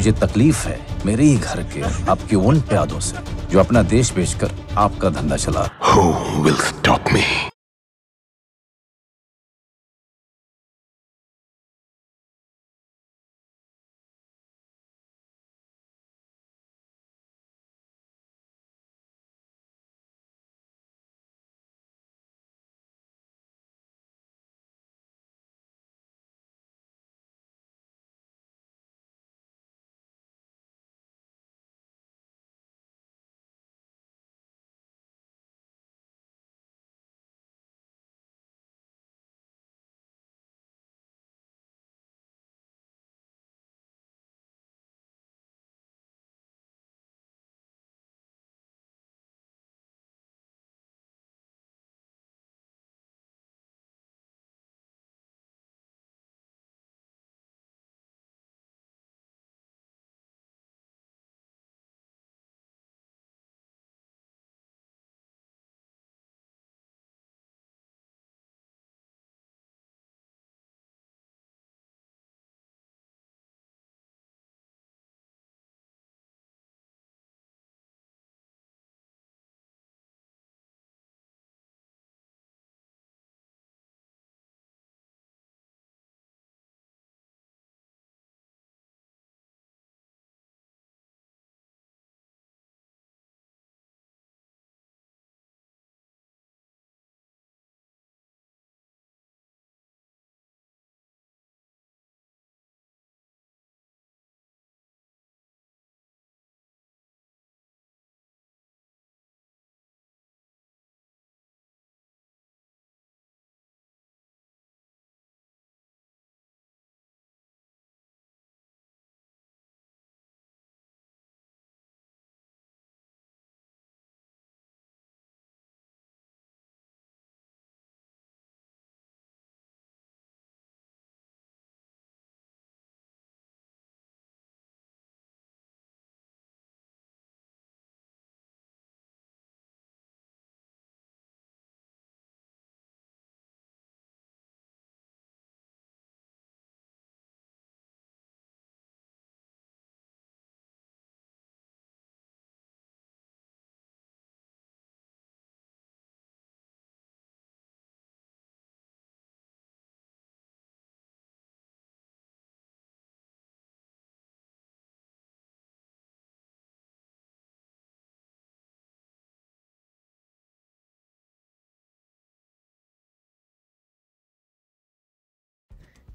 मुझे तकलीफ है मेरे ही घर के आपके उन प्यादों से जो अपना देश बेचकर आपका धंधा चला। Who will stop me?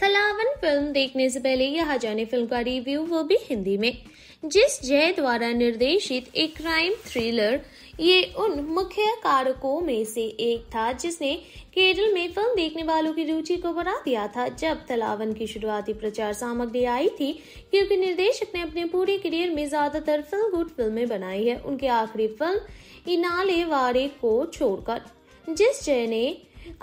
Thalavan film देखने से पहले यहाँ जाने फिल्म का रिव्यू, वो भी हिंदी में। जिस जय द्वारा निर्देशित एक क्राइम थ्रिलर, ये उन मुख्य कारकों में से एक था जिसने केरल में फिल्म देखने वालों की रुचि को बढ़ा दिया था। जब थलावन की शुरुआती प्रचार सामग्री आई थी, क्योंकि निर्देशक ने अपने पूरे करियर में ज्यादातर फिल्म गुड फिल्में बनाई है, उनकी आखिरी फिल्म इनाले वारे को छोड़कर। जिस जय ने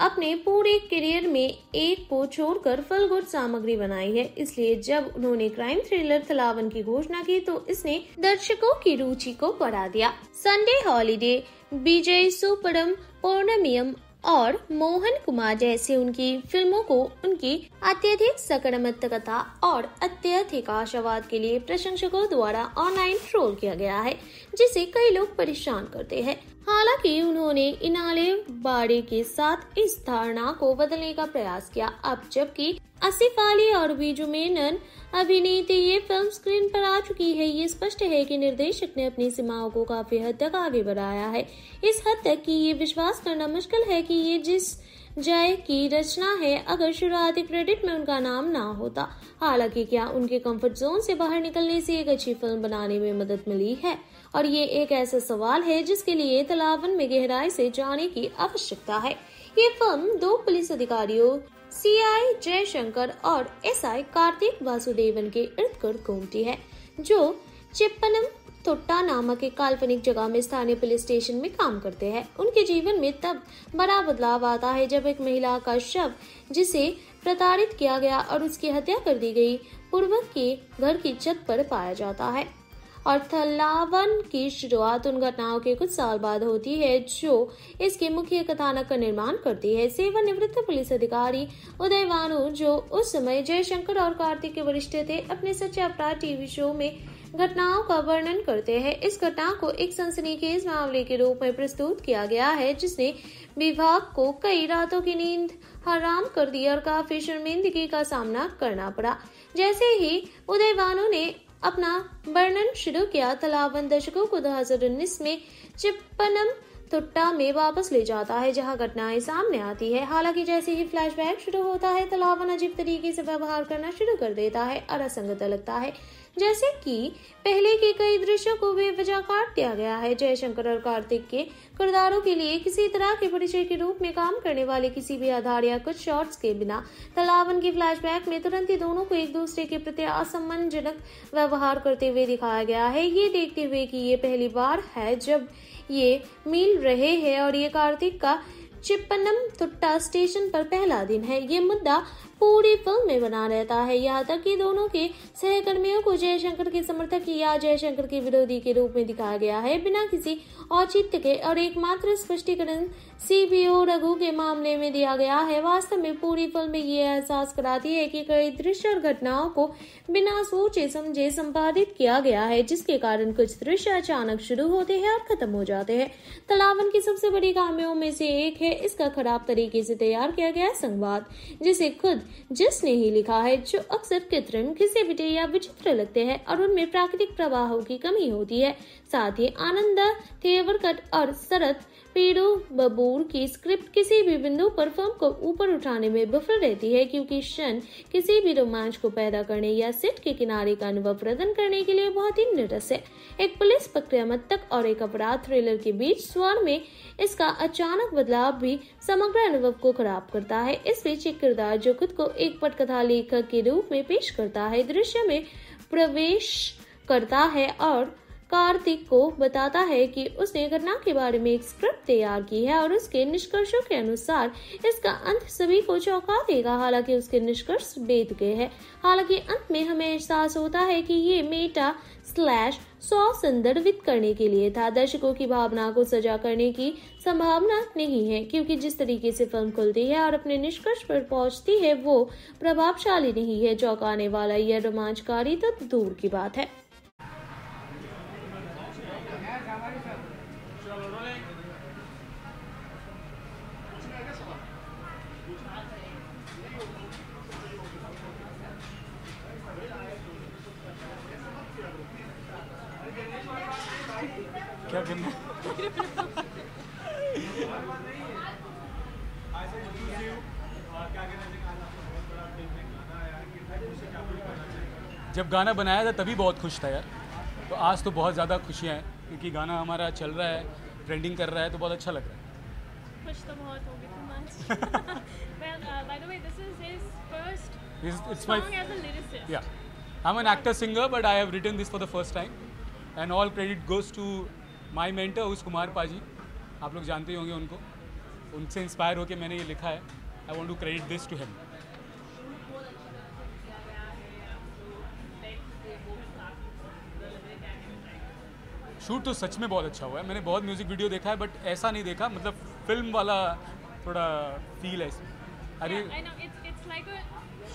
अपने पूरे करियर में एक को छोड़कर फल गुड सामग्री बनाई है, इसलिए जब उन्होंने क्राइम थ्रिलर थलावन की घोषणा की तो इसने दर्शकों की रुचि को बढ़ा दिया। संडे हॉलीडे, विजय सुपरम पौर्णमियम और मोहन कुमार जैसे उनकी फिल्मों को उनकी अत्यधिक सकारात्मकता और अत्यधिक आशावाद के लिए प्रशंसकों द्वारा ऑनलाइन ट्रोल किया गया है, जिसे कई लोग परेशान करते हैं। हालांकि उन्होंने इनाले बाड़े के साथ इस धारणा को बदलने का प्रयास किया। अब जबकि आसिफ अली और बीजू मेनन अभिनेता ये फिल्म स्क्रीन पर आ चुकी है, ये स्पष्ट है कि निर्देशक ने अपनी सीमाओं को काफी हद तक आगे बढ़ाया है, इस हद तक कि ये विश्वास करना मुश्किल है कि ये जिस जय की रचना है अगर शुरुआती क्रेडिट में उनका नाम ना होता। हालांकि क्या उनके कंफर्ट जोन से बाहर निकलने से एक अच्छी फिल्म बनाने में मदद मिली है, और ये एक ऐसा सवाल है जिसके लिए थलावन में गहराई से जाने की आवश्यकता है। ये फिल्म दो पुलिस अधिकारियों सीआई जयशंकर और एसआई कार्तिक वासुदेवन के इर्द गिर्द घूमती है, जो चेप्पनमथोट्टा नामक एक काल्पनिक जगह में स्थानीय पुलिस स्टेशन में काम करते हैं। उनके जीवन में तब बड़ा बदलाव आता है जब एक महिला का शव, जिसे प्रताड़ित किया गया और उसकी हत्या कर दी गई, पूर्वक के घर की छत पर पाया जाता है। और थलावन की शुरुआत उन घटनाओं के कुछ साल बाद होती है जो इसके मुख्य कथानक का निर्माण करती है। सेवानिवृत्त पुलिस अधिकारी उदयवानु, जो उस समय जयशंकर और कार्तिक के वरिष्ठ थे, अपने सच्चे अपराध टीवी शो में घटनाओं का वर्णन करते हैं। इस घटना को एक सनसनीखेज मामले के रूप में प्रस्तुत किया गया है, जिसने विभाग को कई रातों की नींद हराम कर दी और काफी शर्मिंदगी का सामना करना पड़ा। जैसे ही उदयवानु ने अपना वर्णन शुरू किया, थलावन दशकों को 2019 में चेप्पनमथोट्टा में वापस ले जाता है, जहां घटनाएं सामने आती है। हालांकि जैसे ही फ्लैशबैक शुरू होता है, थलावन अजीब तरीके से व्यवहार करना शुरू कर देता है और असंगत लगता है, जैसे कि पहले के कई दृश्यों को बेवजह काट दिया गया है। जयशंकर और कार्तिक के किरदारों के लिए किसी तरह के परिचय के रूप में काम करने वाले किसी भी आधार या कुछ शॉट्स के बिना थलावन की फ्लैशबैक में तुरंत ही दोनों को एक दूसरे के प्रति असम्मानजनक व्यवहार करते हुए दिखाया गया है, ये देखते हुए कि ये पहली बार है जब ये मिल रहे हैं और ये कार्तिक का चेप्पनमथोट्टा स्टेशन पर पहला दिन है। ये मुद्दा पूरी फिल्म में बना रहता है, यहाँ तक कि दोनों के सहकर्मियों को जयशंकर के समर्थक या जयशंकर के विरोधी के रूप में दिखाया गया है, बिना किसी औचित्य के। और एकमात्र स्पष्टीकरण सीबीओ रघु के मामले में दिया गया है। वास्तव में पूरी फिल्म में ये एहसास कराती है कि कई दृश्य और घटनाओं को बिना सोचे समझे संपादित किया गया है, जिसके कारण कुछ दृश्य अचानक शुरू होते हैं और खत्म हो जाते हैं। थलावन की सबसे बड़ी खामियों में से एक है इसका खराब तरीके से तैयार किया गया संवाद, जिसे खुद जिसने ही लिखा है, जो अक्सर कृत्रिम, घिसे पिटे या विचित्र लगते हैं और उनमें प्राकृतिक प्रवाहों की कमी होती है। साथ ही आनंद थेवरकट और शरत पीड़ू बबूर की स्क्रिप्ट किसी भी बिंदु पर फिल्म को ऊपर उठाने में विफल रहती है, क्योंकि क्षण किसी भी रोमांच को पैदा करने या सेट के किनारे का अनुभव प्रदान करने के लिए बहुत ही नीरस है। एक पुलिस प्रक्रियात्मक और एक अपराध थ्रिलर के बीच स्वर में इसका अचानक बदलाव भी समग्र अनुभव को खराब करता है। इस बीच एक किरदार जो खुद को एक पटकथा लेखक के रूप में पेश करता है, दृश्य में प्रवेश करता है और कार्तिक को बताता है कि उसने घटना के बारे में एक स्क्रिप्ट तैयार की है और उसके निष्कर्षों के अनुसार इसका अंत सभी को चौंका देगा। हालांकि उसके निष्कर्ष बेद गए हैं। हालांकि अंत में हमें एहसास होता है कि ये मेटा स्लैश सौ संदर्भित करने के लिए था। दर्शकों की भावना को सजा करने की संभावना नहीं है, क्योंकि जिस तरीके से फिल्म खुलती है और अपने निष्कर्ष पर पहुंचती है वो प्रभावशाली नहीं है। चौंकाने वाला या रोमांचकारी तो दूर की बात है। क्या करना जब गाना बनाया था तभी बहुत खुश था यार, तो आज तो बहुत ज़्यादा खुशियाँ हैं क्योंकि गाना हमारा चल रहा है, ट्रेंडिंग कर रहा है, तो बहुत अच्छा लग रहा है। खुश तो बहुत होगी तुम आज। Well, by the way, this is his first song as a lyricist. Yeah, I'm an actor singer, but I have written this for the first time. And all credit goes to my mentor, उस कुमार पाजी, आप लोग जानते ही होंगे उनको, उनसे inspire होकर मैंने ये लिखा है। I want to credit this to him. Shoot तो सच में बहुत अच्छा हुआ है, मैंने बहुत म्यूज़िक वीडियो देखा है बट ऐसा नहीं देखा, मतलब फिल्म वाला थोड़ा फील है इसमें। अरे it's like a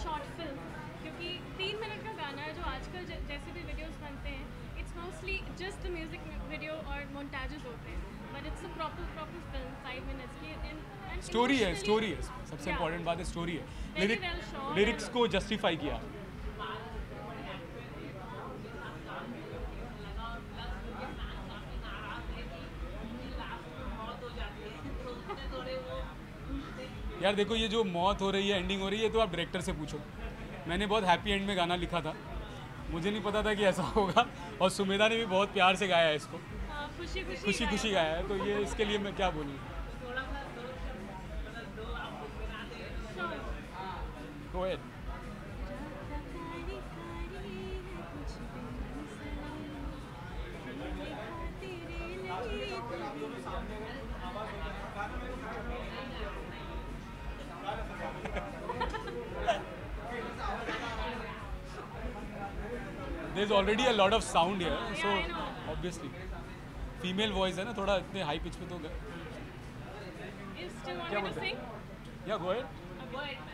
short film, क्योंकि 3 मिनट का गाना है जो आजकल जैसे भी वीडियोस बनते हैं, it's mostly just the music video or montages होते हैं, but it's a proper film, 5 minutes की and story है सबसे इम्पोर्टेंट बात है, स्टोरी है। लिरिक्स को जस्टिफाई किया। यार देखो, ये जो मौत हो रही है, एंडिंग हो रही है, तो आप डायरेक्टर से पूछो। मैंने बहुत हैप्पी एंड में गाना लिखा था, मुझे नहीं पता था कि ऐसा होगा, और सुमेधा ने भी बहुत प्यार से गाया है इसको, खुशी खुशी गाया है, तो ये इसके लिए मैं क्या बोलूँ। there's already a lot of sound here, so obviously female voice है ना थोड़ा इतने high pitch पे तो क्या बोलते हैं? Yeah, go ahead. Go ahead, man.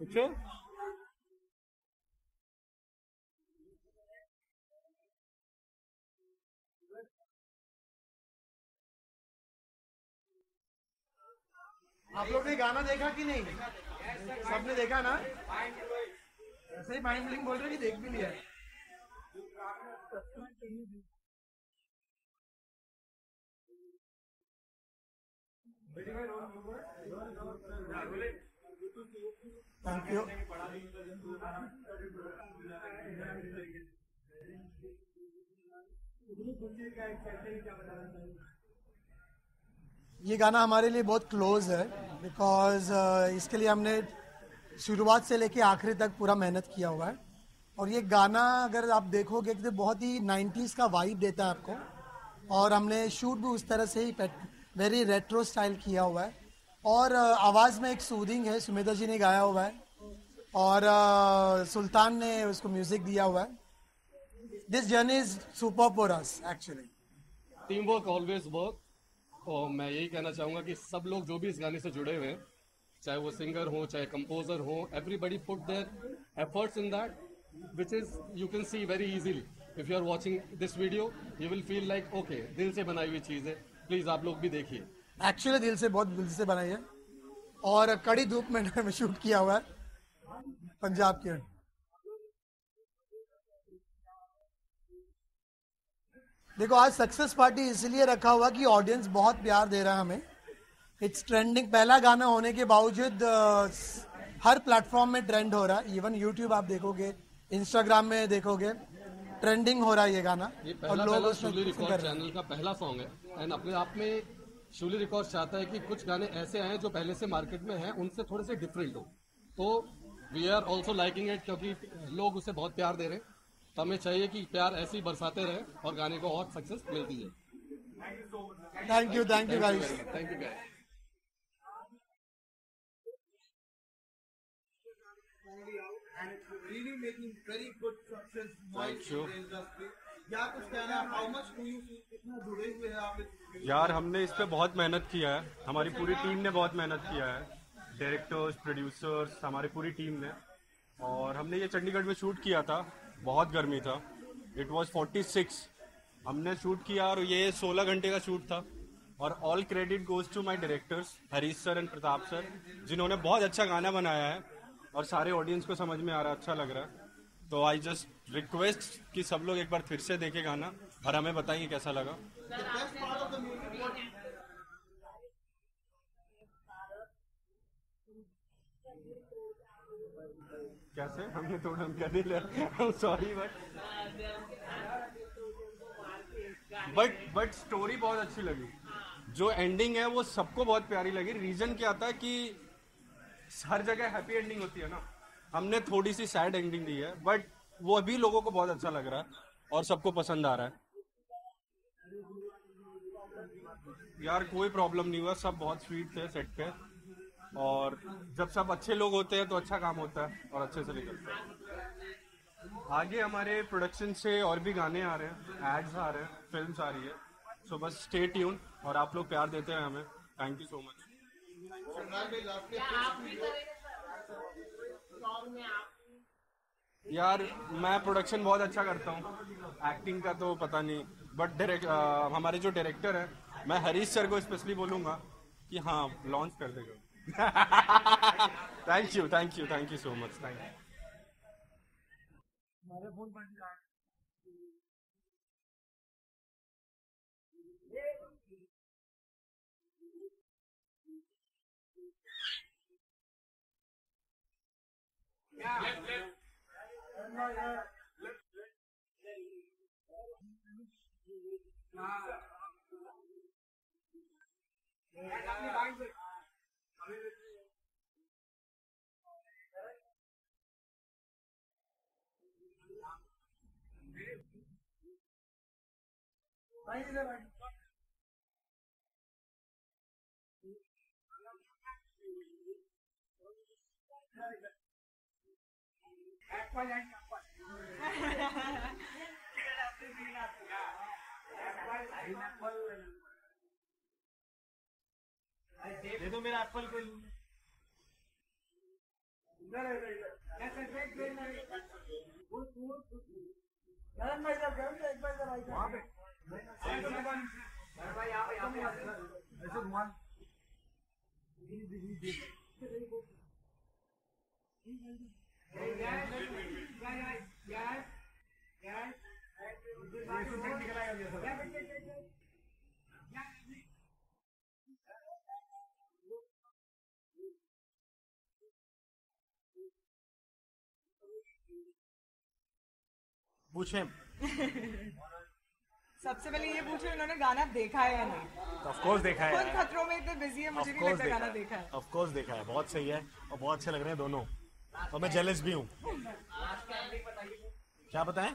Picture? आप लोग ने गाना देखा कि नहीं? सबने देखा ना? ऐसे ही माइंड ब्लिंग बोल रहे कि देख भी लिया है। Thank you. ये गाना हमारे लिए बहुत क्लोज है बिकॉज इसके लिए हमने शुरुआत से लेके आखिरी तक पूरा मेहनत किया हुआ है और ये गाना अगर आप देखोगे तो बहुत ही 90s का वाइब देता है आपको और हमने शूट भी उस तरह से ही वेरी रेट्रो स्टाइल किया हुआ है और आवाज़ में एक सूदिंग है, सुमेधा जी ने गाया हुआ है और सुल्तान ने उसको म्यूजिक दिया हुआ है. This journey is super for us actually. Team work always work और मैं यही कहना चाहूँगा कि सब लोग जो भी इस गाने से जुड़े हुए हैं, चाहे वो सिंगर हो चाहे कंपोजर हो, everybody put their efforts in that which is you can see very easily. If you are watching this video you will feel like okay दिल से बनाई हुई चीज़ है, प्लीज़ आप लोग भी देखिए. एक्चुअली दिल से बनाई है और कड़ी धूप में शूट किया हुआ है पंजाब के. देखो आज सक्सेस पार्टी इसलिए रखा हुआ कि ऑडियंस बहुत प्यार दे रहा है हमें. इट्स ट्रेंडिंग पहला गाना होने के बावजूद हर प्लेटफॉर्म में ट्रेंड हो रहा है. इवन यूट्यूब आप देखोगे, इंस्टाग्राम में देखोगे, ट्रेंडिंग हो रहा है ये गाना. ये पहला, और लोग शूली रिकॉर्ड चैनल का पहला सॉन्ग है एंड अपने आप में शूली रिकॉर्ड्स चाहता है कि कुछ गाने ऐसे आए जो पहले से मार्केट में हैं उनसे थोड़े से डिफरेंट हो. तो we are also liking it क्योंकि लोग उसे बहुत प्यार दे रहे हैं. तो हमें चाहिए कि प्यार ऐसे ही बरसाते रहे और गाने को और सक्सेस मिलती है. Thank you guys, thank you guys. यार हमने इस पे बहुत मेहनत किया है, हमारी पूरी टीम ने बहुत मेहनत किया है, डायरेक्टर्स प्रोड्यूसर्स हमारी पूरी टीम ने. और हमने ये चंडीगढ़ में शूट किया था, बहुत गर्मी था, इट वाज 46 हमने शूट किया और ये 16 घंटे का शूट था. और all credit goes to my directors Harish sir and Pratap sir जिन्होंने बहुत अच्छा गाना बनाया है और सारे ऑडियंस को समझ में आ रहा है, अच्छा लग रहा है. तो आई जस्ट रिक्वेस्ट कि सब लोग एक बार फिर से देखें गाना और हमें बताइए कैसा लगा. कैसे हमने थोड़ा हम क्या दिल है, सॉरी बट स्टोरी बहुत अच्छी लगी. जो एंडिंग है वो सबको बहुत प्यारी लगी. रीजन क्या था कि हर जगह हैप्पी एंडिंग होती है ना, हमने थोड़ी सी सैड एंडिंग दी है बट वो भी लोगों को बहुत अच्छा लग रहा है और सबको पसंद आ रहा है. यार कोई प्रॉब्लम नहीं हुआ, सब बहुत स्वीट थे सेट पे और जब सब अच्छे लोग होते हैं तो अच्छा काम होता है और अच्छे से निकलता है. आगे हमारे प्रोडक्शन से और भी गाने आ रहे हैं, एड्स आ रहे हैं, फिल्म्स आ रही है, सो बस स्टे ट्यून और आप लोग प्यार देते हैं हमें, थैंक यू सो मच। यार मैं प्रोडक्शन बहुत अच्छा करता हूँ, एक्टिंग का तो पता नहीं, बट हमारे जो डायरेक्टर हैं, मैं हरीश सर को स्पेशली बोलूँगा कि हाँ लॉन्च कर देगा। Thank you thank you thank you so much, thank you. दे दो मेरा एप्पल को। पूछें सबसे पहले ये पूछें उन्होंने गाना देखा है या नहीं? ऑफ कोर्स देखा है। कौन खतरों में इतने बिजी है, मुझे नहीं लगता गाना देखा है। ऑफ कोर्स देखा है, बहुत सही है और बहुत अच्छे लग रहे हैं दोनों, और मैं जेलस भी हूँ। क्या बताएं?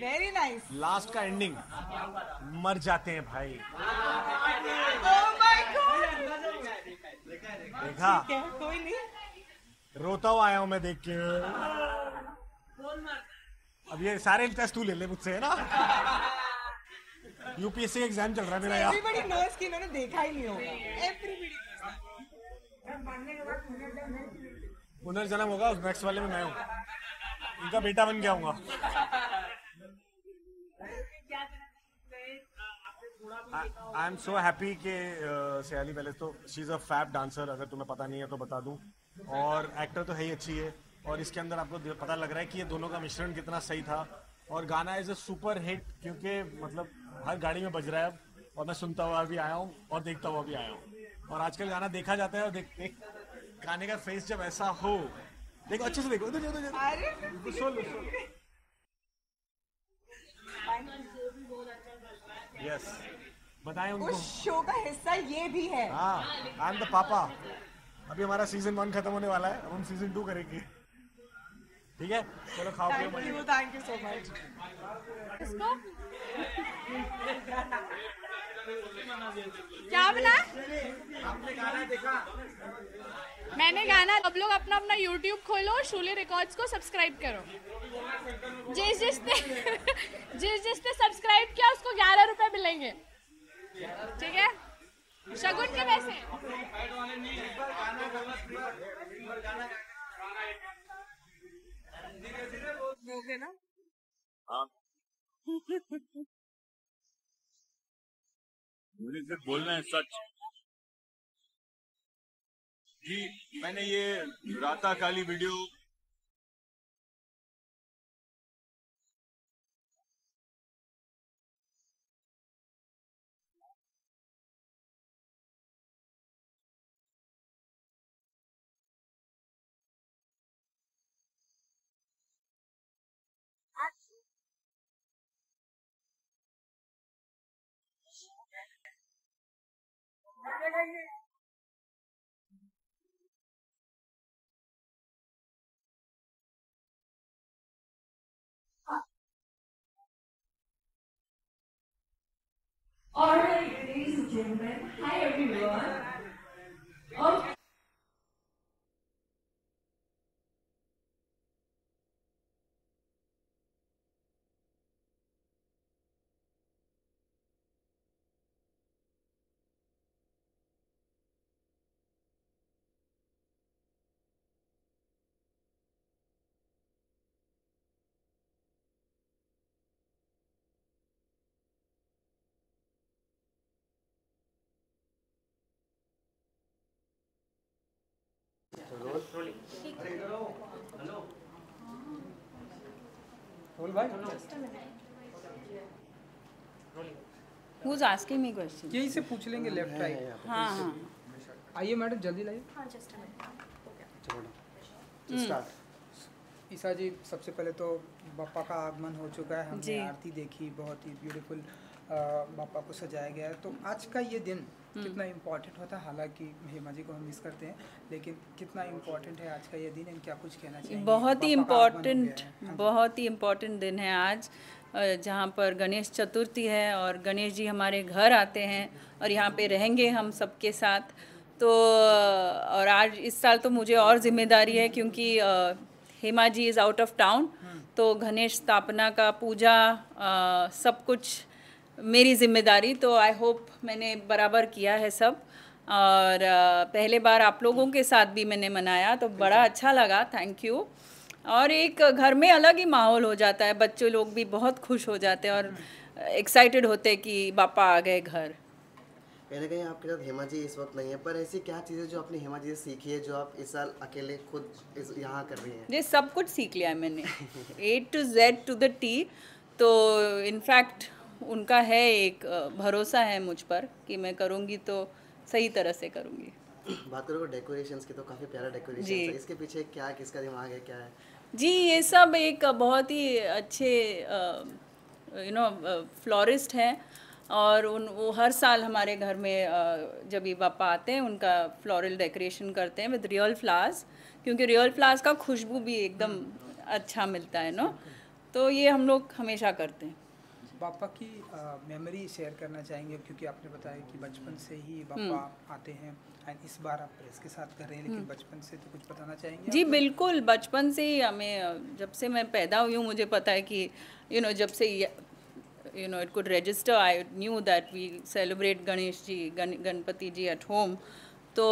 Very nice. लास्ट का एंडिंग मर जाते हैं भाई। देखा? कोई नहीं, रोता हुआ आया हूँ मैं देख के। अब ये सारे टेस्ट तू ले ले मुझसे, है ना? यूपीएससी एग्जाम चल रहा है मेरा यार। एवरीबॉडी नोस कि इन्होंने देखा ही नहीं होगा। एवरीबॉडी पुनर्जन्म होगा उस नेक्स्ट वाले में, मैं हूँ इनका बेटा बन गया हूँ। आई एम सो हैप्पी कि सयाली पहले तो she is a fab dancer, अगर तुम्हें पता नहीं है तो बता दूँ, और एक्टर तो है ही अच्छी है, और इसके अंदर आपको पता लग रहा है कि ये दोनों का मिश्रण कितना सही था। और गाना इज़ अ सुपर हिट, क्योंकि मतलब हर गाड़ी में बज रहा है अब, और मैं सुनता हुआ भी आया हूँ और देखता हुआ भी आया हूँ। और आजकल गाना देखा जाता है और देख गाने का फेस जब ऐसा हो, देखो अच्छे से देखो, इधर देखो, सोलो सोलो। यस बताएं उनको, उस शो का हिस्सा ये भी है। हाँ आई एम द पापा। अभी हमारा सीजन 1 खत्म होने वाला है, अब हम सीजन 2 करेंगे, ठीक है? चलो खाओ। Thank you so much. क्या बोला? आपने गाना देखा? मैंने गाना। अब लोग अपना अपना YouTube खोलो, शूली रिकॉर्ड्स को सब्सक्राइब करो। जिस जिसने सब्सक्राइब किया उसको 11 रुपए मिलेंगे, ठीक है? शगुन के पैसे। मुझे सिर्फ बोलना है सच जी। मैंने ये राता काली video All right, ladies and gentlemen, hi everyone. Okay. Who's asking me question? यही से पूछ लेंगे लेफ्ट राइट। हाँ आइए मैडम जल्दी लाइए। हाँ जस्ट मिनट। स्टार्ट। ईसा जी सबसे पहले तो बापा का आगमन हो चुका है, हमने आरती देखी, बहुत ही ब्यूटीफुल बापा को सजाया गया है। तो आज का ये दिन कितना इम्पोर्टेंट होता है, हालांकि हेमा जी को हम मिस करते हैं, लेकिन कितना इम्पोर्टेंट है आज का ये दिन, क्या कुछ कहना चाहिए? बहुत ही इम्पोर्टेंट दिन है आज, जहाँ पर गणेश चतुर्थी है और गणेश जी हमारे घर आते हैं और यहाँ पे रहेंगे हम सबके साथ। तो और आज इस साल तो मुझे और जिम्मेदारी है क्योंकि Hema ji is out of town, तो गणेश स्थापना का पूजा सब कुछ मेरी जिम्मेदारी। तो आई होप मैंने बराबर किया है सब, और पहले बार आप लोगों के साथ भी मैंने मनाया तो बड़ा अच्छा लगा, थैंक यू। और एक घर में अलग ही माहौल हो जाता है, बच्चे लोग भी बहुत खुश हो जाते हैं और एक्साइटेड होते हैं कि पापा आ गए घर। कहीं ना कहीं आपके साथ हेमा जी इस वक्त नहीं है, पर ऐसी क्या चीज़ें जो आपने हेमा जी से सीखी है जो आप इस साल अकेले खुद यहाँ कर रही हैं? ये सब कुछ सीख लिया है मैंने A to Z to the T। तो इनफैक्ट उनका है एक भरोसा है मुझ पर कि मैं करूँगी तो सही तरह से करूँगी। बात करो डेकोरेशंस की, तो काफ़ी प्यारा डेकोरेशन है, इसके पीछे क्या किसका दिमाग है, क्या है? जी ये सब एक बहुत ही अच्छे फ्लोरिस्ट हैं और वो हर साल हमारे घर में जब ये पापा आते हैं उनका फ्लोरल डेकोरेशन करते हैं विद रियल फ्लावर्स, क्योंकि रियल फ्लावर्स का खुशबू भी एकदम अच्छा मिलता है ना, तो ये हम लोग हमेशा करते हैं। पापा की मेमोरी शेयर करना चाहेंगे, क्योंकि आपने बताया कि बचपन से ही पापा आते हैं एंड इस बार आप प्रेस के साथ कर रहे हैं, लेकिन बचपन से तो कुछ बताना चाहेंगे? जी बिल्कुल, बचपन से ही हमें, जब से मैं पैदा हुई हूँ मुझे पता है कि जब से it could register I knew that we celebrate Ganesh ji Ganpati ji at home. तो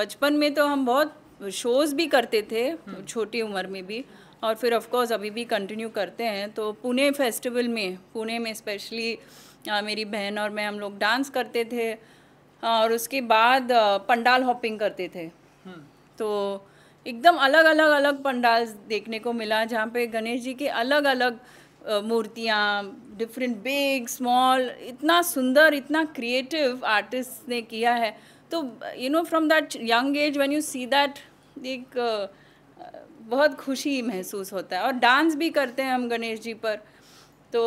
बचपन में तो हम बहुत शोज़ भी करते थे छोटी उम्र में भी, और फिर ऑफ कोर्स अभी भी कंटिन्यू करते हैं। तो पुणे फेस्टिवल में, पुणे में स्पेशली मेरी बहन और मैं हम लोग डांस करते थे और उसके बाद पंडाल हॉपिंग करते थे। तो एकदम अलग अलग अलग पंडाल देखने को मिला जहाँ पे गणेश जी के अलग अलग मूर्तियाँ, डिफरेंट बिग स्मॉल, इतना सुंदर, इतना क्रिएटिव आर्टिस्ट ने किया है। तो from that young age when you see that, एक बहुत खुशी महसूस होता है। और डांस भी करते हैं हम गणेश जी पर, तो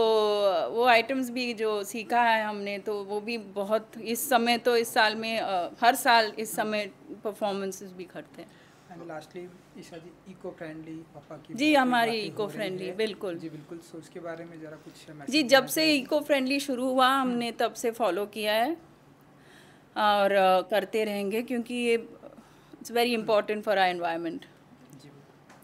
वो आइटम्स भी जो सीखा है हमने तो वो भी बहुत, इस समय तो इस साल में हर साल इस समय परफॉर्मेंसेस भी करते हैं। And lastly Isha ji, eco friendly पापा की, जी हमारी इको फ्रेंडली, बिल्कुल जी बिल्कुल। सो उसके बारे में ज़रा कुछ? जी जब से इको फ्रेंडली शुरू हुआ हमने तब से फॉलो किया है और करते रहेंगे, क्योंकि ये it's very important for our environment.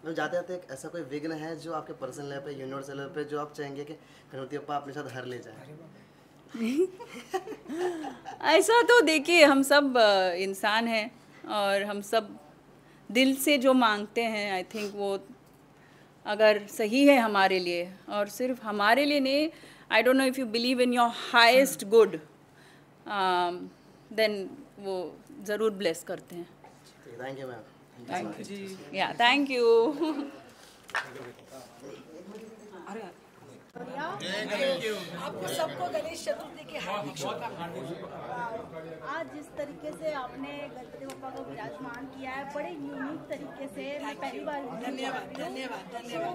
Ma'am जाते जाते एक ऐसा कोई विघ्न है जो आपके पर्सनल लेवल पे, यूनिवर्सल लेवल पे, जो आप चाहेंगे कि गणपति बप्पा अपने साथ हर ले जाए? ऐसा तो देखिए हम सब इंसान हैं और हम सब दिल से जो मांगते हैं आई थिंक वो अगर सही है हमारे लिए, और सिर्फ हमारे लिए नहीं, I don't know if you believe in your highest good then वो ज़रूर ब्लेस करते हैं। Thank you ma'am. Thank you जी। या थैंक यू। आपको सबको गणेश चतुर्थी की हार्दिक शुभकामनाएं। आज जिस तरीके से आपने गणपति बप्पा को विराजमान किया है बड़े यूनिक तरीके से, मैं पहली बार, धन्यवाद।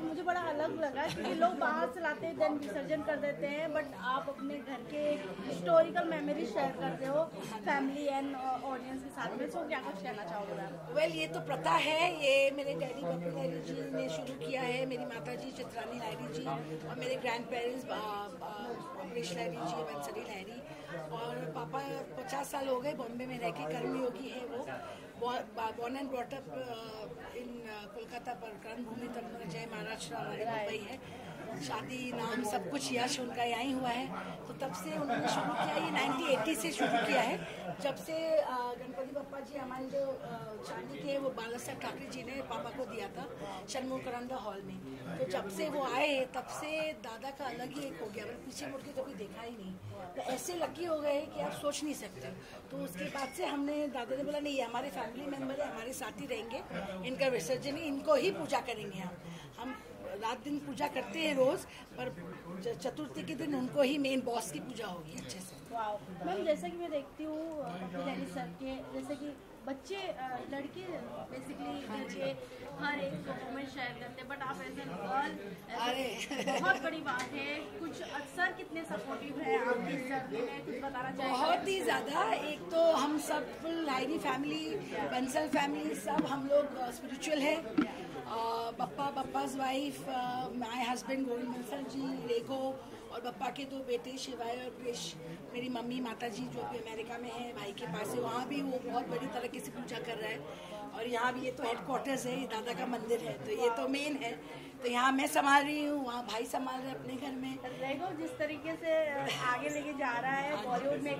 मुझे बड़ा अलग लगा क्योंकि लोग बाहर से लाते हैं देन विसर्जन कर देते हैं, बट आप अपने घर के हिस्टोरिकल मेमोरी शेयर करते हो फैमिली एंड ऑडियंस के साथ में, तो क्या कुछ कहना चाहोगे मैम? वेल ये तो प्रथा है, ये मेरे डैडी बप्पू लाहिरी जी ने शुरू किया है, मेरी माता जी चित्राली लाहिरी जी और मेरे ग्रैंड पेरेंट्स अमरीश लहरी जी, बंसुरी लहरी, और पापा 50 साल हो गए बॉम्बे में रह के, कर्मयोगी है वो, born and brought up in Kolkata पर, कर्मभूमि तक जय महाराष्ट्र हमारे मुंबई है। शादी नाम सब कुछ यश उनका यहीं हुआ है। तो तब से उन्होंने शुरू किया, ये 1980 से शुरू किया है, जब से गणपति बप्पा जी हमारे जो चांदी के वो बाला साहब ठाकरे जी ने पापा को दिया था शनमुखरंदा हॉल में। तो जब से वो आए तब से दादा का अलग ही एक हो गया, मतलब पीछे मुड़ के कभी देखा ही नहीं। तो ऐसे लकी हो गए कि आप सोच नहीं सकते। तो उसके बाद से हमने दादा ने बोला नहीं हमारे फैमिली मेम्बर है, हमारे साथ ही रहेंगे, इनका विसर्जन इनको ही पूजा करेंगे। हम रात दिन पूजा करते हैं रोज, पर चतुर्थी के दिन उनको ही मेन बॉस की पूजा होगी अच्छे से। मैम जैसा कि मैं देखती हूँ सर के, जैसे कि बच्चे लड़के बेसिकली घर के हर एक परफॉर्मेंस शेयर करते हैं, बट आप एज एन गर्ल बहुत बड़ी बात है। कुछ सर कितने सपोर्टिव है आपके, सर ने कुछ बताना चाहिए? बहुत ही ज़्यादा। एक तो हम सब full Lahiri family, Bansal family, सब हम लोग स्पिरिचुअल है। Bappa, Bappa's wife, my husband Govind Bansal ji लेखो, और बप्पा के दो बेटे शिवाय और प्रेश, मेरी मम्मी माता जी जो कि अमेरिका में है, भाई के पास है, वहाँ भी वो बहुत बड़ी तरीके से पूजा कर रहा है। और यहाँ भी ये तो हेडक्वार्टर्स है, दादा का मंदिर है, तो ये तो मेन है। तो यहाँ मैं संभाल रही हूँ, वहाँ भाई संभाल रहे अपने घर में। रेगो जिस तरीके से आगे लेके जा रहा है बॉलीवुड में,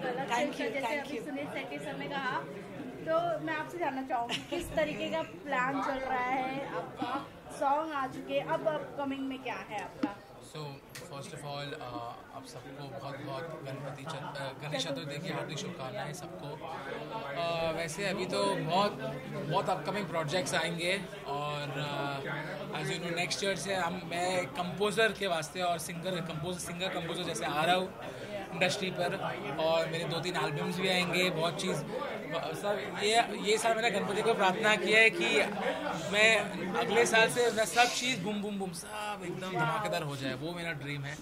कहा तो मैं आपसे जानना चाहूँगी किस तरीके का प्लान चल रहा है आपका? सॉन्ग आ चुके, अब अपकमिंग में क्या है आपका? सो फर्स्ट ऑफ ऑल आप सबको बहुत बहुत गणेश चतुर्थी की हार्दिक शुभकामनाएं सबको। वैसे अभी तो बहुत अपकमिंग प्रोजेक्ट्स आएंगे, और as you know next year से मैं कंपोज़र के वास्ते और सिंगर कंपोज़र जैसे आ रहा हूँ इंडस्ट्री पर, और मेरे 2-3 एल्बम्स भी आएंगे। बहुत चीज़ सब ये साल मैंने गणपति को प्रार्थना किया है कि मैं अगले साल से मैं सब चीज़ बूम बूम बूम सब एकदम धमाकेदार हो जाए, वो मेरा ड्रीम है।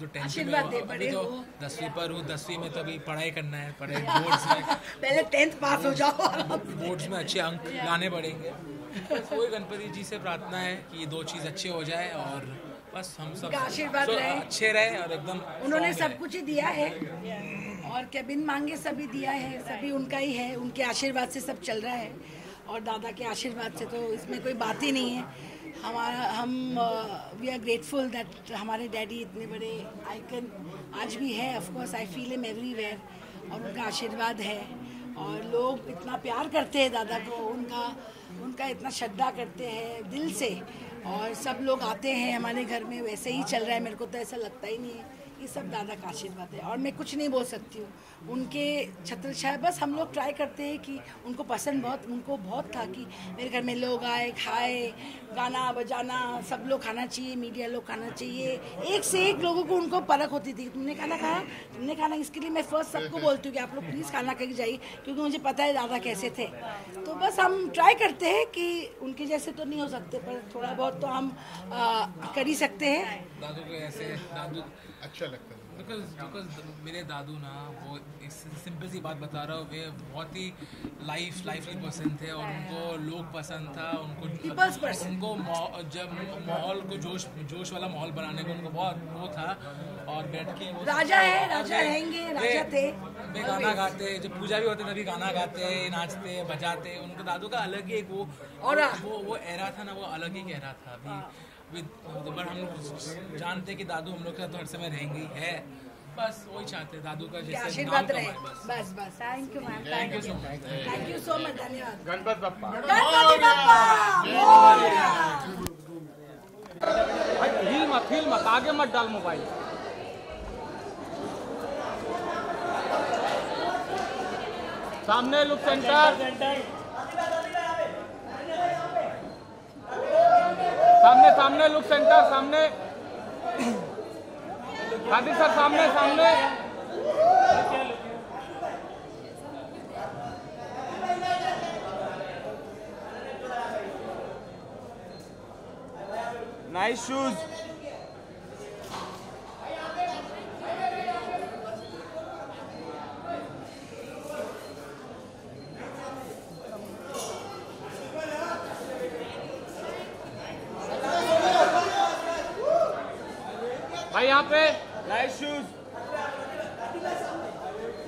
तो टेंशन में अभी तो 10वीं पर हूँ, 10वीं में तो अभी पढ़ाई करना है, पढ़ाई बोर्ड्स में पहले 10th पास हो जाओ, बोर्ड्स में अच्छे अंक लाने पड़ेंगे। वही गणपति जी से प्रार्थना है कि ये 2 चीज़ अच्छे हो जाए और बस हम सब आशीर्वाद रहे, अच्छे रहे। और एकदम उन्होंने सब कुछ ही दिया है, और केबिन मांगे सभी दिया है, सभी उनका ही है, उनके आशीर्वाद से सब चल रहा है। और दादा के आशीर्वाद से तो इसमें कोई बात ही नहीं है। हम वी आर ग्रेटफुल दैट हमारे डैडी इतने बड़े आइकन आज भी है। Of course I feel him everywhere, और उनका आशीर्वाद है। और लोग इतना प्यार करते हैं दादा को, उनका इतना श्रद्धा करते हैं दिल से, और सब लोग आते हैं हमारे घर में। वैसे ही चल रहा है, मेरे को तो ऐसा लगता ही नहीं है, ये सब दादा का आशीर्वाद है। और मैं कुछ नहीं बोल सकती हूँ, उनके छत्रछाया। बस हम लोग ट्राई करते हैं कि उनको पसंद उनको बहुत था कि मेरे घर में लोग आए, खाए, गाना बजाना सब लोग खाना चाहिए, मीडिया लोग खाना चाहिए। एक से एक लोगों को उनको परख होती थी, तुमने खाना खाया, तुमने खाना। इसके लिए मैं फर्स्ट सबको बोलती हूँ कि आप लोग प्लीज़ खाना खा के जाइए, क्योंकि मुझे पता है दादा कैसे थे। तो बस हम ट्राई करते हैं कि उनके जैसे तो नहीं हो सकते, पर थोड़ा बहुत तो हम कर ही सकते हैं। दादू लगता है बिकॉज मेरे दादू ना, वो एक सिंपल सी बात बता रहा हूँ, वे बहुत ही लाइफली पर्सन थे, और उनको लोग पसंद था, उनको जब माहौल को जोश वाला माहौल बनाने को उनको बहुत वो था। और बैठ के राजा थे, वे गाना गाते, जब पूजा भी होते तभी गाना गाते, नाचते बजाते। उनके दादू का अलग ही एक वो एरा था ना, वो अलग ही एरा था। अभी बट हम लोग जानते कि दादू हम लोग का तो हर समय रहेंगे है, बस वही चाहते दादू का जैसे आशीर्वाद रहे, बस। Thank you ma'am, thank you so much, धन्यवाद। गणपति बप्पा। हिल मत, आगे मत डाल मोबाइल। सामने लुक सेंटर, सामने लुक सेंटर, सामने हादी सर, सामने नाइस शूज। यहाँ पे लाइट शूज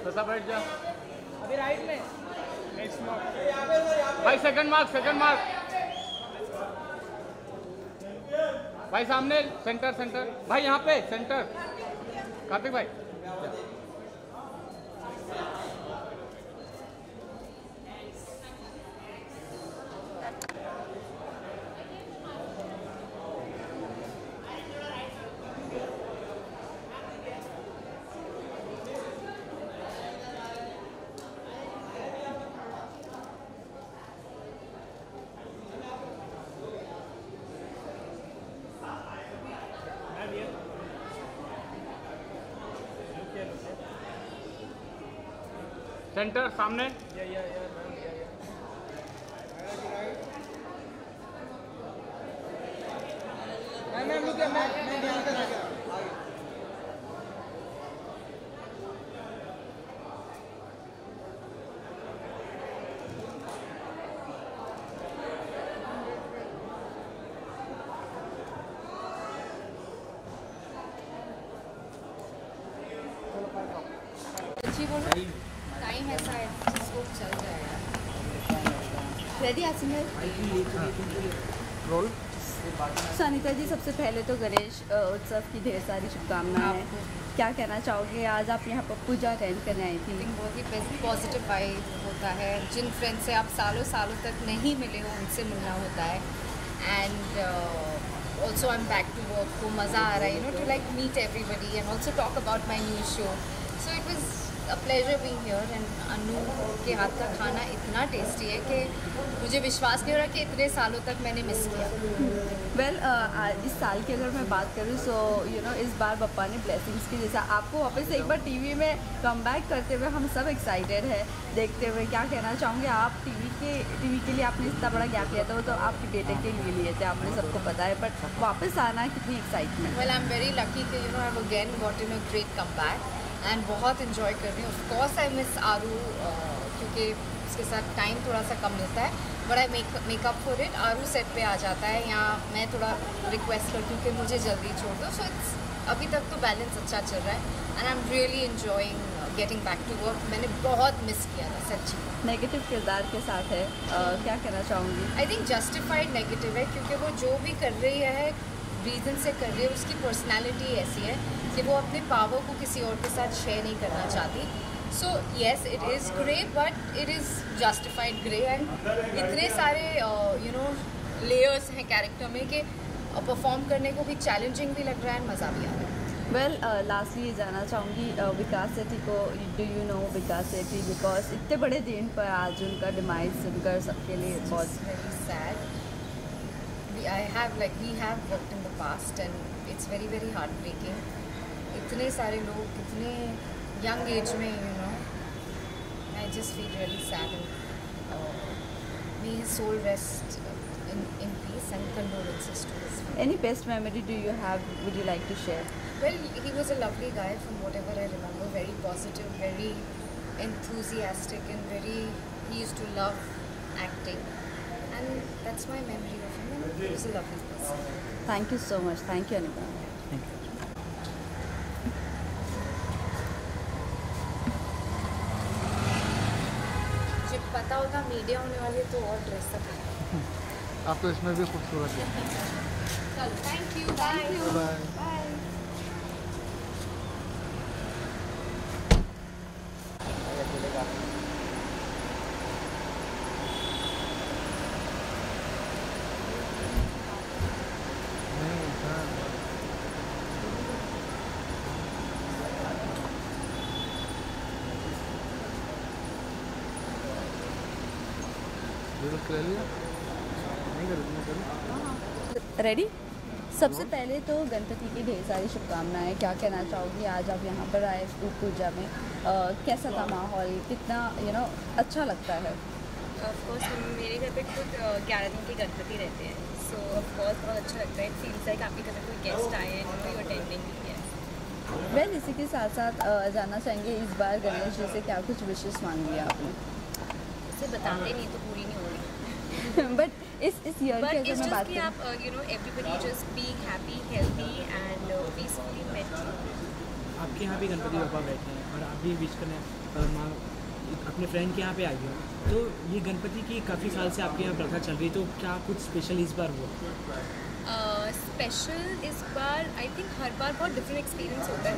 तो बैठ जा, अभी राइट में भाई। सेकंड मार्क भाई सामने सेंटर सेंटर भाई यहाँ पे सेंटर कार्तिक भाई सेंटर सामने सनीता जी, सबसे पहले तो गणेश उत्सव की ढेर सारी शुभकामनाएं। क्या कहना चाहोगे, आज आप यहाँ पर पूजा अटेंड करने आई थी? बहुत ही पॉजिटिव वाइब होता है, जिन फ्रेंड से आप सालों सालों तक नहीं मिले हो उनसे मिलना होता है। And also I am back to work, को मज़ा आ रहा है you know to like meet everybody and also talk about my new show. So it was a pleasure being here. And Anu के हाथ का खाना इतना टेस्टी है कि मुझे विश्वास नहीं हो रहा कि इतने सालों तक मैंने मिस किया। वेल, इस साल की अगर मैं बात करूँ सो यू नो इस बार बप्पा ने ब्लेसिंग्स की, जैसा आपको वापस एक बार टीवी में कमबैक करते हुए हम सब एक्साइटेड है देखते हुए। क्या कहना चाहूँगे आप, टीवी के लिए आपने इतना बड़ा गैप लिया था, वो तो आपके बेटे के लिए लिए थे, आपने सबको पता है, बट वापस आना कितनी excitement. Well, I am very lucky कि you know I again got in a great comeback and बहुत इन्जॉय कर रही हूँ। ऑफकोर्स आई मिस आरू क्योंकि उसके साथ टाइम थोड़ा सा कम मिलता है, but I make up for it. Aaru set पे आ जाता है या मैं थोड़ा रिक्वेस्ट करती हूँ कि मुझे जल्दी छोड़ दो। सो इट्स अभी तक तो बैलेंस अच्छा चल रहा है and I am really enjoying getting back to work. मैंने बहुत मिस किया था सच्ची। नेगेटिव किरदार के साथ है, क्या कहना चाहूँगी? आई थिंक जस्टिफाइड नेगेटिव है क्योंकि वो जो भी कर रही है रीज़न से कर रही है। उसकी पर्सनैलिटी ऐसी है कि वो अपने पावर को किसी और के साथ शेयर नहीं करना चाहती। So yes, it is grey but it is justified grey. And इतने सारे यू नो लेयर्स हैं कैरेक्टर में कि परफॉर्म करने को भी चैलेंजिंग भी लग रहा है एंड मज़ा भी आ रहा है। वेल, लास्टली ये जानना चाहूँगी विकास सेठी को, do you know Vikas Sethi? Because इतने बड़े दिन पर आज उनका डिमाइज सुनकर सबके लिए बहुत very sad. We have worked in the past and it's very very heart breaking. इतने सारे लोग कितने यंग एज में you know, I just feel really sad. May his soul rest in peace and condolences to his family. Any best memory do you have, would you like to share? Well, he was a lovely guy from whatever I remember. Very positive, very enthusiastic and very he used to love acting and that's my memory of him. He was a lovely person. Thank you so much. Thank you Anika. पता होगा media होने वाले तो और dress up. आप तो इसमें भी खूबसूरत है। चलो, थैंक यू, बाय। रेडी? सबसे पहले तो गणपति की ढेर सारी शुभकामनाएं। क्या कहना चाहोगी, आज आप यहाँ पर आए पूजा में, कैसा था माहौल, कितना यू नो अच्छा लगता है? ऑफ कोर्स मेरे घर पे खुद 11 दिन के गणपति रहते हैं, सो ऑफ कोर्स बहुत अच्छा लगता है। इट फील्स लाइक आपके घर में कोई गेस्ट आए हैं, कोई अटेंडिंग भी है। वेल, इसी के साथ साथ जानना चाहेंगे इस बार गणेश जी से क्या कुछ विशेष मांगी आपने? उसे बताते नहीं तो पूरी नहीं हो रही। बट इस ईयर की मैं बात करूं, आप you know everybody just be happy, healthy and peacefully maintain. आपके यहाँ भी गणपति बाबा बैठे हैं और आप भी विश करने अपने फ्रेंड के यहाँ पे आई हो, तो ये गणपति की काफ़ी साल से आपके यहाँ प्रथा चल रही है, तो क्या कुछ स्पेशल इस बार हुआ? स्पेशल इस बार आई थिंक हर बार बहुत डिफरेंट एक्सपीरियंस होता है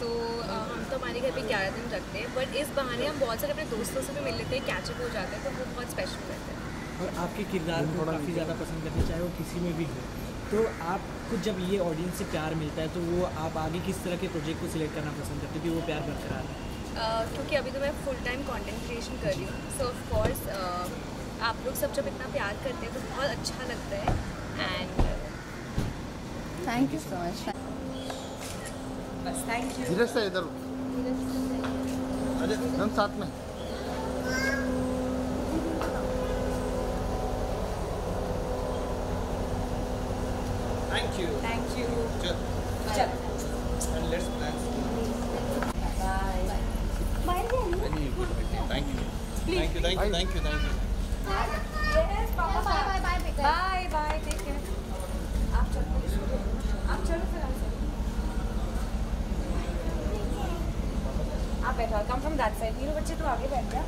तो हम तो हमारे घर पे 11 दिन रखते हैं बट इस बहाने हम बहुत सारे अपने दोस्तों से भी मिल लेते हैं कैचअप हो जाते हैं तो वो बहुत स्पेशल रहता है। और आपके किरदार को काफ़ी ज़्यादा पसंद करना चाहे वो किसी में भी हो तो आपको जब ये ऑडियंस से प्यार मिलता है तो वो आप आगे किस तरह के प्रोजेक्ट को सिलेक्ट करना पसंद करते हैं कि वो प्यार बरकरार है? क्योंकि अभी तो मैं फुल टाइम कंटेंट क्रिएशन कर रही हूँ सो ऑफकोर्स आप लोग सब जब इतना प्यार करते हैं तो बहुत अच्छा लगता है and thank you so much बस थैंक यू। धीरे से इधर अरे हम साथ में थैंक यू चल लेट्स प्लान आप बैठो come from that side Neeru बच्चे तो आगे बैठ गया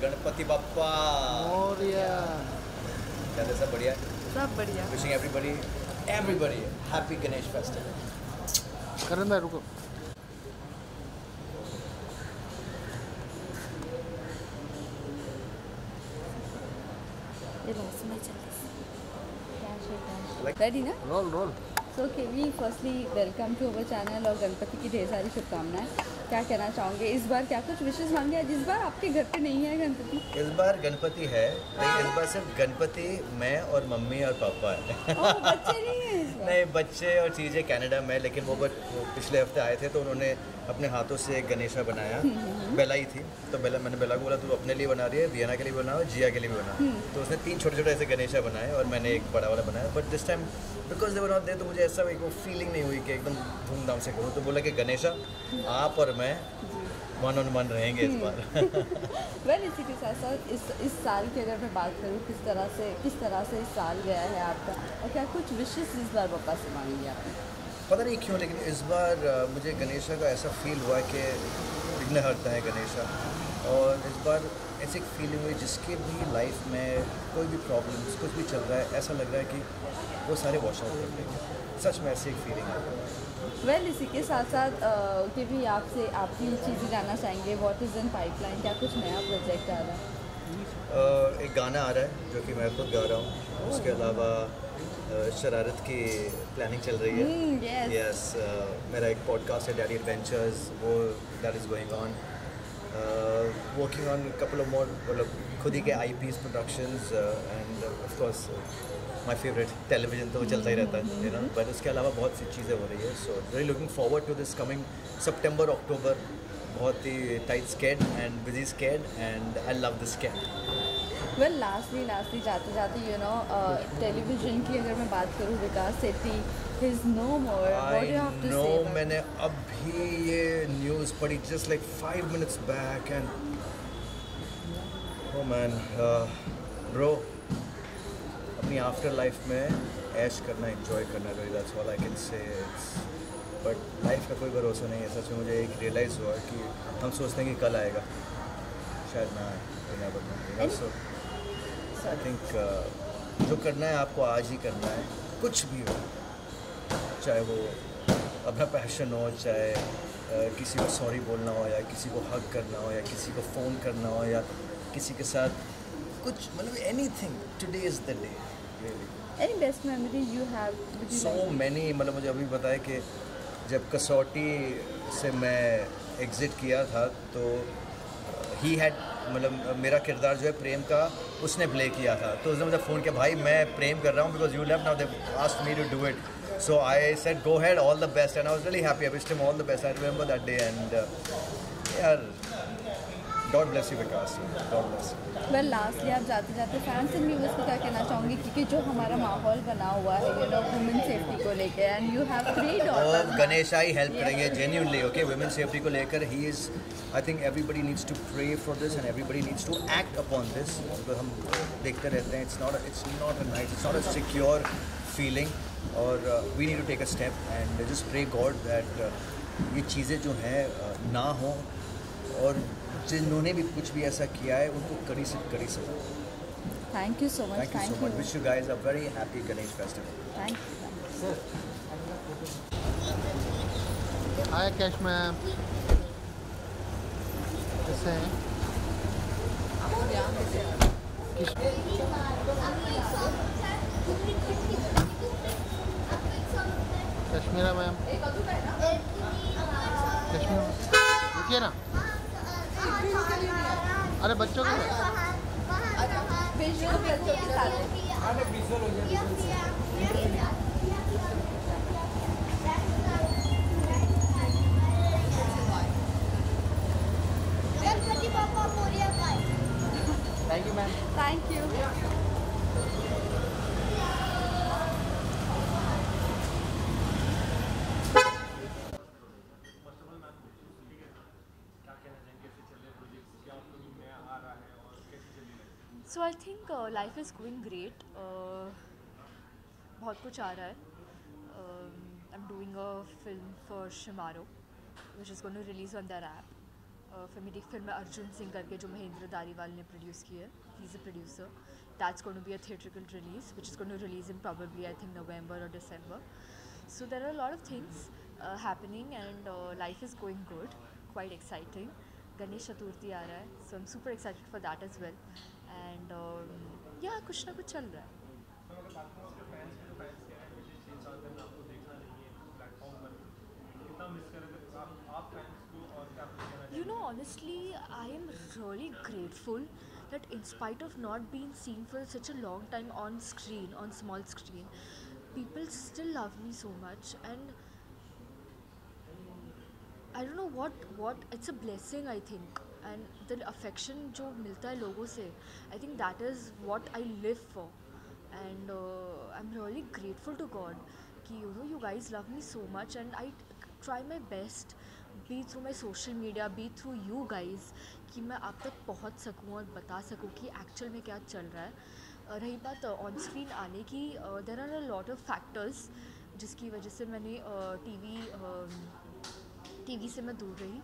गणपति बप्पा मोरिया चले सब बढ़िया wishing everybody happy Ganesh festival. Karan भाई रुको ये बस में चलते रेडी ना रोल रोल सो के we firstly welcome to our channel और गणपति की ढेर सारी शुभकामनाएं। क्या कहना चाहोगे इस बार क्या कुछ विशेष मांगे जिस बार आपके घर पे नहीं है गणपति? इस बार गणपति है लेकिन इस बार सिर्फ गणपति मैं और मम्मी और पापा है। बच्चे नहीं है इस बार? नहीं बच्चे और चीज़ें कनाडा में लेकिन वो पिछले हफ्ते आए थे तो उन्होंने अपने हाथों से एक गणेशा बनाया बेलाई थी तो बेला मैंने बेला को बोला तू अपने लिए बना रही है दियाना के लिए बनाओ जिया के लिए बना तो उसने 3 छोटे छोटे ऐसे गणेशा बनाए और मैंने एक बड़ा वाला बनाया but this time because they were not there तो मुझे ऐसा एक वो फीलिंग नहीं हुई कि एकदम धूमधाम से करूँ तो बोला कि गणेशा आप और मैं वन ऑन वन रहेंगे इस बार। वेल इसी के साथ साथ इस साल की अगर मैं बात करूँ किस तरह से इस साल गया है आपका और क्या कुछ विशेष इस बार पापा से मांगी आपने? पता नहीं क्यों लेकिन इस बार मुझे गणेशा का ऐसा फील हुआ कि विघ्नहर्ता है गणेशा और इस बार ऐसी फीलिंग हुई जिसके भी लाइफ में कोई भी प्रॉब्लम्स कुछ भी चल रहा है ऐसा लग रहा है कि वो सारे वॉश आउट कर लेंगे सच में ऐसी एक फीलिंग आ रही है। वेल इसी के साथ साथ के भी आपसे आपकी चीज़ें जानना चाहेंगे व्हाट इज़ इन पाइपलाइन क्या कुछ नया प्रोजेक्ट आ रहा है? एक गाना आ रहा है जो कि मैं खुद गा रहा हूँ उसके अलावा शरारत की प्लानिंग चल रही है yes. मेरा एक पॉडकास्ट है डैडी एडवेंचर्स वो that is going on working on couple of more मतलब खुद ही के IPs productions and of course my favourite television तो चलता ही रहता है यू नो बट उसके अलावा बहुत सी चीज़ें हो रही है so very looking forward to this coming September October बहुत ही tight schedule and busy schedule and I love this schedule. Well lastly जाते यू नो टेलीविजन की अगर मैं बात करूँ विकास सेठी He's no more. What do you have to say? I know. मैंने अभी ये न्यूज़ पढ़ी just like 5 minutes back and oh man bro अपनी आफ्टर लाइफ में ऐश करना एंजॉय करना really that's all I can say. But life का कोई भरोसा नहीं है सच में मुझे एक रियलाइज़ हुआ कि हम सोचते हैं कि कल आएगा शायद ना आए बना सो आई थिंक जो करना है आपको आज ही करना है कुछ भी हो चाहे वो अपना पैशन हो चाहे किसी को सॉरी बोलना हो या किसी को हग करना हो या किसी को फ़ोन करना हो या किसी के साथ कुछ मतलब anything today is the day really. Any best memory you have? So many मतलब मुझे अभी बताया कि जब कसौटी से मैं एग्ज़िट किया था तो ही हैड मतलब मेरा किरदार जो है प्रेम का उसने प्ले किया था तो उसने मुझे फ़ोन किया भाई मैं प्रेम कर रहा हूँ because you left now they asked me to do it so I said go ahead all the best and I was really happy I wished him all the best I remember that day and यार God bless you Vikas, God bless you। Well, lastly आप जाते जाते fans and viewers को क्या कहना चाहूँगी क्योंकि जो हमारा माहौल बना हुआ है ये लोग वुमेन सेफ्टी को लेकर and you have 3 daughters। Ganesh आई हेल्प करेंगे जेन्यूनली, ओके, वुमेन सेफ्टी को लेकर ही is, I think everybody needs to pray for this and everybody needs to act upon this. हम देखते रहते हैं, it's not a nice, it's not a secure feeling और we need to take a step and just pray God that ये चीज़ें जो हैं ना हों और जिन्होंने भी कुछ भी ऐसा किया है उनको कड़ी से कड़ी सजा। Thank you so much, thank you. Wish you guys a very happy Ganesh festival. Thank you. Hi Kash ma'am, कैसे हैं कश्मीरा मैम? कश्मीरा देखिए ना, अरे बच्चों के thank you ma'am, thank you. So I think life is going great. बहुत कुछ आ रहा है. I'm doing a film for Shemaroo, which is going to release on their app. फिर मेरी एक फिल्म है अर्जुन सिंह करके जो महेंद्र दारीवाल ने प्रोड्यूस की है. He's a producer. That's going to be a theatrical release, which is going to release in probably I think November or December. So there are a lot of things happening and life is going good. Quite exciting. Ganesh Chaturthi आ रहा है, so I'm super excited for that as well. And या कुछ ना कुछ चल रहा है। You know honestly I am really grateful that in spite of not being seen for such a long time on screen, on small screen, people still love me so much and I don't know what it's a blessing I think. And the affection जो मिलता है लोगों से, I think that is what I live for and I am really grateful to God कि you know you guys love me so much and I try my best be through my social media, be through you guys, कि मैं आप तक पहुँच सकूँ और बता सकूँ कि एक्चुअल में क्या चल रहा है। रही बात ऑन स्क्रीन आने की, there are a lot of factors जिसकी वजह से मैंने टी वी से मैं दूर रही।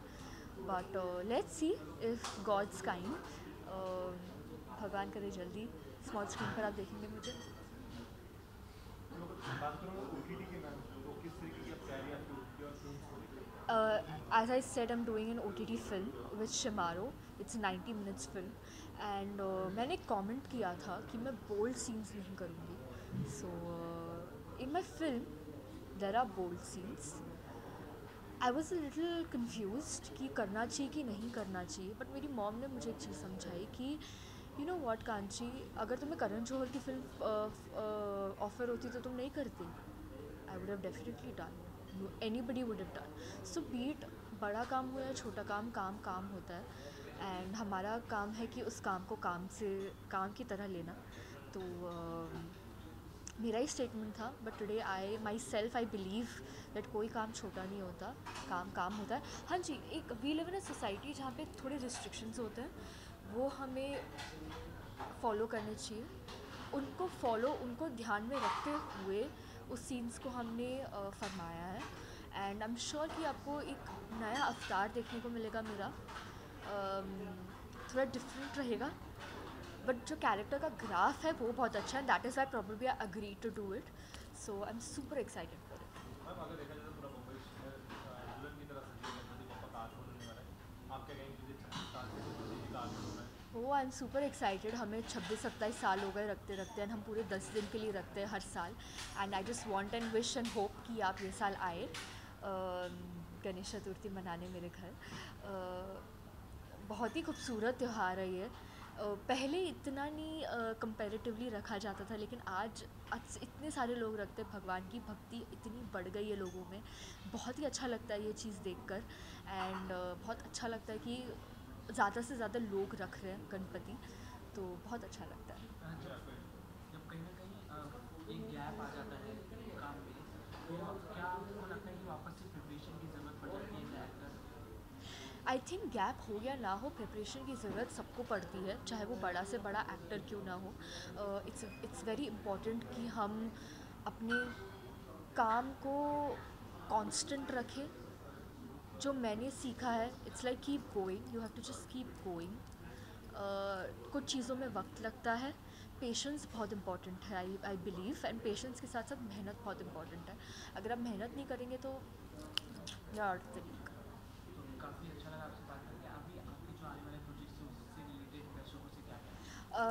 But let's see if God's kind, भगवान करे जल्दी स्मॉल स्क्रीन पर आप देखेंगे मुझे। As I said, I'm doing an OTT film with Shemaroo. It's a 90 minutes film and मैंने comment किया था कि मैं bold scenes नहीं करूँगी, so in my film there are bold scenes. I was a little confuse कि करना चाहिए कि नहीं करना चाहिए, बट मेरी मॉम ने मुझे एक चीज़ समझाई कि यू नो वॉट कांची, अगर तुम्हें करण जौहर की फिल्म ऑफर होती तो तुम नहीं करती। I would have definitely done, anybody would have done. So बीट बड़ा काम हो या छोटा काम, काम होता है एंड हमारा काम है कि उस काम को काम की तरह लेना। तो मेरा ही स्टेटमेंट था, but today I myself I believe that कोई काम छोटा नहीं होता, काम होता है। हाँ जी, एक we live in a society जहाँ पे थोड़े रिस्ट्रिक्शंस होते हैं, वो हमें फॉलो करने चाहिए, उनको ध्यान में रखते हुए उस सीन्स को हमने फरमाया है एंड आई एम श्योर कि आपको एक नया अवतार देखने को मिलेगा मेरा। थोड़ा डिफरेंट रहेगा बट जो कैरेक्टर का ग्राफ है वो बहुत अच्छा है, that is why probably I agree to do it, so I am super excited for it. वो आई एम सुपर एक्साइटेड। हमें 26-27 साल हो गए रखते रखते एंड हम पूरे 10 दिन के लिए रखते हैं हर साल and I just want and wish and hope कि आप ये साल आए गणेश चतुर्थी मनाने मेरे घर। बहुत ही खूबसूरत त्यौहार है ये। पहले इतना नहीं कंपैरेटिवली रखा जाता था, लेकिन आज इतने सारे लोग रखते हैं, भगवान की भक्ति इतनी बढ़ गई है लोगों में, बहुत ही अच्छा लगता है ये चीज़ देखकर एंड बहुत अच्छा लगता है कि ज़्यादा से ज़्यादा लोग रख रहे हैं गणपति, तो बहुत अच्छा लगता है। जब कहीं ना कहीं एक गैप आ जाता है काम में, तो क्या आपको लगता है कि वापस से प्रिपरेशन की ज़रूरत पड़ जाती है? आई थिंक गैप हो या ना हो, प्रिपरेशन की ज़रूरत सबको पड़ती है, चाहे वो बड़ा से बड़ा एक्टर क्यों ना हो। इट्स वेरी इम्पॉर्टेंट कि हम अपने काम को कांस्टेंट रखें। जो मैंने सीखा है, it's like keep going, you have to just keep going. कुछ चीज़ों में वक्त लगता है, पेशेंस बहुत इम्पॉर्टेंट है आई बिलीव, एंड पेशेंस के साथ साथ मेहनत बहुत इम्पॉर्टेंट है। अगर आप मेहनत नहीं करेंगे तो यार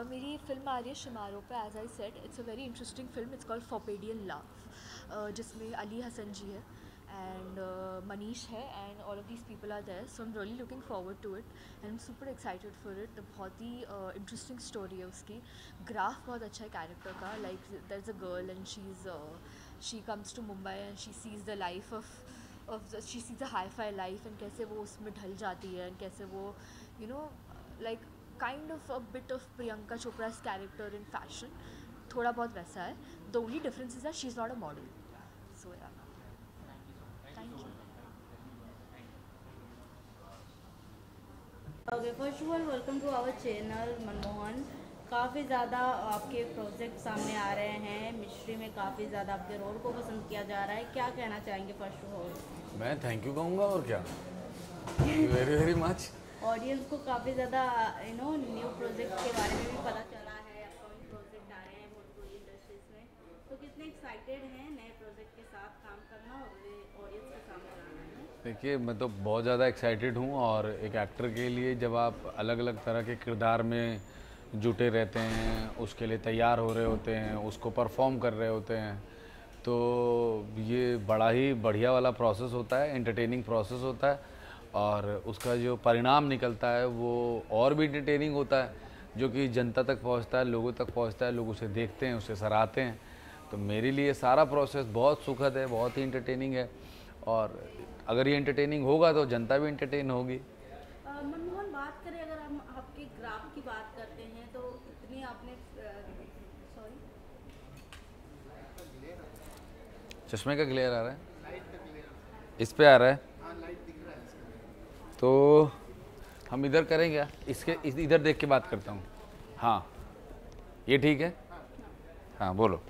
मेरी फिल्म आ रही है शिमारो पे, as I said it's a very interesting film, it's called forbidden love, जिसमें अली हसन जी है एंड मनीष है and all of these people are there, so I am really looking forward to it and I am super excited for it. बहुत ही interesting story है उसकी, graph बहुत अच्छा है कैरेक्टर का, like there is a girl and she comes to Mumbai and she sees the life of she sees the hi fi life and कैसे वो उसमें ढल जाती है एंड कैसे वो you know like kind of a bit of Priyanka Chopra's character in fashion, थोड़ा बहुत वैसा है। The only difference is that she's not a model. So yeah. Thank you. Okay, first of all, welcome to our channel, Manmohan. काफ़ी ज़्यादा आपके project सामने आ रहे हैं, मिस्ट्री में काफ़ी ज़्यादा आपके रोल को पसंद किया जा रहा है, क्या कहना चाहेंगे? फर्स्ट ऑफ ऑल मैं थैंक यू कहूँगा, और क्या, वेरी वेरी मच। ऑडियंस को काफ़ी ज़्यादा यू नो न्यू प्रोजेक्ट के बारे में भी पता चला है, अपकमिंग प्रोजेक्ट आ रहे हैं भोजपुरी इंडस्ट्रीज में, तो कितने एक्साइटेड हैं नए प्रोजेक्ट के साथ काम करना और ऑडियंस के सामने आना है? देखिए मैं तो बहुत ज़्यादा एक्साइटेड हूँ, और एक एक्टर के लिए जब आप अलग अलग तरह के किरदार में जुटे रहते हैं, उसके लिए तैयार हो रहे होते हैं, उसको परफॉर्म कर रहे होते हैं, तो ये बड़ा ही बढ़िया वाला प्रोसेस होता है, एंटरटेनिंग प्रोसेस होता है, और उसका जो परिणाम निकलता है वो और भी एंटरटेनिंग होता है, जो कि जनता तक पहुंचता है, लोगों तक पहुंचता है, लोग उसे देखते हैं, उसे सराहते हैं। तो मेरे लिए सारा प्रोसेस बहुत सुखद है, बहुत ही एंटरटेनिंग है, और अगर ये एंटरटेनिंग होगा तो जनता भी एंटरटेन होगी। मनमोहन, बात करें अगर हम आपके ग्राफ की बात करते हैं, तो इतनी आपने चश्मे का ग्लेयर आ रहा है, इस पर आ रहा है, तो हम इधर करेंगे, इसके इधर देख के बात करता हूँ। हाँ ये ठीक है, हाँ बोलो।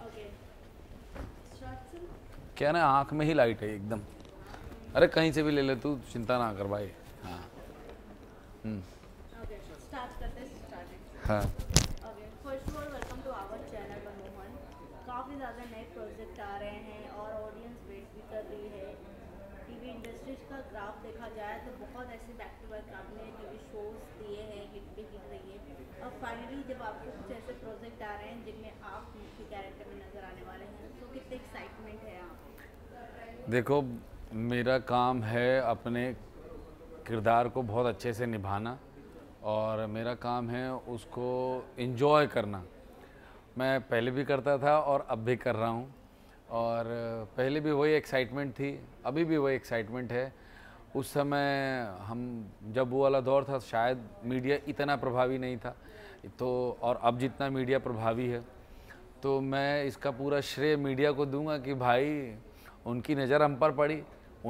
क्या ना आँख में ही लाइट है एकदम, अरे कहीं से भी ले ले, तू चिंता ना कर भाई। हाँ हाँ ग्राफ देखा जाए तो बहुत ऐसे बैक टू बैक आपने टीवी शोज दिए हैं, हिट भी हिट रही है, और फाइनली जब आपको कुछ ऐसे प्रोजेक्ट आ रहे हैं जिनमें आप मुख्य कैरेक्टर में नजर आने वाले हैं, तो कितने एक्साइटमेंट है आप? देखो मेरा काम है अपने किरदार को बहुत अच्छे से निभाना, और मेरा काम है उसको एंजॉय करना। मैं पहले भी करता था और अब भी कर रहा हूँ, और पहले भी वही एक्साइटमेंट थी, अभी भी वही एक्साइटमेंट है। उस समय हम जब वो वाला दौर था, शायद मीडिया इतना प्रभावी नहीं था, तो और अब जितना मीडिया प्रभावी है, तो मैं इसका पूरा श्रेय मीडिया को दूंगा कि भाई उनकी नज़र हम पर पड़ी,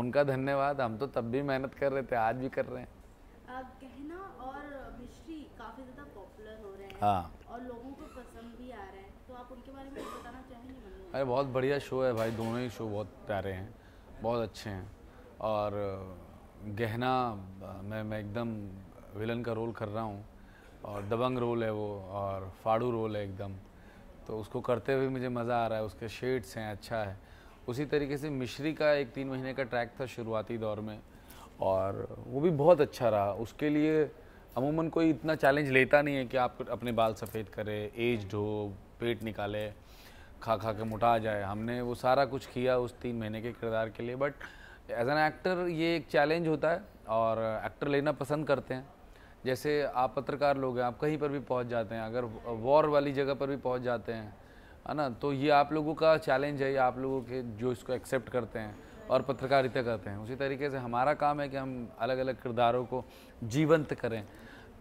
उनका धन्यवाद। हम तो तब भी मेहनत कर रहे थे, आज भी कर रहे हैं। आप कहना और मिस्ट्री काफ़ी ज़्यादा पॉपुलर हो रहे हैं, हाँ, और लोगों को पसंद भी आ रहे हैं, तो आप उनके बारे में बताना चाहेंगे? अरे बहुत बढ़िया शो है भाई, दोनों ही शो बहुत प्यारे हैं, बहुत अच्छे हैं, और गहना मैं एकदम विलन का रोल कर रहा हूँ, और दबंग रोल है वो, और फाड़ू रोल है एकदम, तो उसको करते हुए मुझे मज़ा आ रहा है, उसके शेड्स हैं, अच्छा है। उसी तरीके से मिश्री का एक 3 महीने का ट्रैक था शुरुआती दौर में, और वो भी बहुत अच्छा रहा। उसके लिए अमूमन कोई इतना चैलेंज लेता नहीं है कि आप अपने बाल सफ़ेद करें, एज्ड हो, पेट निकाले, खा खा के मोटा जाए। हमने वो सारा कुछ किया उस 3 महीने के किरदार के लिए, बट एज एन एक्टर ये एक चैलेंज होता है, और एक्टर लेना पसंद करते हैं। जैसे आप पत्रकार लोग हैं, आप कहीं पर भी पहुंच जाते हैं, अगर वॉर वाली जगह पर भी पहुंच जाते हैं, है ना, तो ये आप लोगों का चैलेंज है, ये आप लोगों के जो इसको एक्सेप्ट करते हैं और पत्रकारिता करते हैं। उसी तरीके से हमारा काम है कि हम अलग अलग किरदारों को जीवंत करें,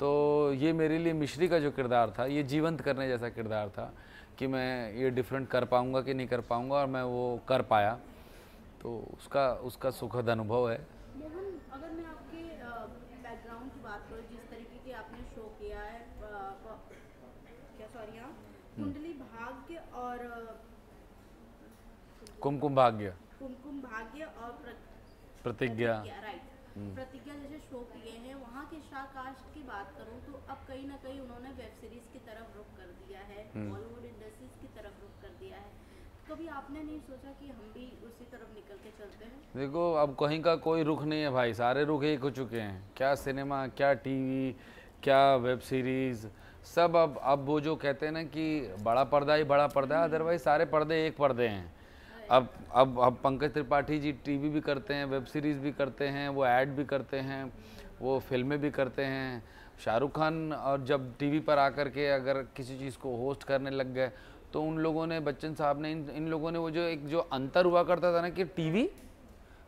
तो ये मेरे लिए मिश्री का जो किरदार था ये जीवंत करने जैसा किरदार था कि मैं ये डिफरेंट कर पाऊँगा कि नहीं कर पाऊँगा, और मैं वो कर पाया, तो उसका सुखद अनुभव है। मोहन, अगर मैं आपके बैकग्राउंड की बात करूँ, जिस तरीके के आपने शो किया है कुंडली भाग्य और कुमकुम भाग्य और प्रतिज्ञा, राइट, प्रतिज्ञा जैसे शो किए हैं, वहाँ के स्टारकास्ट की बात करूँ तो अब कहीं ना कहीं उन्होंने वेब सीरीज की तरफ रुख कर दिया है, बॉलीवुड इंडस्ट्रीज की तरफ रुख कर दिया है। कभी आपने नहीं सोचा कि हम भी उसी तरफ निकल के चलते हैं? देखो, अब कहीं का कोई रुख नहीं है भाई, सारे रुख एक हो चुके हैं, क्या सिनेमा, क्या टीवी, क्या वेब सीरीज, सब। अब वो जो कहते हैं ना कि बड़ा पर्दा ही बड़ा पर्दा, अदरवाइज सारे पर्दे एक पर्दे हैं। अब पंकज त्रिपाठी जी टीवी भी करते हैं, वेब सीरीज़ भी करते हैं, वो ऐड भी करते हैं, वो फिल्में भी करते हैं। शाहरुख खान और जब टीवी पर आकर के अगर किसी चीज़ को होस्ट करने लग गए तो उन लोगों ने, बच्चन साहब ने, इन लोगों ने वो जो अंतर हुआ करता था ना कि टीवी,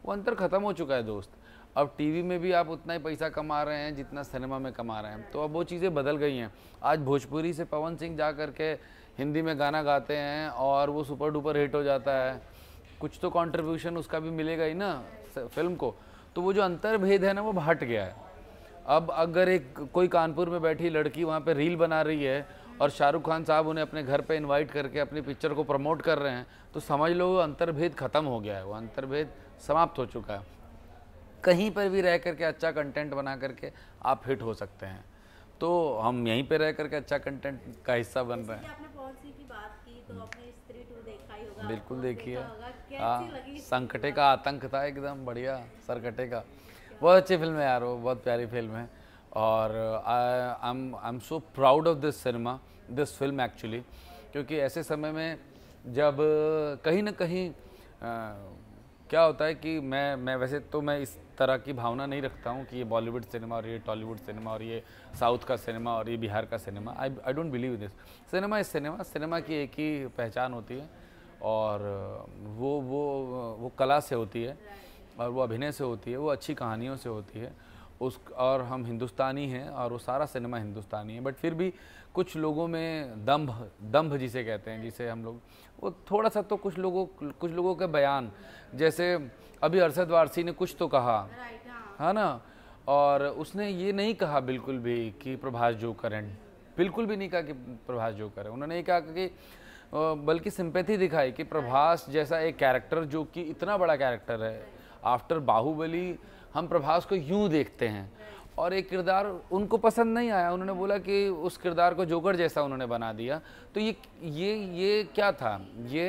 वो अंतर ख़त्म हो चुका है दोस्त। अब टीवी में भी आप उतना ही पैसा कमा रहे हैं जितना सिनेमा में कमा रहे हैं, तो अब वो चीज़ें बदल गई हैं। आज भोजपुरी से पवन सिंह जा कर के हिंदी में गाना गाते हैं और वो सुपर डुपर हिट हो जाता है, कुछ तो कंट्रीब्यूशन उसका भी मिलेगा ही ना फिल्म को। तो वो जो अंतर्भेद है ना वो हट गया है। अब अगर कोई कानपुर में बैठी लड़की वहाँ पे रील बना रही है और शाहरुख खान साहब उन्हें अपने घर पे इनवाइट करके अपनी पिक्चर को प्रमोट कर रहे हैं, तो समझ लो वो अंतर्भेद ख़त्म हो गया है, वो अंतर्भेद समाप्त हो चुका है। कहीं पर भी रह करके अच्छा कंटेंट बना करके आप हिट हो सकते हैं, तो हम यहीं पर रह करके अच्छा कंटेंट का हिस्सा बन रहे हैं। बिल्कुल, देखिए, हाँ, सरकटे का आतंक था, एकदम बढ़िया। सरकटे का बहुत अच्छी फिल्म है यार, वो बहुत प्यारी फिल्म है, और I am so proud of this film actually, क्योंकि ऐसे समय में जब कहीं ना कहीं क्या होता है कि मैं वैसे तो मैं इस तरह की भावना नहीं रखता हूँ कि ये बॉलीवुड सिनेमा और ये टॉलीवुड सिनेमा और ये साउथ का सिनेमा और ये बिहार का cinema, I don't believe this. Cinema is cinema, cinema की एक ही पहचान होती है, और वो कला से होती है, और वो अभिनय से होती है, वो अच्छी कहानियों से होती है उस, और हम हिंदुस्तानी हैं और वो सारा सिनेमा हिंदुस्तानी है। बट फिर भी कुछ लोगों में दंभ जिसे कहते हैं, जिसे हम लोग वो थोड़ा सा, तो कुछ लोगों के बयान, जैसे अभी अरशद वारसी ने कुछ तो कहा है ना, और उसने ये नहीं कहा बिल्कुल भी कि प्रभास जो करें, बिल्कुल भी नहीं कहा कि प्रभास जो करें, उन्होंने ये कहा कि, बल्कि सिंपैथी दिखाई कि प्रभास जैसा एक कैरेक्टर जो कि इतना बड़ा कैरेक्टर है, आफ्टर बाहुबली हम प्रभास को यूं देखते हैं, और एक किरदार उनको पसंद नहीं आया, उन्होंने बोला कि उस किरदार को जोकर जैसा उन्होंने बना दिया। तो ये क्या था, ये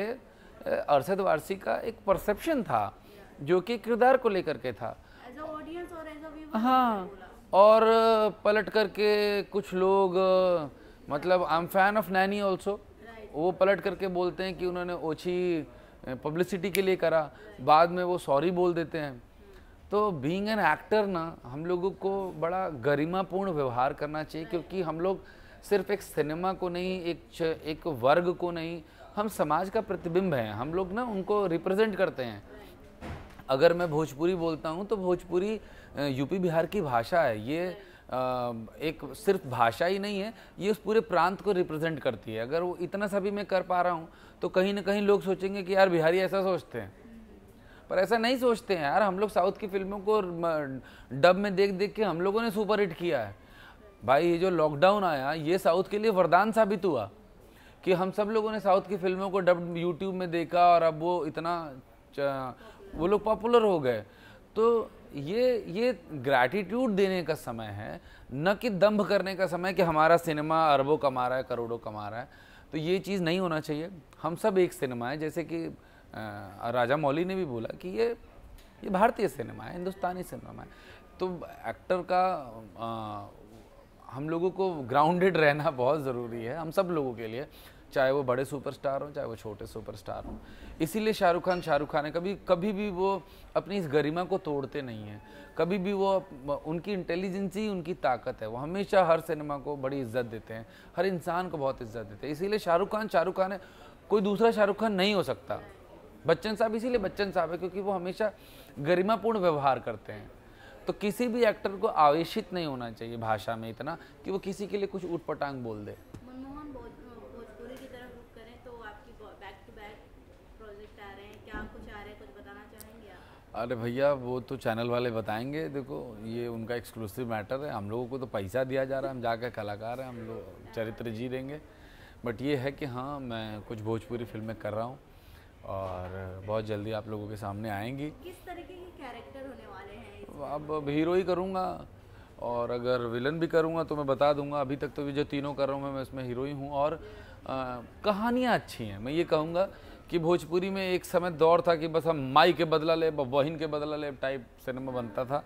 अरशद वारसी का एक परसेप्शन था जो कि किरदार को लेकर के था, हाँ, और पलट करके कुछ लोग, मतलब I am fan of Naini also, वो पलट करके बोलते हैं कि उन्होंने ओछी पब्लिसिटी के लिए करा, बाद में वो सॉरी बोल देते हैं। तो बीइंग एन एक्टर ना, हम लोगों को बड़ा गरिमापूर्ण व्यवहार करना चाहिए, क्योंकि हम लोग सिर्फ एक सिनेमा को नहीं, एक वर्ग को नहीं, हम समाज का प्रतिबिंब हैं, हम लोग ना उनको रिप्रेजेंट करते हैं। अगर मैं भोजपुरी बोलता हूँ तो भोजपुरी यूपी बिहार की भाषा है, ये एक सिर्फ भाषा ही नहीं है, ये उस पूरे प्रांत को रिप्रेजेंट करती है। अगर वो इतना सा भी मैं कर पा रहा हूँ तो कहीं ना कहीं लोग सोचेंगे कि यार बिहारी ऐसा सोचते हैं, पर ऐसा नहीं सोचते हैं यार। हम लोग साउथ की फिल्मों को डब में देख देख के हम लोगों ने सुपर हिट किया है भाई। ये जो लॉकडाउन आया ये साउथ के लिए वरदान साबित हुआ कि हम सब लोगों ने साउथ की फिल्मों को डब यूट्यूब में देखा, और अब वो इतना वो लोग पॉपुलर हो गए। तो ये ग्रैटिट्यूड देने का समय है, न कि दंभ करने का समय कि हमारा सिनेमा अरबों कमा रहा है, करोड़ों कमा रहा है। तो ये चीज़ नहीं होना चाहिए। हम सब एक सिनेमा है, जैसे कि राजामौली ने भी बोला कि ये भारतीय सिनेमा है, हिंदुस्तानी सिनेमा है। तो एक्टर का हम लोगों को ग्राउंडेड रहना बहुत ज़रूरी है, हम सब लोगों के लिए, चाहे वो बड़े सुपरस्टार हो, चाहे वो छोटे सुपरस्टार हो। इसीलिए शाहरुख खान है, कभी भी वो अपनी इस गरिमा को तोड़ते नहीं हैं, कभी भी वो, उनकी इंटेलिजेंसी, उनकी ताकत है, वो हमेशा हर सिनेमा को बड़ी इज्जत देते हैं, हर इंसान को बहुत इज्जत देते हैं। इसीलिए शाहरुख खान है, कोई दूसरा शाहरुख खान नहीं हो सकता। बच्चन साहब, इसीलिए बच्चन साहब है क्योंकि वो हमेशा गरिमापूर्ण व्यवहार करते हैं। तो किसी भी एक्टर को आवेशित नहीं होना चाहिए भाषा में इतना कि वो किसी के लिए कुछ ऊट पटांग बोल दे। मनमोहन भोजपुरी की तरफ रुख करें तो आपकी बैक टू बैक प्रोजेक्ट आ रहे हैं, क्या कुछ आ रहे हैं, कुछ बताना चाहेंगे आप? अरे भैया वो तो चैनल वाले बताएंगे, देखो ये उनका एक्सक्लूसिव मैटर है, हम लोगों को तो पैसा दिया जा रहा है, हम जाकर कलाकार हैं, हम लोग चरित्र जी देंगे। बट ये है कि हाँ मैं कुछ भोजपुरी फिल्में कर रहा हूँ और बहुत जल्दी आप लोगों के सामने आएंगी। किस तरीके के कैरेक्टर होने वाले हैं? अब हीरो ही करूँगा और अगर विलन भी करूँगा तो मैं बता दूंगा। अभी तक तो जो तीनों कर रहा हूँ मैं उसमें हीरो ही हूँ। और कहानियाँ अच्छी हैं। मैं ये कहूँगा कि भोजपुरी में एक समय दौर था कि बस हम माई के बदला ले, बहिन के बदला ले टाइप सिनेमा बनता था,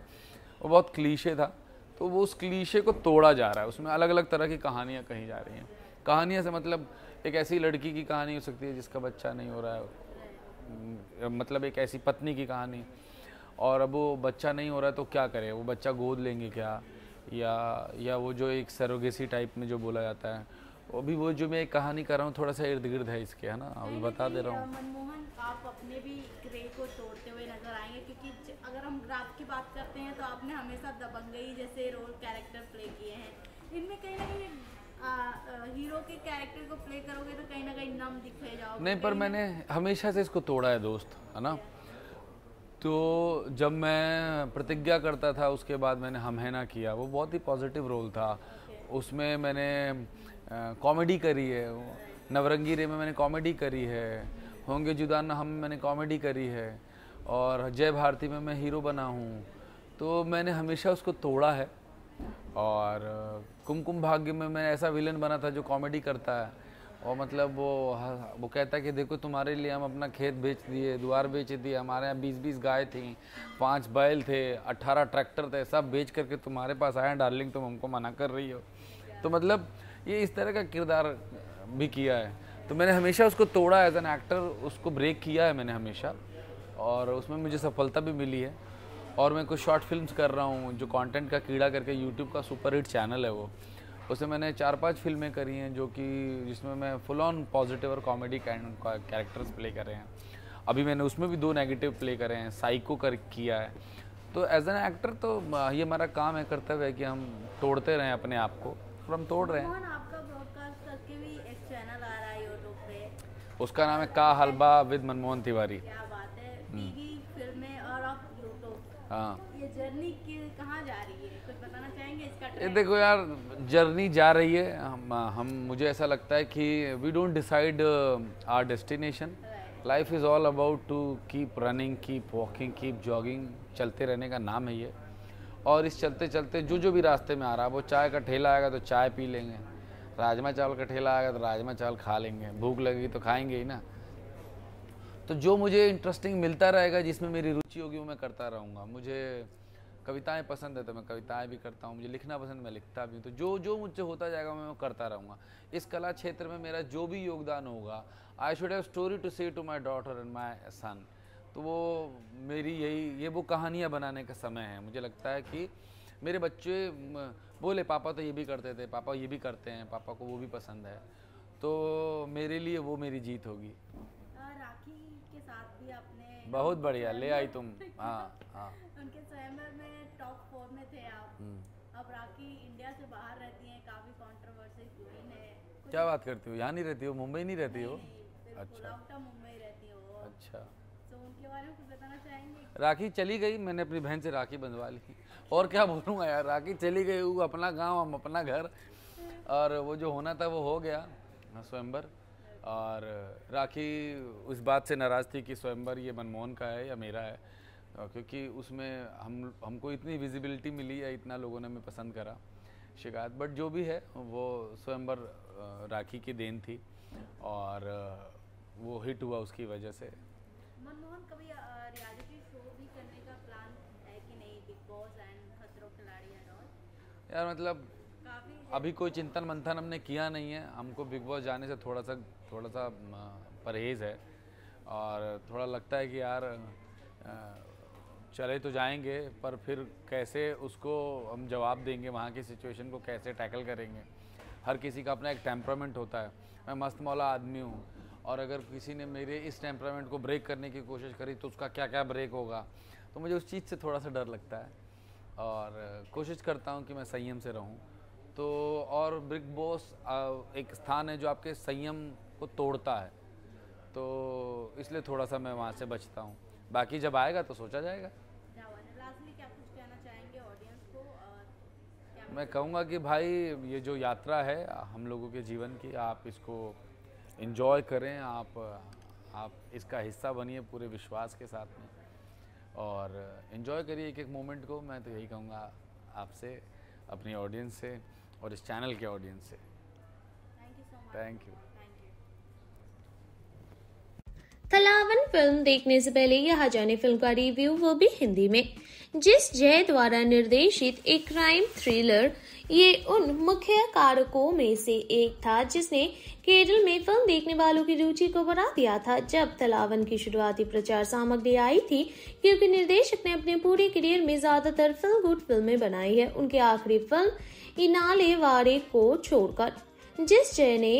वो बहुत क्लीशे था। तो वो उस क्लीशे को तोड़ा जा रहा है, उसमें अलग अलग तरह की कहानियाँ कही जा रही हैं। कहानियाँ से मतलब एक ऐसी लड़की की कहानी हो सकती है जिसका बच्चा नहीं हो रहा है, मतलब एक ऐसी पत्नी की कहानी, और अब वो बच्चा नहीं हो रहा है तो क्या करें, वो बच्चा गोद लेंगे क्या, या वो जो एक सरोगेसी टाइप में जो बोला जाता है, वो भी वो जो मैं एक कहानी कर रहा हूँ थोड़ा सा इर्द गिर्द है इसके, है ना, अभी बता दे रहा हूँ। मनमोहन आप अपने भी ग्रे को तोड़ते हुए नजर आएंगे, क्योंकि अगर हम रात की बात करते हैं तो आपने हमेशा दबंगई जैसे रोल कैरेक्टर प्ले किए हैं, इनमें कहीं ना कहीं हीरो के कैरेक्टर को प्ले करोगे तो कहीं ना कहीं नम दिखे जाओगे। नहीं, पर मैंने हमेशा से इसको तोड़ा है दोस्त, है ना। तो जब मैं प्रतिज्ञा करता था उसके बाद मैंने हम है ना किया, वो बहुत ही पॉजिटिव रोल था। उसमें मैंने कॉमेडी करी है, नवरंगी रे में मैंने कॉमेडी करी है, होंगे जुदा ना हम मैंने कॉमेडी करी है, और जय भारती में मैं हीरो बना हूँ। तो मैंने हमेशा उसको तोड़ा है। और कुमकुम भाग्य में मैं ऐसा विलन बना था जो कॉमेडी करता है, और मतलब वो कहता है कि देखो तुम्हारे लिए हम अपना खेत बेच दिए, द्वार बेच दिए, हमारे यहाँ 20-20 गाय थी, 5 बैल थे, 18 ट्रैक्टर थे, सब बेच करके तुम्हारे पास आए डार्लिंग, तुम हमको मना कर रही हो। तो मतलब ये इस तरह का किरदार भी किया है। तो मैंने हमेशा उसको तोड़ा एज एन एक्टर, उसको ब्रेक किया है मैंने हमेशा, और उसमें मुझे सफलता भी मिली है। और मैं कुछ शॉर्ट फिल्म्स कर रहा हूँ, जो कंटेंट का कीड़ा करके यूट्यूब का सुपर हिट चैनल है, वो उसमें मैंने 4-5 फिल्में करी हैं जो कि जिसमें मैं फुल ऑन पॉजिटिव और कॉमेडी कैरेक्टर्स प्ले करे हैं। अभी मैंने उसमें भी 2 नेगेटिव प्ले करे हैं, साइको कर किया है। तो एज एन एक्टर तो ये हमारा काम है, कर्तव्य है कि हम तोड़ते रहें अपने आप को, और हम तोड़ रहे हैं। आपका ब्रॉडकास्ट करके भी एक चैनल आ रहा है यूट्यूब पे, उसका नाम है का हलबा विद मनमोहन तिवारी। क्या बात है। हाँ, ये जर्नी कहाँ जा रही है, कुछ बताना चाहेंगे इसका ट्रेंड? देखो यार, जर्नी जा रही है। हम मुझे ऐसा लगता है कि we don't decide our destination, life is all about to keep running, keep walking, keep jogging, चलते रहने का नाम है ये। और इस चलते चलते जो जो भी रास्ते में आ रहा है, वो चाय का ठेला आएगा तो चाय पी लेंगे, राजमा चावल का ठेला आएगा तो राजमा चावल खा लेंगे, भूख लगेगी तो खाएंगे ही ना। तो जो मुझे इंटरेस्टिंग मिलता रहेगा, जिसमें मेरी रुचि होगी, वो मैं करता रहूँगा। मुझे कविताएं पसंद है तो मैं कविताएं भी करता हूँ, मुझे लिखना पसंद है मैं लिखता भी हूँ। तो जो जो मुझसे होता जाएगा मैं करता रहूँगा। इस कला क्षेत्र में मेरा जो भी योगदान होगा, I should have story to say to my daughter and my son. तो वो मेरी ये वो कहानियाँ बनाने का समय है। मुझे लगता है कि मेरे बच्चे बोले पापा तो ये भी करते थे, पापा ये भी करते हैं, पापा को वो भी पसंद है, तो मेरे लिए वो मेरी जीत होगी। बहुत बढ़िया ले आई तुम। हाँ, उनके स्वयंवर में टॉप 4 में थे आप। अब राखी इंडिया से बाहर रहती हैं, काफी कंट्रोवर्सी क्वीन है। क्या बात करती हो, यहाँ नहीं रहती हो, मुंबई नहीं रहती हो? अच्छा, मुंबई रहती हो। अच्छा, तो उनके बारे में कुछ बताना चाहेंगे? राखी चली गई, मैंने अपनी बहन से राखी बंधवा ली, और क्या बोलूँगा यार, राखी चली गई, वो अपना गाँव हम अपना घर, और वो जो होना था वो हो गया स्वयंवर। और राखी उस बात से नाराज़ थी कि स्वयंवर ये मनमोहन का है या मेरा है, क्योंकि उसमें हमको इतनी विजिबिलिटी मिली या इतना लोगों ने हमें पसंद करा, शिकायत। बट जो भी है वो स्वयंवर राखी की देन थी, और वो हिट हुआ उसकी वजह से। मनमोहन कभी रियलिटी शो भी करने का प्लान है कि नहीं? बिग बॉस एंड खतरों खिलाड़ी है यार, मतलब अभी कोई चिंतन मंथन हमने किया नहीं है। हमको बिग बॉस जाने से थोड़ा सा परहेज़ है, और थोड़ा लगता है कि यार चले तो जाएंगे, पर फिर कैसे उसको हम जवाब देंगे, वहाँ की सिचुएशन को कैसे टैकल करेंगे। हर किसी का अपना एक टेम्परामेंट होता है। मैं मस्त मौला आदमी हूँ, और अगर किसी ने मेरे इस टेम्परामेंट को ब्रेक करने की कोशिश करी तो उसका क्या क्या ब्रेक होगा। तो मुझे उस चीज़ से थोड़ा सा डर लगता है, और कोशिश करता हूँ कि मैं संयम से रहूँ। तो और ब्रिक बॉस एक स्थान है जो आपके संयम को तोड़ता है, तो इसलिए थोड़ा सा मैं वहाँ से बचता हूँ। बाकी जब आएगा तो सोचा जाएगा। मैं कहूँगा कि भाई ये जो यात्रा है हम लोगों के जीवन की, आप इसको एंजॉय करें, आप इसका हिस्सा बनिए पूरे विश्वास के साथ में और एंजॉय करिए एक एक मोमेंट को। मैं तो यही कहूँगा आपसे, अपनी ऑडियंस से और इस चैनल के ऑडियंस से। Thank you. थलावन फिल्म देखने से पहले यहाँ जाने फिल्म का रिव्यू, वो भी हिंदी में। जिस जय द्वारा निर्देशित एक क्राइम थ्रिलर, ये उन मुख्य कारकों में से एक था जिसने केरल में फिल्म देखने वालों की रुचि को बढ़ा दिया था जब थलावन की शुरुआती प्रचार सामग्री आई थी, क्योंकि निर्देशक ने अपने पूरे करियर में ज्यादातर फिल्म गुड फिल्में बनाई है। उनकी आखिरी फिल्म इनाले वारे को छोड़कर जिस जय ने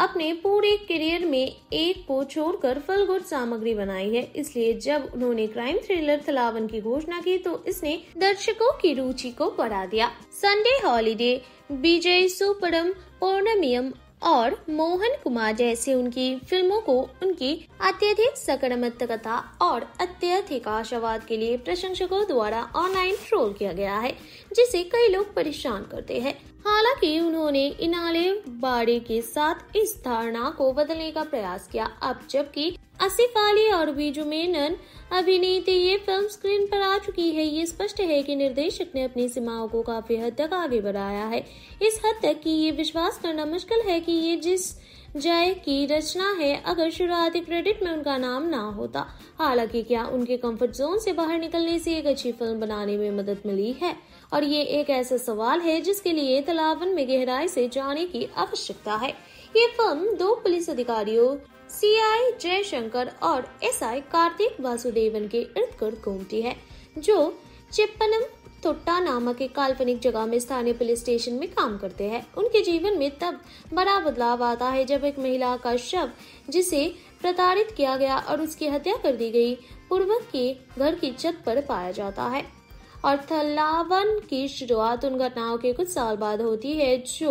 अपने पूरे करियर में एक को छोड़कर फल गुड सामग्री बनाई है। इसलिए जब उन्होंने क्राइम थ्रिलर थलावन की घोषणा की तो इसने दर्शकों की रुचि को बढ़ा दिया। संडे हॉलीडे, विजय सुपरम, पौर्णमियम और मोहन कुमार जैसे उनकी फिल्मों को उनकी अत्यधिक सकारात्मकता और अत्यधिक आशावाद के लिए प्रशंसकों द्वारा ऑनलाइन ट्रोल किया गया है, जिसे कई लोग परेशान करते हैं। हालांकि उन्होंने इनाले बाड़े के साथ इस धारणा को बदलने का प्रयास किया। अब जबकि आसिफ अली और बीजू मेनन अभिनीत ये फिल्म स्क्रीन पर आ चुकी है, ये स्पष्ट है कि निर्देशक ने अपनी सीमाओं को काफी हद तक आगे बढ़ाया है, इस हद तक कि ये विश्वास करना मुश्किल है कि ये जिस जय की रचना है अगर शुरुआती क्रेडिट में उनका नाम ना होता। हालांकि क्या उनके कंफर्ट जोन से बाहर निकलने से एक अच्छी फिल्म बनाने में मदद मिली है, और ये एक ऐसा सवाल है जिसके लिए थलावन में गहराई से जाने की आवश्यकता है। ये फिल्म दो पुलिस अधिकारियों सीआई जयशंकर और एसआई कार्तिक वासुदेवन के इर्द गिर्द घूमती है, जो चेप्पनथोट्टा नामक एक काल्पनिक जगह में स्थानीय पुलिस स्टेशन में काम करते हैं। उनके जीवन में तब बड़ा बदलाव आता है जब एक महिला का शव, जिसे प्रताड़ित किया गया और उसकी हत्या कर दी गई, पूर्वक के घर की छत पर पाया जाता है। और थलावन की शुरुआत उन घटनाओं के कुछ साल बाद होती है जो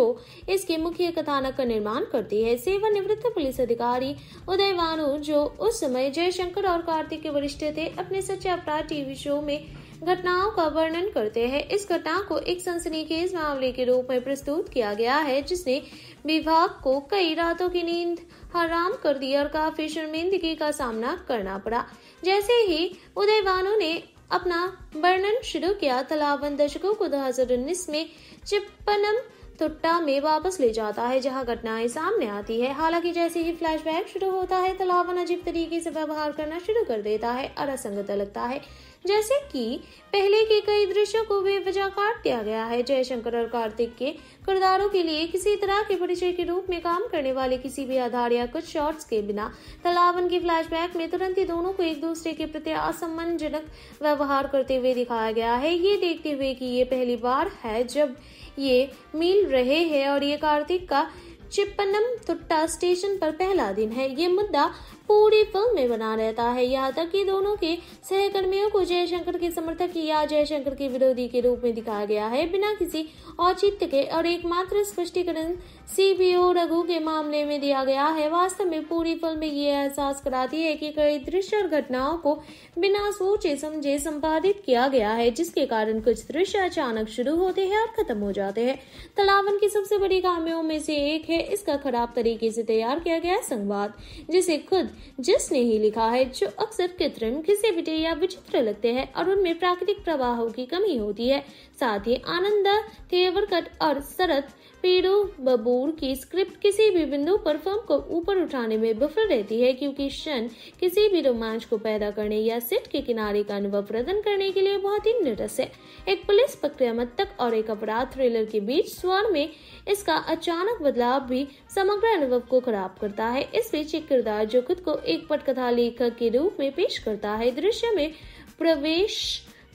इसके मुख्य कथानक का निर्माण करती है। सेवानिवृत्त पुलिस अधिकारी उदयवानु, जो उस समय जयशंकर और कार्तिक के वरिष्ठ थे, अपने सच्चे अपराध टीवी शो में घटनाओं का वर्णन करते हैं। इस घटना को एक सनसनीखेज मामले के रूप में प्रस्तुत किया गया है जिसने विभाग को कई रातों की नींद हराम कर दी और काफी शर्मिंदगी का सामना करना पड़ा। जैसे ही उदयवानु ने अपना वर्णन शुरू किया, थलावन दशकों को 2019 में चेप्पनथोट्टा में वापस ले जाता है जहां घटनाएं सामने आती है। हालांकि जैसे ही फ्लैशबैक शुरू होता है, थलावन अजीब तरीके से व्यवहार करना शुरू कर देता है और असंगता लगता है, जैसे कि पहले के कई दृश्यों को बेवजह काट दिया गया है। जयशंकर और कार्तिक के किरदारों के लिए किसी तरह के परिचय के रूप में काम करने वाले किसी भी आधार या कुछ शॉट्स के बिना थलावन की फ्लैशबैक में तुरंत ही दोनों को एक दूसरे के प्रति असम्मानजनक व्यवहार करते हुए दिखाया गया है, ये देखते हुए कि ये पहली बार है जब ये मिल रहे हैं और ये कार्तिक का चेप्पनथोट्टा स्टेशन पर पहला दिन है। ये मुद्दा पूरी फिल्म में बना रहता है, यहाँ तक कि दोनों के सहकर्मियों को जयशंकर के समर्थक या जयशंकर के विरोधी के रूप में दिखाया गया है बिना किसी औचित्य के, और एकमात्र स्पष्टीकरण सीबीओ रघु के मामले में दिया गया है। वास्तव में पूरी फिल्म में ये एहसास कराती है कि कई दृश्य और घटनाओं को बिना सोचे समझे संपादित किया गया है, जिसके कारण कुछ दृश्य अचानक शुरू होते हैं और खत्म हो जाते हैं। थलावन की सबसे बड़ी खामियों में से एक है इसका खराब तरीके से तैयार किया गया संवाद, जिसे खुद जिसने ही लिखा है, जो अक्सर कृत्रिम, घिसे-पिटे या विचित्र लगते हैं और उनमें प्राकृतिक प्रवाहों की कमी होती है। साथ ही आनंद थेवरकट और शरत पेड़ो बबूर की स्क्रिप्ट किसी भी बिंदु पर फिल्म को ऊपर उठाने में विफल रहती है, क्योंकि क्षण किसी भी रोमांच को पैदा करने या सेट के किनारे का अनुभव प्रदान करने के लिए बहुत ही नीरस है। एक पुलिस प्रक्रियात्मक और एक अपराध थ्रिलर के बीच स्वर में इसका अचानक बदलाव भी समग्र अनुभव को खराब करता है। इस बीच एक किरदार जो खुद को एक पटकथा लेखक के रूप में पेश करता है, दृश्य में प्रवेश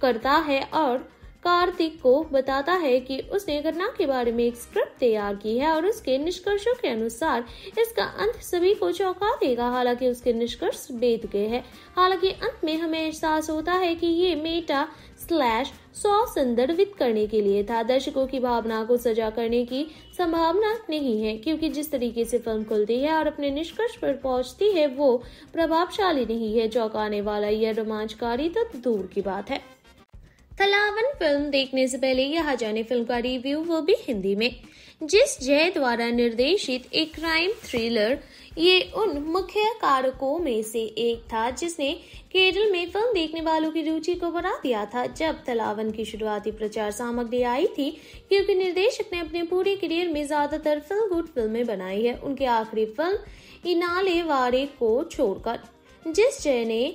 करता है और कार्तिक को बताता है कि उसने घटना के बारे में एक स्क्रिप्ट तैयार की है और उसके निष्कर्षों के अनुसार इसका अंत सभी को चौंका देगा। हालांकि उसके निष्कर्ष बेतुके हैं। हालांकि अंत में हमें एहसास होता है कि ये मेटा स्लैश सौ संदर्भित करने के लिए था। दर्शकों की भावना को सजा करने की संभावना नहीं है, क्योंकि जिस तरीके से फिल्म खुलती है और अपने निष्कर्ष पर पहुंचती है वो प्रभावशाली नहीं है। चौंकाने वाला यह रोमांचकारी तो दूर की बात है। थलावन फिल्म देखने से पहले यहाँ जाने फिल्म का रिव्यू, वो भी हिंदी में। जिस जय द्वारा निर्देशित एक क्राइम थ्रिलर, ये उन मुख्य कारकों में से एक था जिसने केरल में फिल्म देखने वालों की रुचि को बढ़ा दिया था जब थलावन की शुरुआती प्रचार सामग्री आई थी, क्योंकि निर्देशक ने अपने पूरे करियर में ज्यादातर फिल्म गुड फिल्में बनाई है, उनके आखिरी फिल्म इनाले वारे को छोड़कर। जिस जय ने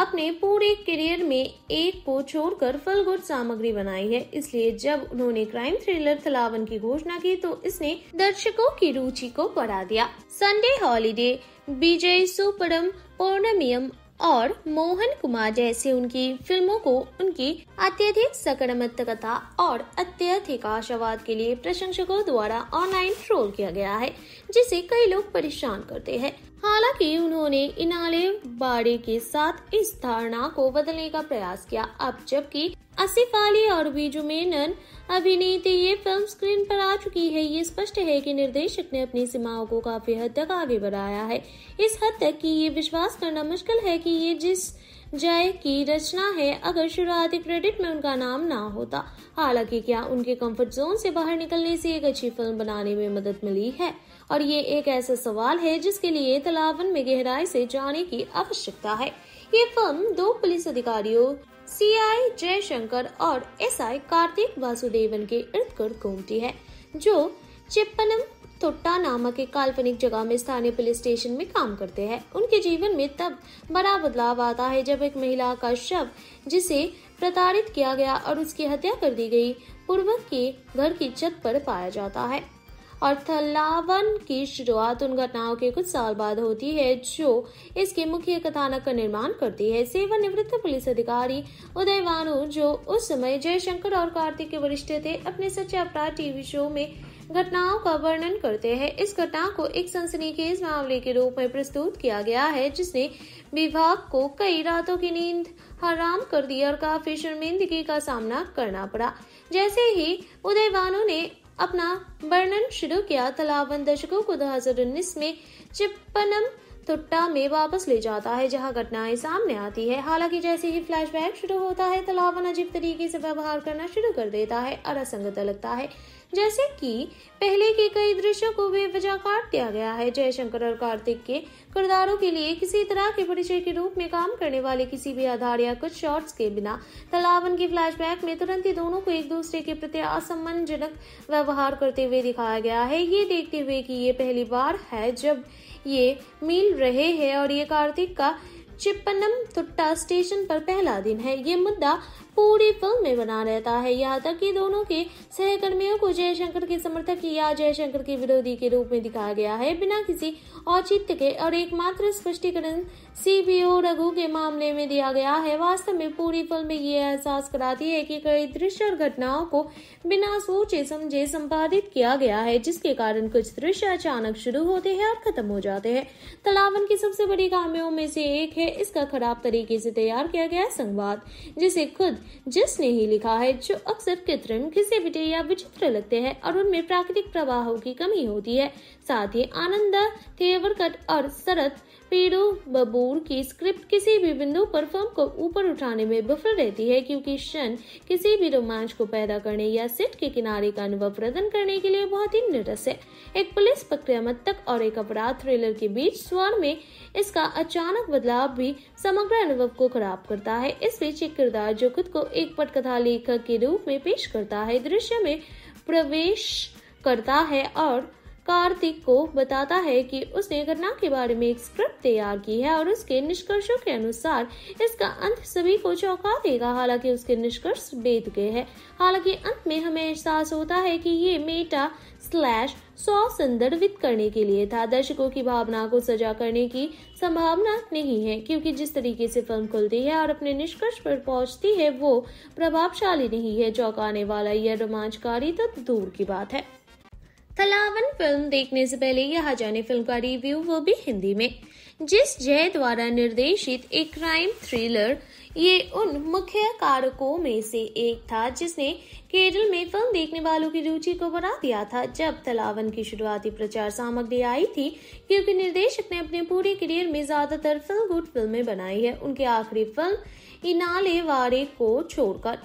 अपने पूरे करियर में एक को छोड़कर फिल्म गुड सामग्री बनाई है, इसलिए जब उन्होंने क्राइम थ्रिलर थलावन की घोषणा की तो इसने दर्शकों की रुचि को बढ़ा दिया। संडे हॉलीडे, विजय सुपरम पौर्णमियम और मोहन कुमार जैसे उनकी फिल्मों को उनकी अत्यधिक सकारात्मकता और अत्यधिक आशावाद के लिए प्रशंसकों द्वारा ऑनलाइन ट्रोल किया गया है, जिसे कई लोग परेशान करते हैं। हालांकि उन्होंने इनाले बाड़े के साथ इस धारणा को बदलने का प्रयास किया। अब जबकि आसिफ अली और बीजू मेनन अभिनेता ये फिल्म स्क्रीन पर आ चुकी है, ये स्पष्ट है कि निर्देशक ने अपनी सीमाओं को काफी हद तक आगे बढ़ाया है, इस हद तक कि ये विश्वास करना मुश्किल है कि ये जिस जय की रचना है अगर शुरुआती क्रेडिट में उनका नाम ना होता। हालांकि क्या उनके कंफर्ट जोन से बाहर निकलने से एक अच्छी फिल्म बनाने में मदद मिली है, और ये एक ऐसा सवाल है जिसके लिए थलावन में गहराई से जाने की आवश्यकता है। ये फिल्म दो पुलिस अधिकारियों सीआई जयशंकर और एसआई कार्तिक वासुदेवन के इर्द गिर्द घूमती है, जो चेप्पनथोट्टा नामक एक काल्पनिक जगह में स्थानीय पुलिस स्टेशन में काम करते हैं। उनके जीवन में तब बड़ा बदलाव आता है जब एक महिला का शव, जिसे प्रताड़ित किया गया और उसकी हत्या कर दी गई, पूर्वक के घर की छत पर पाया जाता है। और थलावन की शुरुआत उन घटनाओं के कुछ साल बाद होती है जो इसके मुख्य कथानक का निर्माण करती है। सेवानिवृत्त पुलिस अधिकारी उदयवानु, जो उस समय जयशंकर और कार्तिक के वरिष्ठ थे, अपने सच्चे अपराध टीवी शो में घटनाओं का वर्णन करते हैं। इस घटना को एक सनसनीखेज मामले के रूप में प्रस्तुत किया गया है, जिसने विभाग को कई रातों की नींद हराम कर दी और काफी शर्मिंदगी का सामना करना पड़ा। जैसे ही उदयवानु ने अपना वर्णन शुरू किया, थलावन दर्शकों को 2019 में चेप्पनथोट्टा में वापस ले जाता है, जहां घटनाएं सामने आती है। हालांकि जैसे ही फ्लैशबैक शुरू होता है, थलावन अजीब तरीके से व्यवहार करना शुरू कर देता है और असंगत लगता है, जैसे कि पहले के कई दृश्यों को बेवजह काट दिया गया है। जयशंकर और कार्तिक के किरदारों के लिए किसी तरह के परिचय के रूप में काम करने वाले किसी भी आधार या कुछ शॉट्स के बिना थलावन की फ्लैशबैक में तुरंत ही दोनों को एक दूसरे के प्रति असम्मानजनक व्यवहार करते हुए दिखाया गया है, ये देखते हुए कि ये पहली बार है जब ये मिल रहे हैं और ये कार्तिक का चेप्पनथोट्टा स्टेशन पर पहला दिन है। ये मुद्दा पूरी फिल्म में बना रहता है, यहाँ तक कि दोनों के सहकर्मियों को जयशंकर के समर्थक या जयशंकर के विरोधी के रूप में दिखाया गया है, बिना किसी औचित्य के। और एकमात्र स्पष्टीकरण सीबीओ रघु के मामले में दिया गया है। वास्तव में पूरी फिल्म में ये एहसास कराती है कि कई दृश्य और घटनाओं को बिना सोचे समझे संपादित किया गया है, जिसके कारण कुछ दृश्य अचानक शुरू होते हैं और खत्म हो जाते हैं। थलावन की सबसे बड़ी खामियों में से एक है इसका खराब तरीके से तैयार किया गया संवाद, जिसे खुद जिसने ही लिखा है, जो अक्सर कृत्रिम, घिसे पिटे या विचित्र लगते हैं और उनमें प्राकृतिक प्रवाहों की कमी होती है। साथ ही आनंद थेवरकट और शरत प्रेडू बबूर की स्क्रिप्ट किसी भी बिंदु पर फिल्म को ऊपर उठाने में विफल रहती है, क्योंकि क्षण किसी भी रोमांच को पैदा करने या सेट के किनारे का अनुभव प्रदान करने के लिए बहुत ही नीरस है। एक पुलिस प्रक्रियात्मक और एक अपराध थ्रिलर के बीच स्वर में इसका अचानक बदलाव भी समग्र अनुभव को खराब करता है। इस बीच एक किरदार जो खुद को एक पटकथा लेखक के रूप में पेश करता है, दृश्य में प्रवेश करता है और कार्तिक को बताता है कि उसने घटना के बारे में एक स्क्रिप्ट तैयार की है और उसके निष्कर्षों के अनुसार इसका अंत सभी को चौंका देगा। हालांकि उसके निष्कर्ष बेतुके हैं। हालांकि अंत में हमें एहसास होता है कि ये मेटा स्लैश सौ संदर्भित करने के लिए था। दर्शकों की भावना को सजा करने की संभावना नहीं है, क्योंकि जिस तरीके से फिल्म खुलती है और अपने निष्कर्ष पर पहुंचती है वो प्रभावशाली नहीं है। चौंकाने वाला यह रोमांचकारी तो दूर की बात है। थलावन फिल्म देखने से पहले यहाँ जाने फिल्म का रिव्यू, वो भी हिंदी में। जिस जय द्वारा निर्देशित एक क्राइम थ्रिलर, ये उन मुख्य कारकों में से एक था जिसने केरल में फिल्म देखने वालों की रुचि को बढ़ा दिया था जब थलावन की शुरुआती प्रचार सामग्री आई थी, क्योंकि निर्देशक ने अपने पूरे करियर में ज्यादातर फिल्म गुड फिल्में बनाई है, उनकी आखिरी फिल्म इनाले वारे को छोड़कर।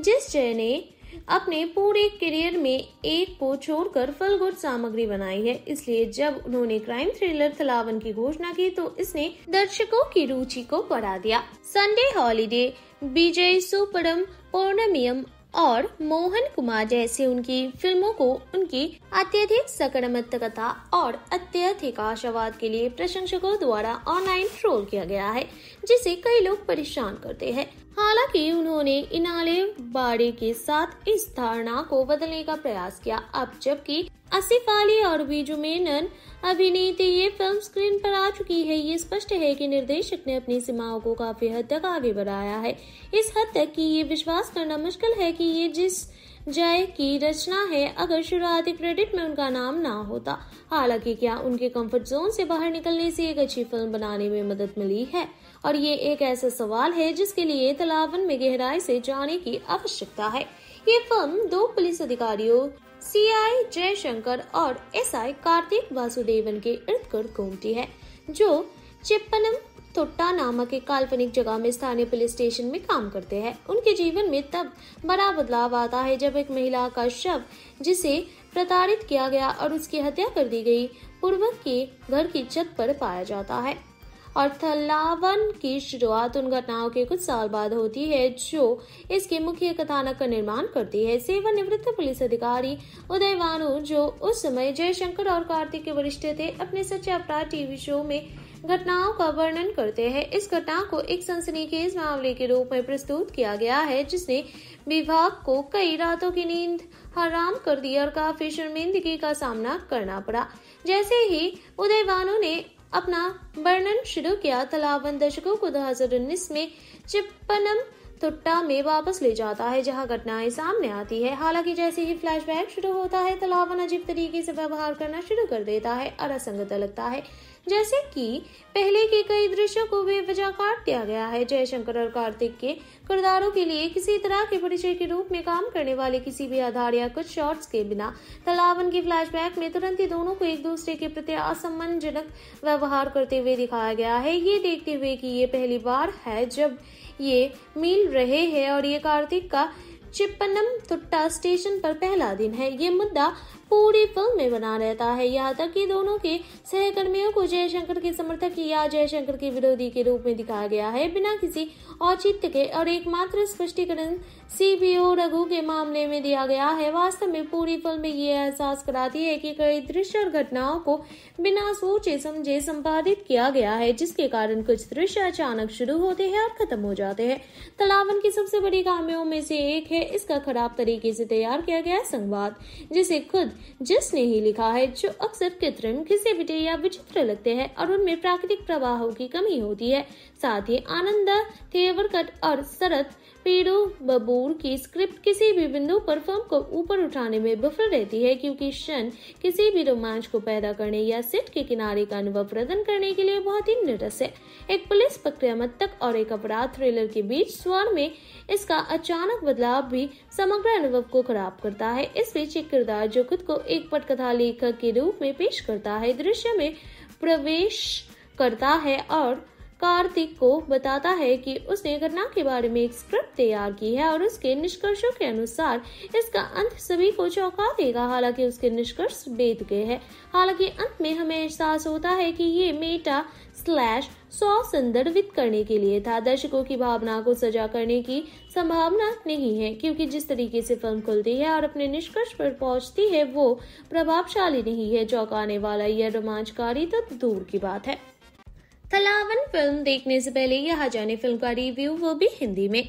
जिस जय ने अपने पूरे करियर में एक को छोड़कर फल गुड सामग्री बनाई है, इसलिए जब उन्होंने क्राइम थ्रिलर थलावन की घोषणा की तो इसने दर्शकों की रुचि को बढ़ा दिया। संडे हॉलीडे, विजय सुपरम पौर्णमियम और मोहन कुमार जैसे उनकी फिल्मों को उनकी अत्यधिक सकारात्मकता और अत्यधिक आशावाद के लिए प्रशंसकों द्वारा ऑनलाइन ट्रोल किया गया है, जिसे कई लोग परेशान करते हैं। हालांकि उन्होंने इनाले बाड़े के साथ इस धारणा को बदलने का प्रयास किया। अब जबकि आसिफ अली और बीजू मेनन अभिनेता ये फिल्म स्क्रीन पर आ चुकी है, ये स्पष्ट है कि निर्देशक ने अपनी सीमाओं को काफी हद तक आगे बढ़ाया है, इस हद तक कि ये विश्वास करना मुश्किल है कि ये जिस जय की रचना है अगर शुरुआती क्रेडिट में उनका नाम ना होता। हालांकि क्या उनके कंफर्ट जोन से बाहर निकलने से एक अच्छी फिल्म बनाने में मदद मिली है, और ये एक ऐसा सवाल है जिसके लिए थलावन में गहराई से जाने की आवश्यकता है। ये फिल्म दो पुलिस अधिकारियों सीआई जयशंकर और एसआई कार्तिक वासुदेवन के इर्द गिर्द घूमती है, जो चेप्पनमथोट्टा नामक एक काल्पनिक जगह में स्थानीय पुलिस स्टेशन में काम करते हैं। उनके जीवन में तब बड़ा बदलाव आता है जब एक महिला का शव, जिसे प्रताड़ित किया गया और उसकी हत्या कर दी गई, पूर्वक के घर की छत पर पाया जाता है। और थलावन की शुरुआत उन घटनाओं के कुछ साल बाद होती है जो इसके मुख्य कथानक का निर्माण करती है। सेवानिवृत्त पुलिस अधिकारी उदयवानु, जो उस समय जयशंकर और कार्तिक के वरिष्ठ थे, अपने सच्चे अपराध टीवी शो में घटनाओं का वर्णन करते हैं। इस घटना को एक सनसनीखेज मामले के रूप में प्रस्तुत किया गया है, जिसने विभाग को कई रातों की नींद हराम कर दी और काफी शर्मिंदगी का सामना करना पड़ा। जैसे ही उदयवानु ने अपना वर्णन शुरू किया, थलावन दर्शकों को 2019 में चेप्पनमथोट्टा में वापस ले जाता है, जहां घटनाएं सामने आती है। हालांकि जैसे ही फ्लैशबैक शुरू होता है, थलावन अजीब तरीके से व्यवहार करना शुरू कर देता है और असंगत लगता है, जैसे कि पहले के कई दृश्यों को बेवजह काट दिया गया है। जयशंकर और कार्तिक के किरदारों के लिए किसी तरह के परिचय के रूप में काम करने वाले किसी भी आधार या कुछ शॉट्स के बिना, थलावन की फ्लैशबैक में तुरंत ही दोनों को एक दूसरे के प्रति असम्मानजनक व्यवहार करते हुए दिखाया गया है, ये देखते हुए कि ये पहली बार है जब ये मिल रहे हैं और ये कार्तिक का चेप्पनमथोट्टा स्टेशन पर पहला दिन है। ये मुद्दा पूरी फिल्म में बना रहता है, यहाँ तक कि दोनों के सहकर्मियों को जयशंकर के समर्थक या जयशंकर के विरोधी के रूप में दिखाया गया है, बिना किसी औचित्य के। और एकमात्र स्पष्टीकरण सीबीओ रघु के मामले में दिया गया है। वास्तव में पूरी फिल्म में ये एहसास कराती है कि कई दृश्य और घटनाओं को बिना सोचे समझे संपादित किया गया है, जिसके कारण कुछ दृश्य अचानक शुरू होते हैं और खत्म हो जाते हैं। थलावन की सबसे बड़ी खामियों में से एक है इसका खराब तरीके से तैयार किया गया संवाद, जिसे खुद जिसने ही लिखा है, जो अक्सर कृत्रिम, घिसे पिटे या विचित्र लगते हैं और उनमें प्राकृतिक प्रवाहों की कमी होती है। साथ ही आनंद थेवरकट और शरत पेड़ो बबूर की स्क्रिप्ट किसी भी बिंदु पर फिल्म को ऊपर उठाने में विफल रहती है, क्योंकि क्षण किसी भी रोमांच को पैदा करने या सेट के किनारे का अनुभव प्रदान करने के लिए बहुत ही नीरस है। एक पुलिस प्रक्रियात्मक और एक अपराध थ्रिलर के बीच स्वर में इसका अचानक बदलाव भी समग्र अनुभव को खराब करता है। इस बीच एक किरदार जो खुद को एक पटकथा लेखक के रूप में पेश करता है, दृश्य में प्रवेश करता है और कार्तिक को बताता है कि उसने घटना के बारे में एक स्क्रिप्ट तैयार की है और उसके निष्कर्षों के अनुसार इसका अंत सभी को चौंका देगा। हालांकि उसके निष्कर्ष बेच गए हैं। हालांकि अंत में हमें एहसास होता है कि ये मेटा स्लैश सौ संदर्भित करने के लिए था। दर्शकों की भावना को सजा करने की संभावना नहीं है, क्योंकि जिस तरीके से फिल्म खुलती है और अपने निष्कर्ष पर पहुंचती है वो प्रभावशाली नहीं है। चौंकाने वाला यह रोमांचकारी तो दूर की बात है। थलावन फिल्म देखने से पहले यहाँ जाने फिल्म का रिव्यू, वो भी हिंदी में।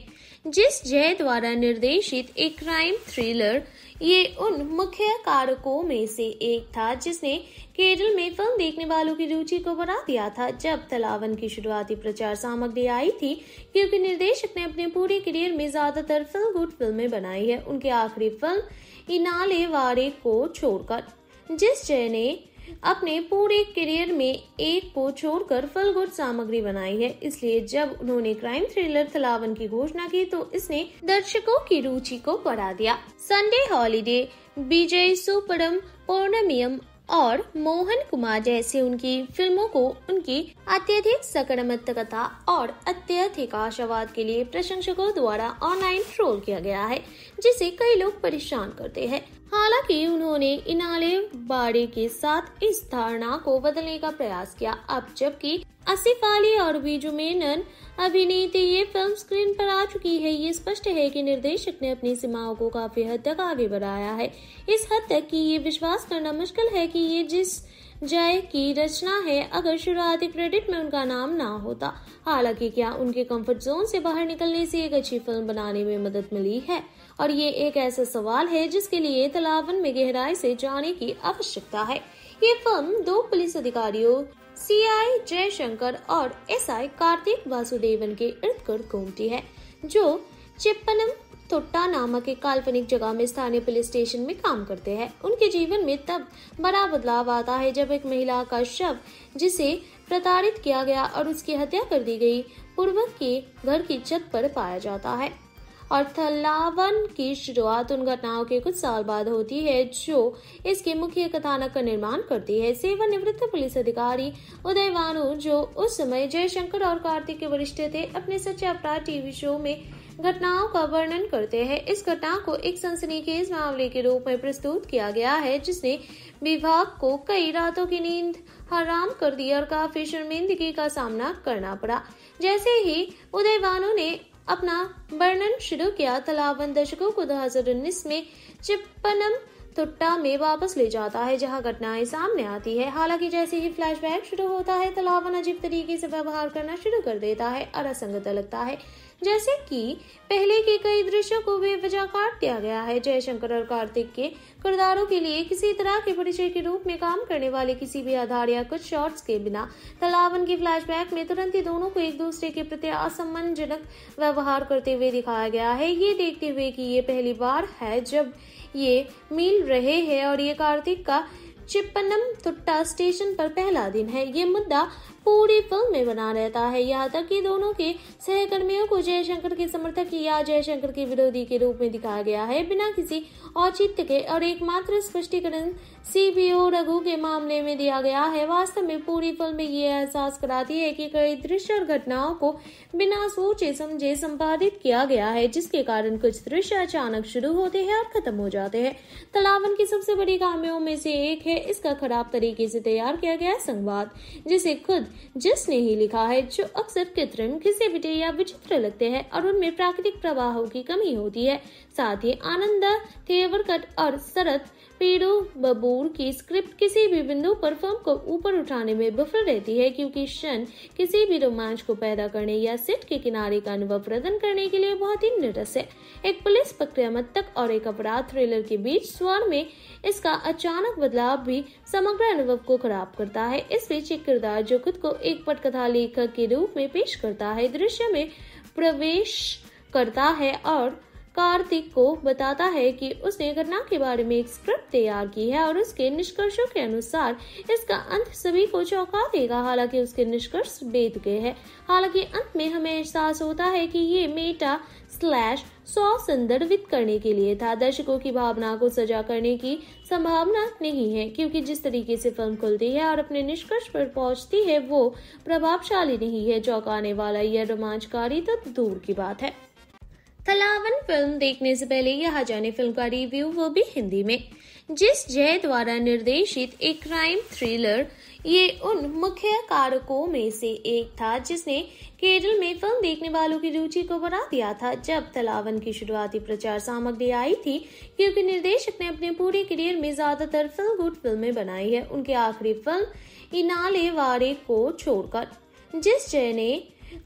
जिस जय द्वारा निर्देशित एक क्राइम थ्रिलर, ये उन मुख्य कारकों में से एक था जिसने केरल में फिल्म देखने वालों की रुचि को बढ़ा दिया था जब थलावन की शुरुआती प्रचार सामग्री आई थी, क्योंकि निर्देशक ने अपने पूरे करियर में ज्यादातर फील गुड फिल्में बनाई है, उनकी आखिरी फिल्म इनाले वारे को छोड़कर। जिस जय ने अपने पूरे करियर में एक को छोड़कर फील गुड सामग्री बनाई है, इसलिए जब उन्होंने क्राइम थ्रिलर थलावन की घोषणा की तो इसने दर्शकों की रुचि को बढ़ा दिया। संडे हॉलीडे, विजय सुपरम पौर्णमियम और मोहन कुमार जैसे उनकी फिल्मों को उनकी अत्यधिक सकारात्मकता और अत्यधिक आशावाद के लिए प्रशंसकों द्वारा ऑनलाइन ट्रोल किया गया है, जिसे कई लोग परेशान करते हैं। हालांकि उन्होंने इनाले बाड़े के साथ इस धारणा को बदलने का प्रयास किया। अब जबकि आसिफ अली और बीजू मेनन अभिनेता ये फिल्म स्क्रीन पर आ चुकी है, ये स्पष्ट है कि निर्देशक ने अपनी सीमाओं को काफी हद तक आगे बढ़ाया है, इस हद तक कि ये विश्वास करना मुश्किल है कि ये जिस जय की रचना है अगर शुरुआती क्रेडिट में उनका नाम ना होता। हालांकि क्या उनके कंफर्ट जोन से बाहर निकलने से एक अच्छी फिल्म बनाने में मदद मिली है, और ये एक ऐसा सवाल है जिसके लिए थलावन में गहराई से जाने की आवश्यकता है। ये फिल्म दो पुलिस अधिकारियों सीआई जयशंकर और एसआई कार्तिक वासुदेवन के इर्द गिर्द घूमती है, जो चेप्पनथोट्टा नामक एक काल्पनिक जगह में स्थानीय पुलिस स्टेशन में काम करते हैं। उनके जीवन में तब बड़ा बदलाव आता है जब एक महिला का शव, जिसे प्रताड़ित किया गया और उसकी हत्या कर दी गई, पूर्वक के घर की छत पर पाया जाता है। और थलावन की शुरुआत उन घटनाओं के कुछ साल बाद होती है जो इसके मुख्य कथानक का निर्माण करती है। सेवानिवृत्त पुलिस अधिकारी उदयवानु, जो उस समय जयशंकर और कार्तिक के वरिष्ठ थे, अपने सच्चा अपराध टीवी शो में घटनाओं का वर्णन करते हैं। इस घटना को एक सनसनीखेज मामले के रूप में प्रस्तुत किया गया है, जिसने विभाग को कई रातों की नींद हराम कर दी और काफी शर्मिंदगी का सामना करना पड़ा। जैसे ही उदयवानु ने अपना वर्णन शुरू किया, थलावन दशकों को 2019 में चेप्पनथोट्टा में वापस ले जाता है, जहां घटनाएं सामने आती है। हालांकि जैसे ही फ्लैशबैक शुरू होता है, थलावन अजीब तरीके से व्यवहार करना शुरू कर देता है और असंगत लगता है, जैसे कि पहले के कई दृश्यों को बेवजह काट दिया गया है। जयशंकर और कार्तिक के किरदारों के लिए किसी तरह के परिचय के रूप में काम करने वाले किसी भी आधार या कुछ शॉट्स के बिना, थलावन के फ्लैशबैक में तुरंत ही दोनों को एक दूसरे के प्रति असम्मानजनक व्यवहार करते हुए दिखाया गया है, ये देखते हुए कि ये पहली बार है जब ये मिल रहे हैं और ये कार्तिक का चेप्पनथोट्टा स्टेशन पर पहला दिन है। ये मुद्दा पूरी फिल्म में बना रहता है, यहाँ तक कि दोनों के सहकर्मियों को जयशंकर के समर्थक या जयशंकर के विरोधी के रूप में दिखाया गया है, बिना किसी औचित्य के। और एकमात्र स्पष्टीकरण सीबीओ रघु के मामले में दिया गया है। वास्तव में पूरी फिल्म में ये एहसास कराती है कि कई दृश्य और घटनाओं को बिना सोचे समझे संपादित किया गया है, जिसके कारण कुछ दृश्य अचानक शुरू होते हैं और खत्म हो जाते हैं। थलावन की सबसे बड़ी खामियों में से एक है इसका खराब तरीके से तैयार किया गया संवाद, जिसे खुद जिसने ही लिखा है, जो अक्सर कृत्रिम, घिसे पिटे या विचित्र लगते हैं और उनमें प्राकृतिक प्रवाहों की कमी होती है। साथ ही आनंद थेवरकट और शरत प्रेडू बबूर की स्क्रिप्ट किसी भी बिंदु पर फिल्म को ऊपर उठाने में विफल रहती है, क्योंकि क्षण किसी भी रोमांच को पैदा करने या सेट के किनारे का अनुभव प्रदान करने के लिए बहुत ही नीरस है। एक पुलिस प्रक्रियात्मक और एक अपराध थ्रिलर के बीच स्वर में इसका अचानक बदलाव भी समग्र अनुभव को खराब करता है। इस बीच एक किरदार जो खुद को एक पटकथा लेखक के रूप में पेश करता है, दृश्य में प्रवेश करता है और कार्तिक को बताता है कि उसने घटना के बारे में एक स्क्रिप्ट तैयार की है और उसके निष्कर्षों के अनुसार इसका अंत सभी को चौंका देगा। हालांकि उसके निष्कर्ष बेच गए हैं। हालांकि अंत में हमें एहसास होता है कि ये मेटा स्लैश सौ संदर्भित करने के लिए था। दर्शकों की भावना को सजा करने की संभावना नहीं है, क्योंकि जिस तरीके से फिल्म खुलती है और अपने निष्कर्ष पर पहुंचती है वो प्रभावशाली नहीं है। चौंकाने वाला यह रोमांचकारी तो दूर की बात है। थलावन फिल्म देखने से पहले यहाँ जाने फिल्म का रिव्यू, वो भी हिंदी में। जिस जय द्वारा निर्देशित एक क्राइम थ्रिलर, ये उन मुख्य कारकों में से एक था जिसने केरल में फिल्म देखने वालों की रुचि को बढ़ा दिया था जब थलावन की शुरुआती प्रचार सामग्री आई थी, क्योंकि निर्देशक ने अपने पूरे करियर में ज्यादातर फिल्म गुड फिल्में बनाई है। उनकी आखिरी फिल्म इनाले वारे को छोड़कर जिस जय ने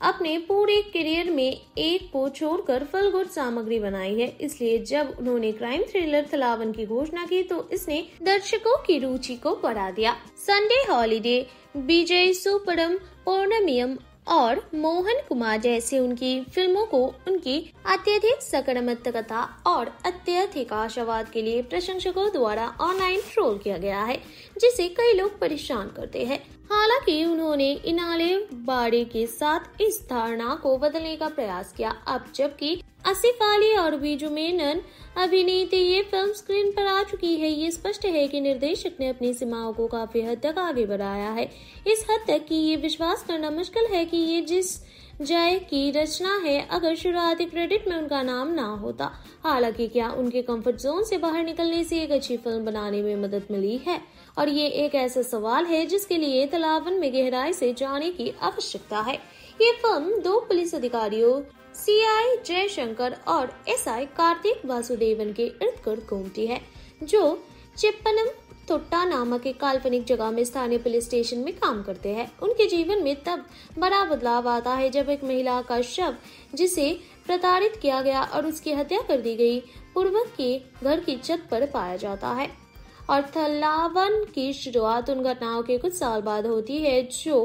अपने पूरे करियर में एक को छोड़कर फिल्म गुड सामग्री बनाई है। इसलिए जब उन्होंने क्राइम थ्रिलर थलावन की घोषणा की तो इसने दर्शकों की रुचि को बढ़ा दिया। संडे हॉलीडे, विजय सुपरम पौर्णमियम और मोहन कुमार जैसे उनकी फिल्मों को उनकी अत्यधिक सकारात्मकता और अत्यधिक आशावाद के लिए प्रशंसकों द्वारा ऑनलाइन ट्रोल किया गया है, जिसे कई लोग परेशान करते हैं। हालांकि उन्होंने इनाले बाड़े के साथ इस धारणा को बदलने का प्रयास किया। अब जबकि आसिफ अली और बीजू मेनन अभिनेता ये फिल्म स्क्रीन पर आ चुकी है, ये स्पष्ट है कि निर्देशक ने अपनी सीमाओं को काफी हद तक आगे बढ़ाया है, इस हद तक कि ये विश्वास करना मुश्किल है कि ये जिस जय की रचना है अगर शुरुआती क्रेडिट में उनका नाम ना होता। हालांकि क्या उनके कंफर्ट जोन से बाहर निकलने से एक अच्छी फिल्म बनाने में मदद मिली है, और ये एक ऐसा सवाल है जिसके लिए थलावन में गहराई से जाने की आवश्यकता है। ये फिल्म दो पुलिस अधिकारियों सीआई जयशंकर और एसआई कार्तिक वासुदेवन के इर्द गिर्द घूमती है, जो चेप्पनथोट्टा नामक एक काल्पनिक जगह में स्थानीय पुलिस स्टेशन में काम करते हैं। उनके जीवन में तब बड़ा बदलाव आता है जब एक महिला का शव, जिसे प्रताड़ित किया गया और उसकी हत्या कर दी गई, पूर्वक के घर की छत पर पाया जाता है। और थलावन की शुरुआत उन घटनाओं के कुछ साल बाद होती है जो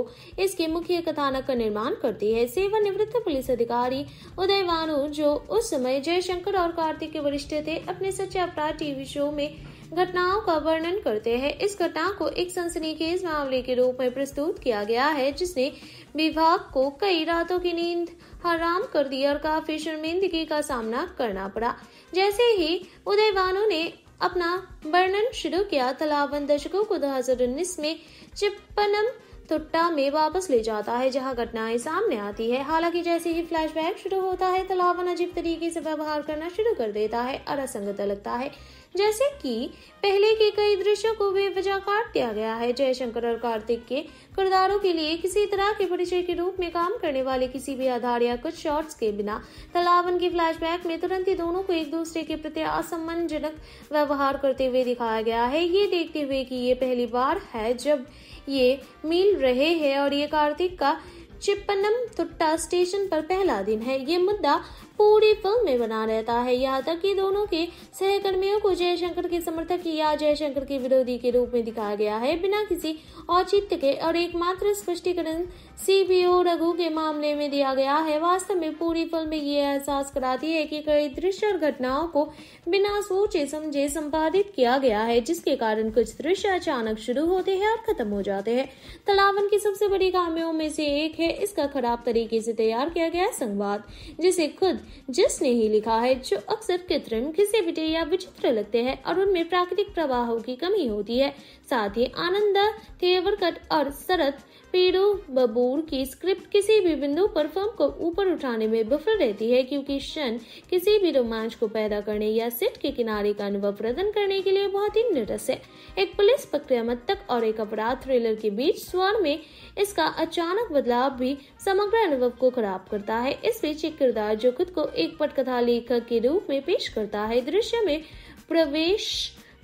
इसके मुख्य कथानक का निर्माण करती है। सेवानिवृत्त पुलिस अधिकारी उदयवानु, जो उस समय जयशंकर और कार्तिक के वरिष्ठ थे, अपने सच्चे अपराध टीवी शो में घटनाओं का वर्णन करते हैं। इस घटना को एक सनसनीखेज मामले के रूप में प्रस्तुत किया गया है जिसने विभाग को कई रातों की नींद हराम कर दी और काफी शर्मिंदगी का सामना करना पड़ा। जैसे ही उदयवानु ने अपना वर्णन शुरू किया, थलावन दर्शकों को 2019 में चेप्पनथोट्टा में वापस ले जाता है जहां घटनाएं सामने आती है। हालांकि जैसे ही फ्लैशबैक शुरू होता है, थलावन अजीब तरीके से व्यवहार करना शुरू कर देता है और असंगता लगता है, जैसे कि पहले के कई दृश्यों को बेवजह काट दिया गया है। जयशंकर और कार्तिक के किरदारों के लिए किसी तरह के परिचय के रूप में काम करने वाले किसी भी आधार या कुछ शॉट्स के बिना थलावन की फ्लैशबैक में तुरंत ही दोनों को एक दूसरे के प्रति असम्मानजनक व्यवहार करते हुए दिखाया गया है, ये देखते हुए कि ये पहली बार है जब ये मिल रहे हैं और ये कार्तिक का चेप्पनथोट्टा स्टेशन पर पहला दिन है। ये मुद्दा पूरी फिल्म में बना रहता है, यहाँ तक कि दोनों के सहकर्मियों को जयशंकर के समर्थक या जयशंकर के विरोधी के रूप में दिखाया गया है बिना किसी औचित्य के, और एकमात्र स्पष्टीकरण सीबीओ रघु के मामले में दिया गया है। वास्तव में पूरी फिल्म में ये एहसास कराती है कि कई दृश्य और घटनाओं को बिना सोचे समझे संपादित किया गया है, जिसके कारण कुछ दृश्य अचानक शुरू होते हैं और खत्म हो जाते हैं। थलावन की सबसे बड़ी खामियों में से एक है इसका खराब तरीके से तैयार किया गया संवाद, जिसे खुद जिसने ही लिखा है, जो अक्सर कृत्रिम, घिसे-पिटे या विचित्र लगते हैं और उनमें प्राकृतिक प्रवाहों की कमी होती है। साथ ही आनंद थेवरकट और शरत पीड़ू बबूर की स्क्रिप्ट किसी भी बिंदु पर फिल्म को ऊपर उठाने में विफल रहती है, क्योंकि क्षण किसी भी रोमांच को पैदा करने या सेट के किनारे का अनुभव प्रदान करने के लिए बहुत ही नीरस है। एक पुलिस प्रक्रियात्मक और एक अपराध थ्रिलर के बीच स्वर में इसका अचानक बदलाव भी समग्र अनुभव को खराब करता है। इस बीच एक किरदार जो खुद को एक पटकथा लेखक के रूप में पेश करता है, दृश्य में प्रवेश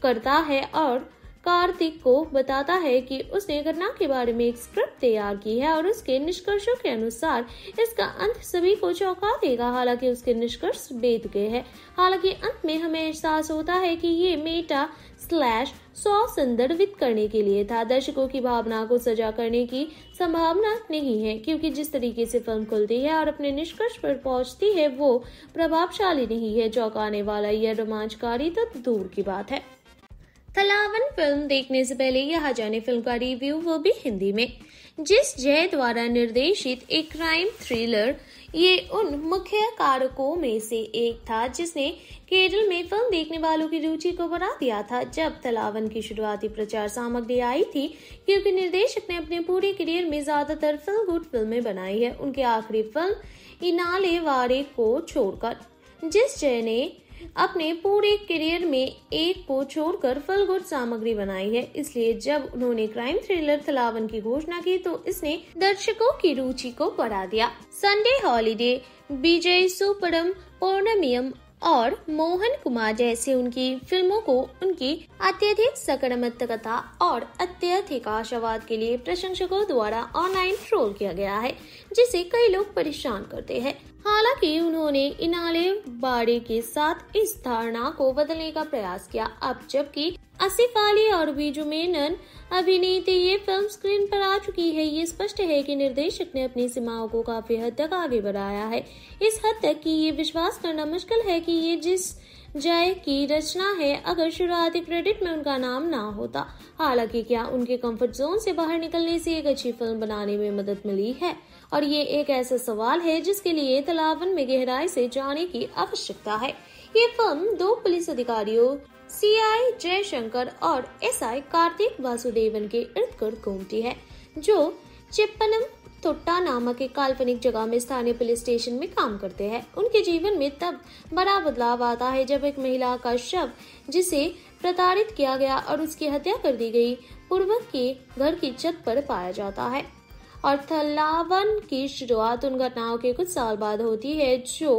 करता है और कार्तिक को बताता है कि उसने घटना के बारे में एक स्क्रिप्ट तैयार की है और उसके निष्कर्षों के अनुसार इसका अंत सभी को चौंका देगा। हालांकि उसके निष्कर्ष बेतुके हैं। हालांकि अंत में हमें एहसास होता है कि ये मेटा स्लैश सौ संदर्भित करने के लिए था। दर्शकों की भावना को सजा करने की संभावना नहीं है, क्योंकि जिस तरीके से फिल्म खुलती है और अपने निष्कर्ष पर पहुंचती है वो प्रभावशाली नहीं है। चौंकाने वाला यह रोमांचकारी तो दूर की बात है। थलावन फिल्म देखने से पहले यहाँ जाने फिल्म का रिव्यू, वो भी हिंदी में। जिस जय द्वारा निर्देशित एक क्राइम थ्रिलर, ये उन मुख्य कारकों में से एक था जिसने केरल में फिल्म देखने वालों की रुचि को बढ़ा दिया था। जब थलावन की शुरुआती प्रचार सामग्री आई थी, क्योंकि निर्देशक ने अपने पूरे करियर में ज्यादातर फिल्म गुड फिल्में बनाई है। उनकी आखिरी फिल्म इनाले वारे को छोड़कर जिस जय ने अपने पूरे करियर में एक को छोड़कर फिल्म गुड सामग्री बनाई है। इसलिए जब उन्होंने क्राइम थ्रिलर थलावन की घोषणा की तो इसने दर्शकों की रुचि को बढ़ा दिया। संडे हॉलीडे, विजय सुपरम पौर्णमियम और मोहन कुमार जैसे उनकी फिल्मों को उनकी अत्यधिक सकारात्मकता और अत्यधिक आशावाद के लिए प्रशंसकों द्वारा ऑनलाइन ट्रोल किया गया है, जिसे कई लोग परेशान करते हैं। हालांकि उन्होंने इनाले बाड़े के साथ इस धारणा को बदलने का प्रयास किया। अब जबकि आसिफ अली और बीजू मेनन अभिनेता ये फिल्म स्क्रीन पर आ चुकी है, ये स्पष्ट है कि निर्देशक ने अपनी सीमाओं को काफी हद तक आगे बढ़ाया है, इस हद तक कि ये विश्वास करना मुश्किल है कि ये जिस जय की रचना है अगर शुरुआती क्रेडिट में उनका नाम ना होता। हालांकि क्या उनके कंफर्ट जोन से बाहर निकलने से एक अच्छी फिल्म बनाने में मदद मिली है, और ये एक ऐसा सवाल है जिसके लिए थलावन में गहराई से जाने की आवश्यकता है। ये फिल्म दो पुलिस अधिकारियों सीआई जयशंकर और एसआई कार्तिक वासुदेवन के इर्द गिर्द घूमती है, जो चेप्पनथोट्टा नामक एक काल्पनिक जगह में स्थानीय पुलिस स्टेशन में काम करते हैं। उनके जीवन में तब बड़ा बदलाव आता है जब एक महिला का शव, जिसे प्रताड़ित किया गया और उसकी हत्या कर दी गई, पूर्वक के घर की छत पर पाया जाता है। और थलावन की शुरुआत उन घटनाओं के कुछ साल बाद होती है जो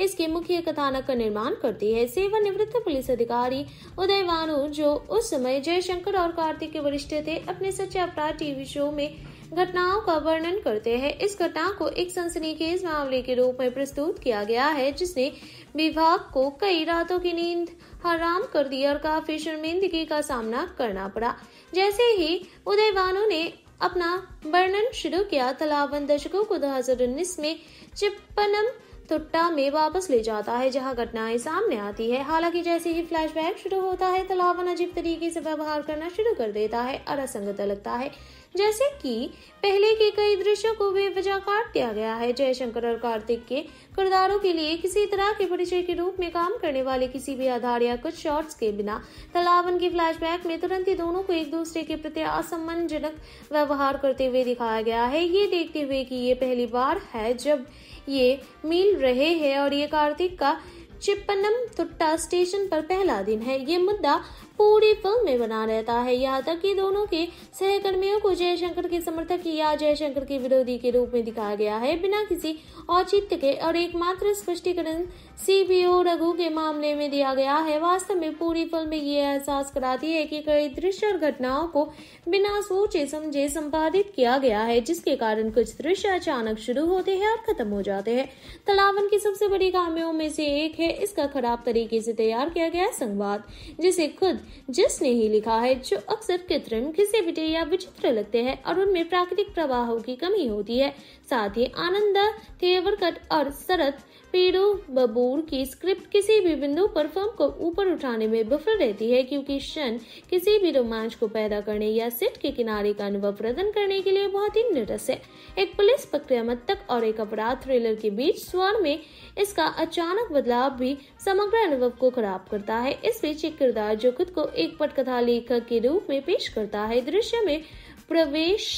इसके मुख्य कथानक का निर्माण करती है। सेवानिवृत्त पुलिस अधिकारी उदयवानु, जो उस समय जयशंकर और कार्तिक के वरिष्ठ थे, अपने सच्चा अपराध टीवी शो में घटनाओं का वर्णन करते हैं। इस घटना को एक सनसनीखेज मामले के रूप में प्रस्तुत किया गया है, जिसने विभाग को कई रातों की नींद हराम कर दी और काफी शर्मिंदगी का सामना करना पड़ा। जैसे ही उदयवानु ने अपना वर्णन शुरू किया, थलावन दशकों को 2019 में चेप्पनथोट्टा में वापस ले जाता है, जहां घटनाएं सामने आती है। हालांकि जैसे ही फ्लैशबैक शुरू होता है, थलावन अजीब तरीके से व्यवहार करना शुरू कर देता है और असंगत लगता है, जैसे कि पहले के कई दृश्यों को बेवजह काट दिया गया है। जयशंकर और कार्तिक के किरदारों के लिए किसी तरह के परिचय के रूप में काम करने वाले किसी भी आधार या कुछ शॉट्स के बिना थलावन की फ्लैशबैक में तुरंत ही दोनों को एक दूसरे के प्रति असम्मानजनक व्यवहार करते हुए दिखाया गया है, ये देखते हुए कि ये पहली बार है जब ये मिल रहे हैं और ये कार्तिक का चेप्पनथोट्टा स्टेशन पर पहला दिन है। ये मुद्दा पूरी फिल्म में बना रहता है, यहाँ तक कि दोनों के सहकर्मियों को जयशंकर के समर्थक या जयशंकर के विरोधी के रूप में दिखाया गया है, बिना किसी औचित्य के। और एकमात्र स्पष्टीकरण सीबीओ रघु के मामले में दिया गया है। वास्तव में पूरी फिल्म में ये एहसास कराती है कि कई दृश्य और घटनाओं को बिना सोचे समझे संपादित किया गया है, जिसके कारण कुछ दृश्य अचानक शुरू होते हैं और खत्म हो जाते हैं। थलावन की सबसे बड़ी खामियों में से एक है इसका खराब तरीके से तैयार किया गया संवाद, जिसे खुद जिसने ही लिखा है, जो अक्सर कृत्रिम, घिसे पिटे या विचित्र लगते हैं और उनमें प्राकृतिक प्रवाहों की कमी होती है। साथ ही आनंद थेवरकट और शरत पीड़ू बबूर की स्क्रिप्ट किसी भी बिंदु पर फिल्म को ऊपर उठाने में विफल रहती है, क्योंकि क्षण किसी भी रोमांच को पैदा करने या सेट के किनारे का अनुभव प्रदान करने के लिए बहुत ही नीरस है। एक पुलिस प्रक्रियात्मक और एक अपराध थ्रिलर के बीच स्वर में इसका अचानक बदलाव भी समग्र अनुभव को खराब करता है। इस बीच एक किरदार जो खुद को एक पटकथा लेखक के रूप में पेश करता है, दृश्य में प्रवेश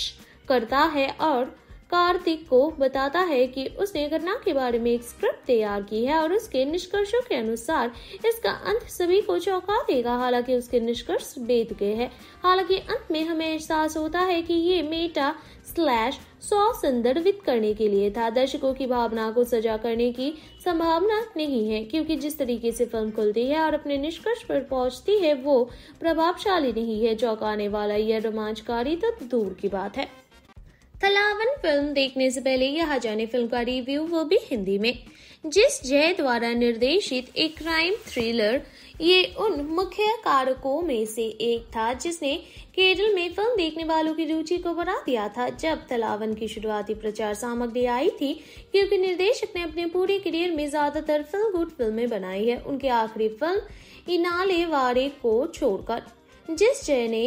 करता है और कार्तिक को बताता है कि उसने घटना के बारे में एक स्क्रिप्ट तैयार की है और उसके निष्कर्षों के अनुसार इसका अंत सभी को चौंका देगा। हालांकि उसके निष्कर्ष बेद गए हैं। हालांकि अंत में हमें एहसास होता है कि ये मेटा स्लैश सौ संदर्भित करने के लिए था, दर्शकों की भावना को सजा करने की संभावना नहीं है, क्योंकि जिस तरीके से फिल्म खुलती है और अपने निष्कर्ष पर पहुंचती है वो प्रभावशाली नहीं है। चौंकाने वाला यह रोमांचकारी तो दूर की बात है। थलावन फिल्म देखने से पहले यहाँ जाने फिल्म का रिव्यू, वो भी हिंदी में। जिस जय द्वारा निर्देशित एक क्राइम थ्रिलर, ये उन मुख्य कारकों में से एक था जिसने केरल में फिल्म देखने वालों की रुचि को बढ़ा दिया था। जब थलावन की शुरुआती प्रचार सामग्री आई थी, क्योंकि निर्देशक ने अपने पूरे करियर में ज्यादातर फिल्म गुड फिल्में बनाई है। उनकी आखिरी फिल्म इनाले वारे को छोड़कर जिस जय ने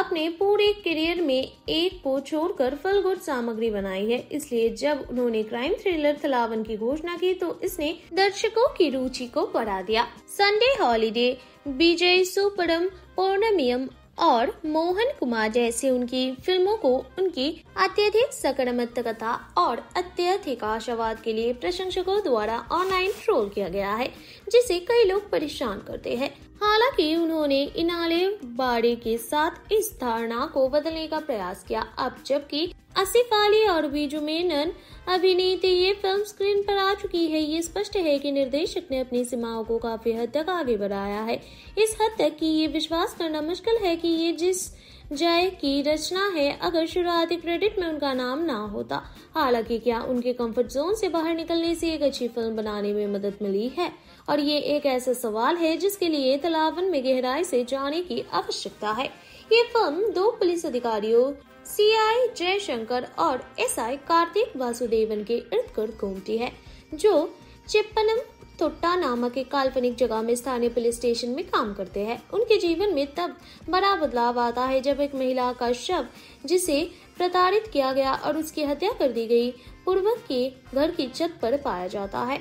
अपने पूरे करियर में एक को छोड़कर फलगुण सामग्री बनाई है, इसलिए जब उन्होंने क्राइम थ्रिलर थलावन की घोषणा की तो इसने दर्शकों की रुचि को बढ़ा दिया। संडे हॉलीडे, विजय सुपरम पौर्णमियम और मोहन कुमार जैसे उनकी फिल्मों को उनकी अत्यधिक सकारात्मकता और अत्यधिक आशावाद के लिए प्रशंसकों द्वारा ऑनलाइन ट्रोल किया गया है, जिसे कई लोग परेशान करते हैं। हालांकि उन्होंने इनाले बाड़े के साथ इस धारणा को बदलने का प्रयास किया। अब जबकि आसिफ अली और बीजू मेनन अभिनेता ये फिल्म स्क्रीन पर आ चुकी है, ये स्पष्ट है कि निर्देशक ने अपनी सीमाओं को काफी हद तक आगे बढ़ाया है, इस हद तक कि ये विश्वास करना मुश्किल है कि ये जिस जय की रचना है अगर शुरुआती क्रेडिट में उनका नाम ना होता। हालांकि क्या उनके कंफर्ट जोन से बाहर निकलने से एक अच्छी फिल्म बनाने में मदद मिली है, और ये एक ऐसा सवाल है जिसके लिए तलावन में गहराई से जाने की आवश्यकता है। ये फिल्म दो पुलिस अधिकारियों सीआई जयशंकर और एसआई कार्तिक वासुदेवन के इर्द गिर्द घूमती है, जो चेप्पनथोट्टा नामक एक काल्पनिक जगह में स्थानीय पुलिस स्टेशन में काम करते हैं। उनके जीवन में तब बड़ा बदलाव आता है जब एक महिला का शव, जिसे प्रताड़ित किया गया और उसकी हत्या कर दी गई, पूर्वक के घर की छत पर पाया जाता है।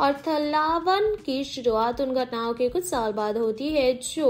और थलावन की शुरुआत उन घटनाओं के कुछ साल बाद होती है जो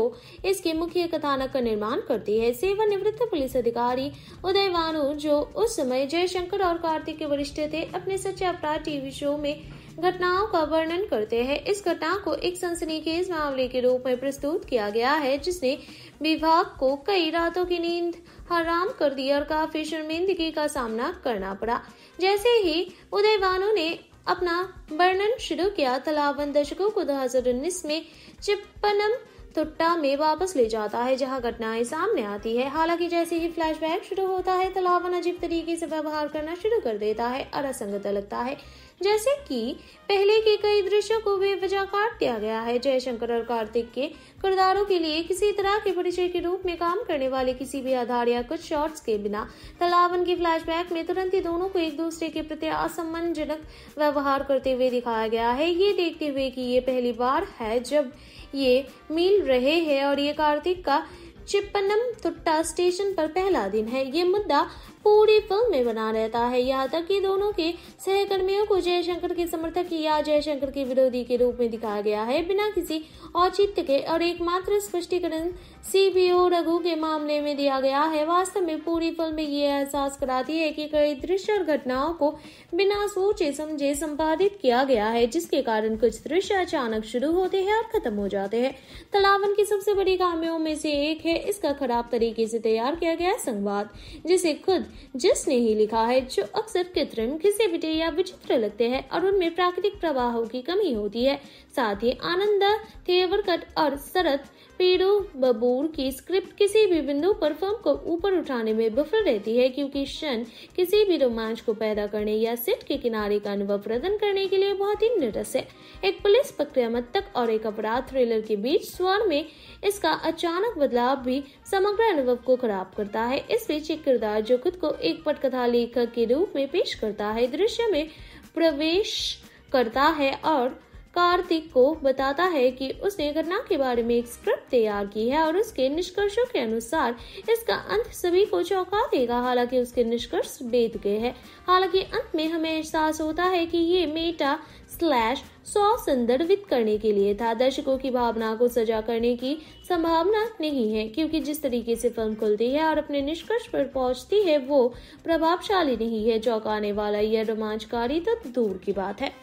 इसके मुख्य कथानक का निर्माण करती है। सेवानिवृत्त पुलिस अधिकारी उदयवानु, जो उस समय जयशंकर और कार्तिक के वरिष्ठ थे, अपने सच्चे अपराध टीवी शो में घटनाओं का वर्णन करते हैं। इस घटना को एक सनसनीखेज मामले के रूप में प्रस्तुत किया गया है, जिसने विभाग को कई रातों की नींद हराम कर दी और काफी शर्मिंदगी का सामना करना पड़ा। जैसे ही उदयवानु ने अपना वर्णन शुरू किया, थलावन दशकों को 2019 में चेप्पनथोट्टा में वापस ले जाता है, जहां घटनाएं सामने आती है। हालांकि जैसे ही फ्लैशबैक शुरू होता है, थलावन अजीब तरीके से व्यवहार करना शुरू कर देता है और असंगत लगता है, जैसे कि पहले के कई दृश्यों को बेवजह काट दिया गया है। जयशंकर और कार्तिक के किरदारों के लिए किसी तरह के परिचय के रूप में काम करने वाले किसी भी आधार या कुछ शॉट्स के बिना थलावन की फ्लैशबैक में तुरंत ही दोनों को एक दूसरे के प्रति असम्मानजनक व्यवहार करते हुए दिखाया गया है, ये देखते हुए कि ये पहली बार है जब ये मिल रहे हैं और ये कार्तिक का चेप्पनथोट्टा स्टेशन पर पहला दिन है। ये मुद्दा पूरी फिल्म में बना रहता है, यहाँ तक कि दोनों के सहकर्मियों को जयशंकर के समर्थक या जयशंकर के विरोधी के रूप में दिखाया गया है, बिना किसी औचित्य के। और एकमात्र स्पष्टीकरण सीबीओ रघु के मामले में दिया गया है। वास्तव में पूरी फिल्म में ये एहसास कराती है कि कई दृश्य और घटनाओं को बिना सोचे समझे संपादित किया गया है, जिसके कारण कुछ दृश्य अचानक शुरू होते हैं और खत्म हो जाते हैं। थलावन की सबसे बड़ी खामियों में से एक है इसका खराब तरीके से तैयार किया गया संवाद, जिसे खुद जिसने ही लिखा है, जो अक्सर कृत्रिम, घिसे पिटे या विचित्र लगते हैं और उनमें प्राकृतिक प्रवाहों की कमी होती है। साथ ही आनंद थेवरकट और शरत प्रेडू बबूर की स्क्रिप्ट किसी भी बिंदु पर फिल्म को ऊपर उठाने में विफल रहती है, क्योंकि क्षण किसी भी रोमांच को पैदा करने या सेट के किनारे का अनुभव प्रदान करने के लिए बहुत ही नीरस है। एक पुलिस प्रक्रियात्मक और एक अपराध थ्रिलर के बीच स्वर में इसका अचानक बदलाव भी समग्र अनुभव को खराब करता है। इस बीच एक किरदार जो खुद को एक पटकथा लेखक के रूप में पेश करता है, दृश्य में प्रवेश करता है और कार्तिक को बताता है कि उसने घटना के बारे में एक स्क्रिप्ट तैयार की है और उसके निष्कर्षों के अनुसार इसका अंत सभी को चौंका देगा। हालांकि उसके निष्कर्ष बेतुके हैं। हालांकि अंत में हमें एहसास होता है कि ये मेटा स्लैश सौ संदर्भित करने के लिए था, दर्शकों की भावना को सजा करने की संभावना नहीं है, क्योंकि जिस तरीके से फिल्म खुलती है और अपने निष्कर्ष पर पहुंचती है वो प्रभावशाली नहीं है। चौंकाने वाला या रोमांचकारी तो दूर की बात है।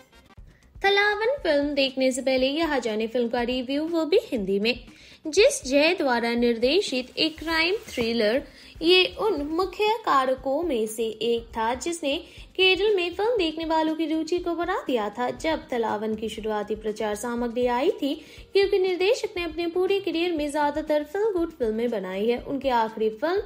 थलावन फिल्म देखने से पहले यहाँ जाने फिल्म का रिव्यू, वो भी हिंदी में। जिस जय द्वारा निर्देशित एक क्राइम थ्रिलर, ये उन मुख्य कारकों में से एक था जिसने केरल में फिल्म देखने वालों की रुचि को बढ़ा दिया था जब थलावन की शुरुआती प्रचार सामग्री आई थी, क्योंकि निर्देशक ने अपने पूरे करियर में ज्यादातर फिल्म गुड फिल्में बनाई है, उनकी आखिरी फिल्म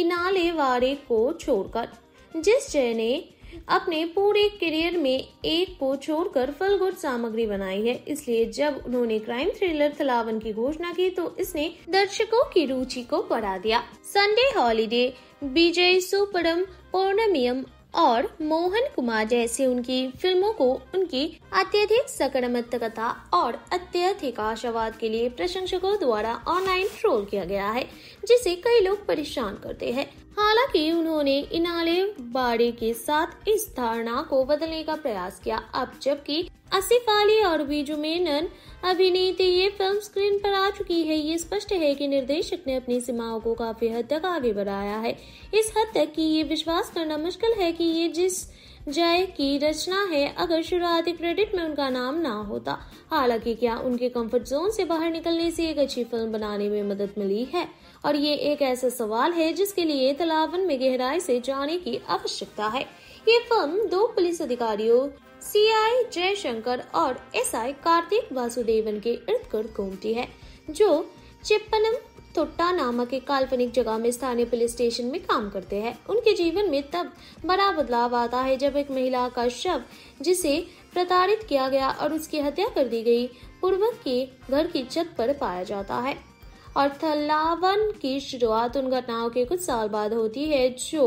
इनाले वारे को छोड़कर। जिस जय ने अपने पूरे करियर में एक को छोड़कर फलगुण सामग्री बनाई है, इसलिए जब उन्होंने क्राइम थ्रिलर थलावन की घोषणा की तो इसने दर्शकों की रुचि को बढ़ा दिया। संडे हॉलीडे, विजय सुपरम पौर्णमियम और मोहन कुमार जैसे उनकी फिल्मों को उनकी अत्यधिक सकारात्मकता और अत्यधिक आशावाद के लिए प्रशंसकों द्वारा ऑनलाइन ट्रोल किया गया है, जिसे कई लोग परेशान करते हैं। हालांकि उन्होंने इनाले बाड़े के साथ इस धारणा को बदलने का प्रयास किया। अब जबकि आसिफ अली और बीजू मेनन अभिनेता ये फिल्म स्क्रीन पर आ चुकी है, ये स्पष्ट है कि निर्देशक ने अपनी सीमाओं को काफी हद तक आगे बढ़ाया है, इस हद तक कि ये विश्वास करना मुश्किल है कि ये जिस जय की रचना है अगर शुरुआती क्रेडिट में उनका नाम ना होता। हालांकि क्या उनके कंफर्ट जोन से बाहर निकलने से एक अच्छी फिल्म बनाने में मदद मिली है, और ये एक ऐसा सवाल है जिसके लिए तलावन में गहराई से जाने की आवश्यकता है। ये फिल्म दो पुलिस अधिकारियों सीआई जयशंकर और एसआई कार्तिक वासुदेवन के इर्द गिर्द घूमती है, जो चेप्पनथोट्टा नामक एक काल्पनिक जगह में स्थानीय पुलिस स्टेशन में काम करते हैं। उनके जीवन में तब बड़ा बदलाव आता है जब एक महिला का शव, जिसे प्रताड़ित किया गया और उसकी हत्या कर दी गई, पूर्वक के घर की छत पर पाया जाता है। और थलावन की शुरुआत उन घटनाओं के कुछ साल बाद होती है जो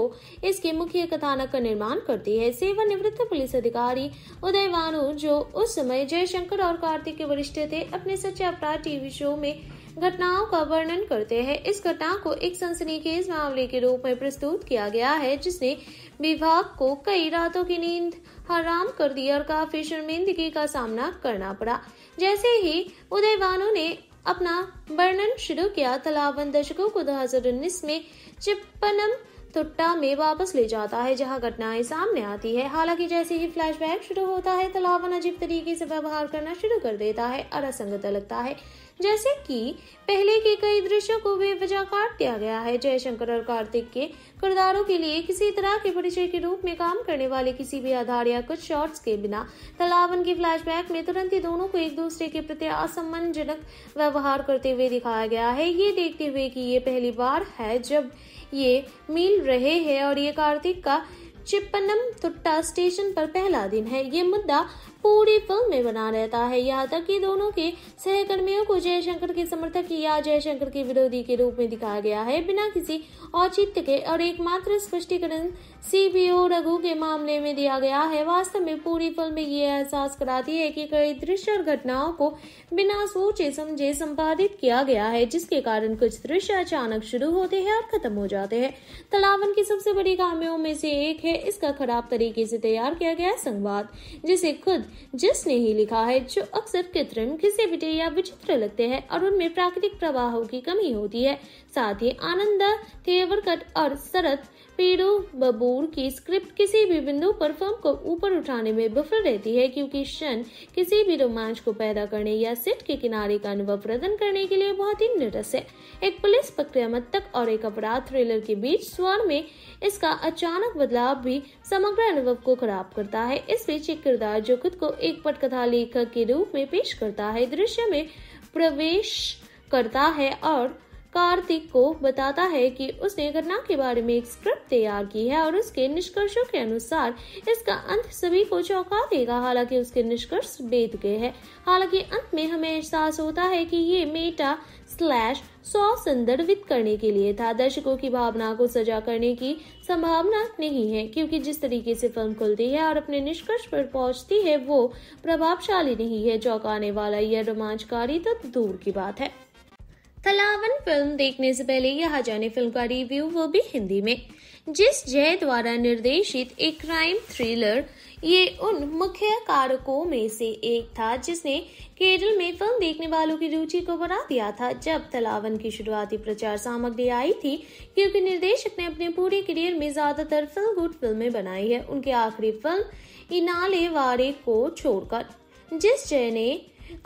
इसके मुख्य कथानक का निर्माण करती है। सेवानिवृत्त पुलिस अधिकारी उदयवानु, जो उस समय जयशंकर और कार्तिक के वरिष्ठ थे, अपने सच्चे अपराध टीवी शो में घटनाओं का वर्णन करते हैं। इस घटना को एक सनसनीखेज मामले के रूप में प्रस्तुत किया गया है, जिसने विभाग को कई रातों की नींद हराम कर दी और काफी शर्मिंदगी का सामना करना पड़ा। जैसे ही उदयवानु ने अपना वर्णन शुरू किया, तलावन दशकों को 2019 में चेप्पनथोट्टा में वापस ले जाता है, जहां घटनाएं सामने आती है। हालांकि जैसे ही फ्लैशबैक शुरू होता है, तलावन अजीब तरीके से व्यवहार करना शुरू कर देता है और असंगत लगता है, जैसे कि पहले के कई दृश्यों को बेवजह काट दिया गया है। जयशंकर और कार्तिक के किरदारों के लिए किसी तरह के परिचय के रूप में काम करने वाले किसी भी आधार या कुछ शॉट्स के बिना तलावन की फ्लैशबैक में तुरंत ही दोनों को एक दूसरे के प्रति असम्मानजनक व्यवहार करते हुए दिखाया गया है, ये देखते हुए कि ये पहली बार है जब ये मिल रहे हैं और ये कार्तिक का चेप्पनथोट्टा स्टेशन पर पहला दिन है। ये मुद्दा पूरी फिल्म में बना रहता है, यहाँ तक कि दोनों के सहकर्मियों को जयशंकर के समर्थक या जयशंकर के विरोधी के रूप में दिखाया गया है, बिना किसी औचित्य के। और एकमात्र स्पष्टीकरण सीबीओ रघु के मामले में दिया गया है। वास्तव में पूरी फिल्म में ये एहसास कराती है कि कई दृश्य और घटनाओं को बिना सोचे समझे संपादित किया गया है, जिसके कारण कुछ दृश्य अचानक शुरू होते हैं और खत्म हो जाते हैं। तलावन की सबसे बड़ी खामियों में से एक है इसका खराब तरीके से तैयार किया गया संवाद, जिसे खुद जिसने ही लिखा है, जो अक्सर कृत्रिम, घिसे पिटे या विचित्र लगते हैं और उनमें प्राकृतिक प्रवाहों की कमी होती है। साथ ही आनंद थेवरकट और शरत पीड़ू बबूर की स्क्रिप्ट किसी भी बिंदु पर फिल्म को ऊपर उठाने में विफल रहती है, क्योंकि क्षण किसी भी रोमांच को पैदा करने या सेट के किनारे का अनुभव प्रदान करने के लिए बहुत ही नीरस है। एक पुलिस प्रक्रियात्मक और एक अपराध थ्रिलर के बीच स्वर में इसका अचानक बदलाव भी समग्र अनुभव को खराब करता है। इस बीच एक किरदार जो खुद को एक पटकथा लेखक के रूप में पेश करता है, दृश्य में प्रवेश करता है और कार्तिक को बताता है कि उसने घटना के बारे में एक स्क्रिप्ट तैयार की है और उसके निष्कर्षों के अनुसार इसका अंत सभी को चौंका देगा। हालांकि उसके निष्कर्ष बेद गए हैं। हालांकि अंत में हमें एहसास होता है कि ये मेटा स्लैश सौ संदर्भित करने के लिए था, दर्शकों की भावना को सजा करने की संभावना नहीं है, क्योंकि जिस तरीके से फिल्म खुलती है और अपने निष्कर्ष पर पहुंचती है वो प्रभावशाली नहीं है। चौंकाने वाला या रोमांचकारी तो दूर की बात है। तलावन फिल्म देखने से पहले यहाँ जाने फिल्म का रिव्यू, वो भी हिंदी में। जिस जय द्वारा निर्देशित एक क्राइम थ्रिलर, ये उन मुख्य कारकों में से एक था जिसने केरल में फिल्म देखने वालों की रुचि को बढ़ा दिया था जब तलावन की शुरुआती प्रचार सामग्री आई थी, क्योंकि निर्देशक ने अपने पूरे करियर में ज्यादातर फिल्म गुड फिल्में बनाई है, उनकी आखिरी फिल्म इनाले वारे को छोड़कर। जिस जय ने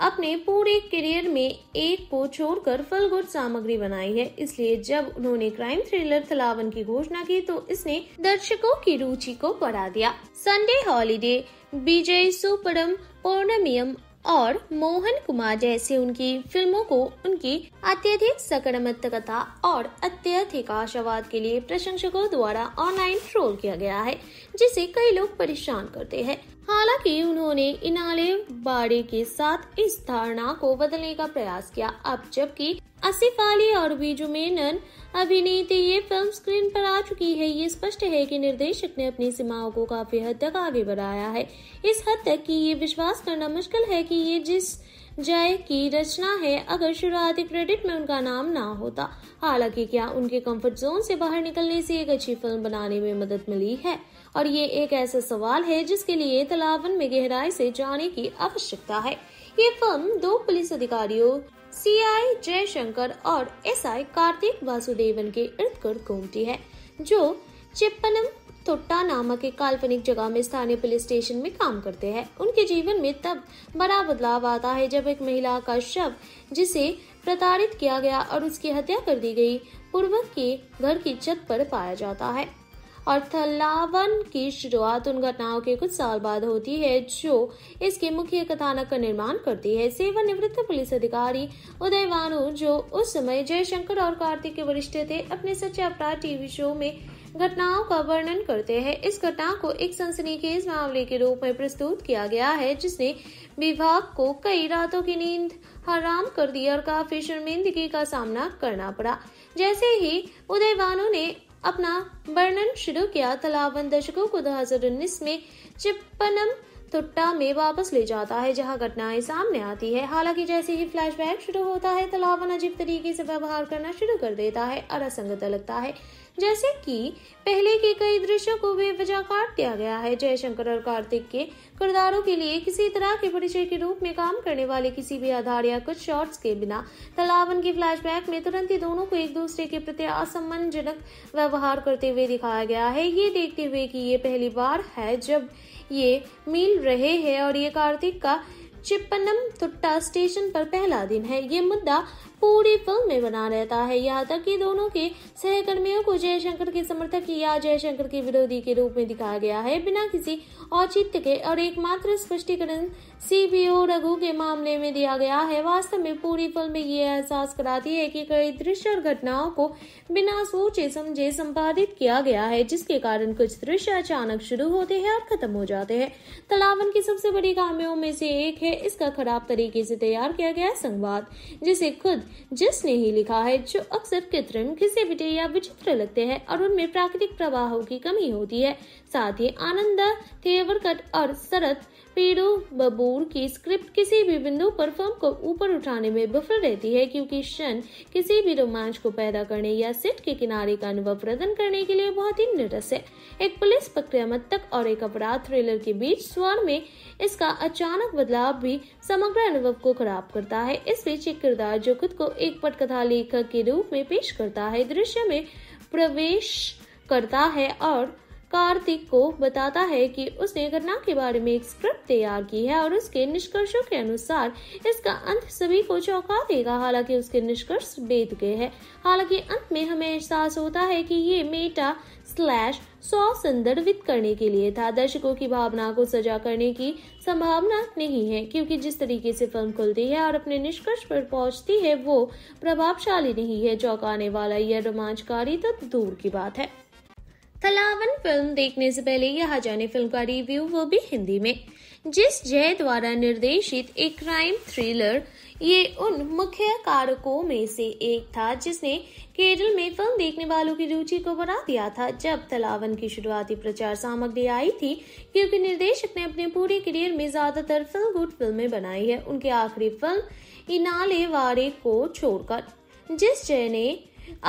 अपने पूरे करियर में एक को छोड़कर फलगुड सामग्री बनाई है, इसलिए जब उन्होंने क्राइम थ्रिलर तलावन की घोषणा की तो इसने दर्शकों की रुचि को बढ़ा दिया। संडे हॉलीडे, विजय सुपरम पौर्णमियम और मोहन कुमार जैसे उनकी फिल्मों को उनकी अत्यधिक सकारात्मकता और अत्यधिक आशावाद के लिए प्रशंसकों द्वारा ऑनलाइन ट्रोल किया गया है, जिसे कई लोग परेशान करते हैं। हालांकि उन्होंने इनाले बाड़े के साथ इस धारणा को बदलने का प्रयास किया। अब जबकि आसिफ अली और बीजू मेनन अभिनेता ये फिल्म स्क्रीन पर आ चुकी है, ये स्पष्ट है कि निर्देशक ने अपनी सीमाओं को काफी हद तक आगे बढ़ाया है, इस हद तक कि ये विश्वास करना मुश्किल है कि ये जिस जय की रचना है अगर शुरुआती क्रेडिट में उनका नाम ना होता। हालांकि क्या उनके कंफर्ट जोन से बाहर निकलने से एक अच्छी फिल्म बनाने में मदद मिली है, और ये एक ऐसा सवाल है जिसके लिए तलावन में गहराई से जाने की आवश्यकता है। ये फिल्म दो पुलिस अधिकारियों सीआई जयशंकर और एसआई कार्तिक वासुदेवन के इर्द गिर्द घूमती है, जो चेप्पनथोट्टा नामक एक काल्पनिक जगह में स्थानीय पुलिस स्टेशन में काम करते हैं। उनके जीवन में तब बड़ा बदलाव आता है जब एक महिला का शव, जिसे प्रताड़ित किया गया और उसकी हत्या कर दी गई, पूर्वक के घर की छत पर पाया जाता है। और थलावन की शुरुआत उन घटनाओं के कुछ साल बाद होती है जो इसके मुख्य कथानक का निर्माण करती है। सेवानिवृत्त पुलिस अधिकारी उदयवानु, जो उस समय जयशंकर और कार्तिक के वरिष्ठ थे, अपने सच्चे अपराध टीवी शो में घटनाओं का वर्णन करते हैं। इस घटना को एक सनसनीखेज मामले के रूप में प्रस्तुत किया गया है, जिसने विभाग को कई रातों की नींद हराम कर दी और काफी शर्मिंदगी का सामना करना पड़ा। जैसे ही उदयवानु ने अपना वर्णन शुरू किया, थलावन दशकों को 2019 में चेप्पनथोट्टा में वापस ले जाता है, जहां घटनाएं सामने आती है। हालांकि जैसे ही फ्लैशबैक शुरू होता है, थलावन अजीब तरीके से व्यवहार करना शुरू कर देता है और असंगत लगता है, जैसे कि पहले के कई दृश्यों को बेवजह काट दिया गया है। जयशंकर और कार्तिक के किरदारों के लिए किसी तरह के परिचय के रूप में काम करने वाले किसी भी आधार या कुछ शॉट्स के बिना थलावन के फ्लैशबैक में तुरंत ही दोनों को एक दूसरे के प्रति असम्मानजनक व्यवहार करते हुए दिखाया गया है, ये देखते हुए कि ये पहली बार है जब ये मिल रहे हैं और ये कार्तिक का चेप्पनथोट्टा स्टेशन पर पहला दिन है। ये मुद्दा पूरी फिल्म में बना रहता है, यहाँ तक कि दोनों के सहकर्मियों को जयशंकर के समर्थक या जयशंकर के विरोधी के रूप में दिखाया गया है, बिना किसी औचित्य के। और एकमात्र स्पष्टीकरण सीबीओ रघु के मामले में दिया गया है। वास्तव में पूरी फिल्म में ये एहसास कराती है कि कई दृश्य और घटनाओं को बिना सोचे समझे संपादित किया गया है, जिसके कारण कुछ दृश्य अचानक शुरू होते हैं और खत्म हो जाते हैं। थलावन की सबसे बड़ी खामियों में से एक है इसका खराब तरीके से तैयार किया गया संवाद, जिसे खुद जिसने ही लिखा है, जो अक्सर कृत्रिम, घिसे पिटे या विचित्र लगते हैं और उनमें प्राकृतिक प्रवाहों की कमी होती है। साथ ही आनंद थेवरकट और शरत प्रेडू बबूर की स्क्रिप्ट किसी भी बिंदु पर फिल्म को ऊपर उठाने में विफल रहती है, क्योंकि क्षण किसी भी रोमांच को पैदा करने या सेट के किनारे का अनुभव प्रदान करने के लिए बहुत ही नीरस है। एक पुलिस प्रक्रियात्मक और एक अपराध थ्रिलर के बीच स्वर में इसका अचानक बदलाव भी समग्र अनुभव को खराब करता है। इस बीच एक किरदार जो खुद को एक पटकथा लेखक के रूप में पेश करता है, दृश्य में प्रवेश करता है और कार्तिक को बताता है कि उसने घटना के बारे में एक स्क्रिप्ट तैयार की है और उसके निष्कर्षों के अनुसार इसका अंत सभी को चौंका देगा। हालांकि उसके निष्कर्ष बेतुके हैं। हालांकि अंत में हमें एहसास होता है कि ये मेटा स्लैश सौ संदर्भित करने के लिए था, दर्शकों की भावना को सजा करने की संभावना नहीं है, क्योंकि जिस तरीके से फिल्म खुलती है और अपने निष्कर्ष पर पहुंचती है वो प्रभावशाली नहीं है। चौंकाने वाला या रोमांचकारी तो दूर की बात है। थलावन फिल्म देखने से पहले यहाँ जाने फिल्म का रिव्यू, वो भी हिंदी में। जिस जय द्वारा निर्देशित एक क्राइम थ्रिलर, ये उन मुख्य कारकों में से एक था जिसने केरल में फिल्म देखने वालों की रुचि को बढ़ा दिया था जब थलावन की शुरुआती प्रचार सामग्री आई थी, क्योंकि निर्देशक ने अपने पूरे करियर में ज्यादातर फिल्म गुड फिल्में बनाई है। उनकी आखिरी फिल्म इनाले वारे को छोड़कर जिस जय ने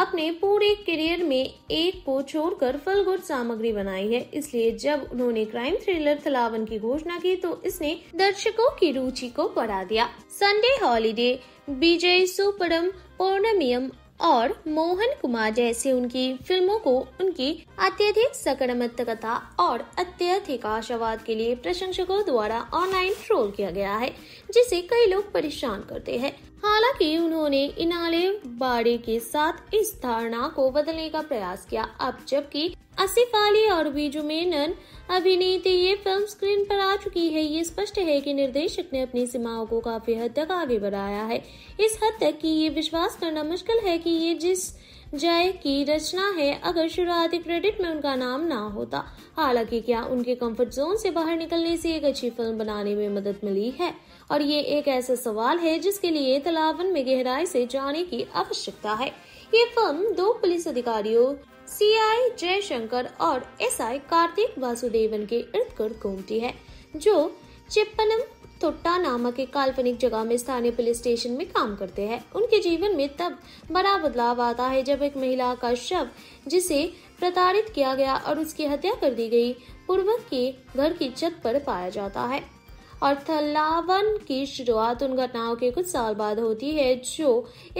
अपने पूरे करियर में एक को छोड़कर फल गुड सामग्री बनाई है। इसलिए जब उन्होंने क्राइम थ्रिलर थलावन की घोषणा की तो इसने दर्शकों की रुचि को बढ़ा दिया। संडे हॉलीडे, विजय सुपरम पौर्णमियम और मोहन कुमार जैसे उनकी फिल्मों को उनकी अत्यधिक सकारात्मकता और अत्यधिक आशावाद के लिए प्रशंसकों द्वारा ऑनलाइन ट्रोल किया गया है। जिसे कई लोग परेशान करते हैं। हालांकि उन्होंने इनाले बाड़े के साथ इस धारणा को बदलने का प्रयास किया। अब जबकि आसिफ अली और बीजू मेनन अभिनेत्री ये फिल्म स्क्रीन पर आ चुकी है, ये स्पष्ट है कि निर्देशक ने अपनी सीमाओं को काफी हद तक आगे बढ़ाया है, इस हद तक कि ये विश्वास करना मुश्किल है कि ये जिस जय की रचना है अगर शुरुआती क्रेडिट में उनका नाम ना होता। हालांकि क्या उनके कंफर्ट जोन से बाहर निकलने से एक अच्छी फिल्म बनाने में मदद मिली है, और ये एक ऐसा सवाल है जिसके लिए तलावन में गहराई से जाने की आवश्यकता है। ये फिल्म दो पुलिस अधिकारियों सीआई जयशंकर और एसआई कार्तिक वासुदेवन के इर्द गिर्द घूमती है, जो चेप्पनथोट्टा नामक एक काल्पनिक जगह में स्थानीय पुलिस स्टेशन में काम करते हैं। उनके जीवन में तब बड़ा बदलाव आता है जब एक महिला का शव, जिसे प्रताड़ित किया गया और उसकी हत्या कर दी गई, पूर्वक के घर की छत पर पाया जाता है। और थलावन की शुरुआत उन घटनाओं के कुछ साल बाद होती है जो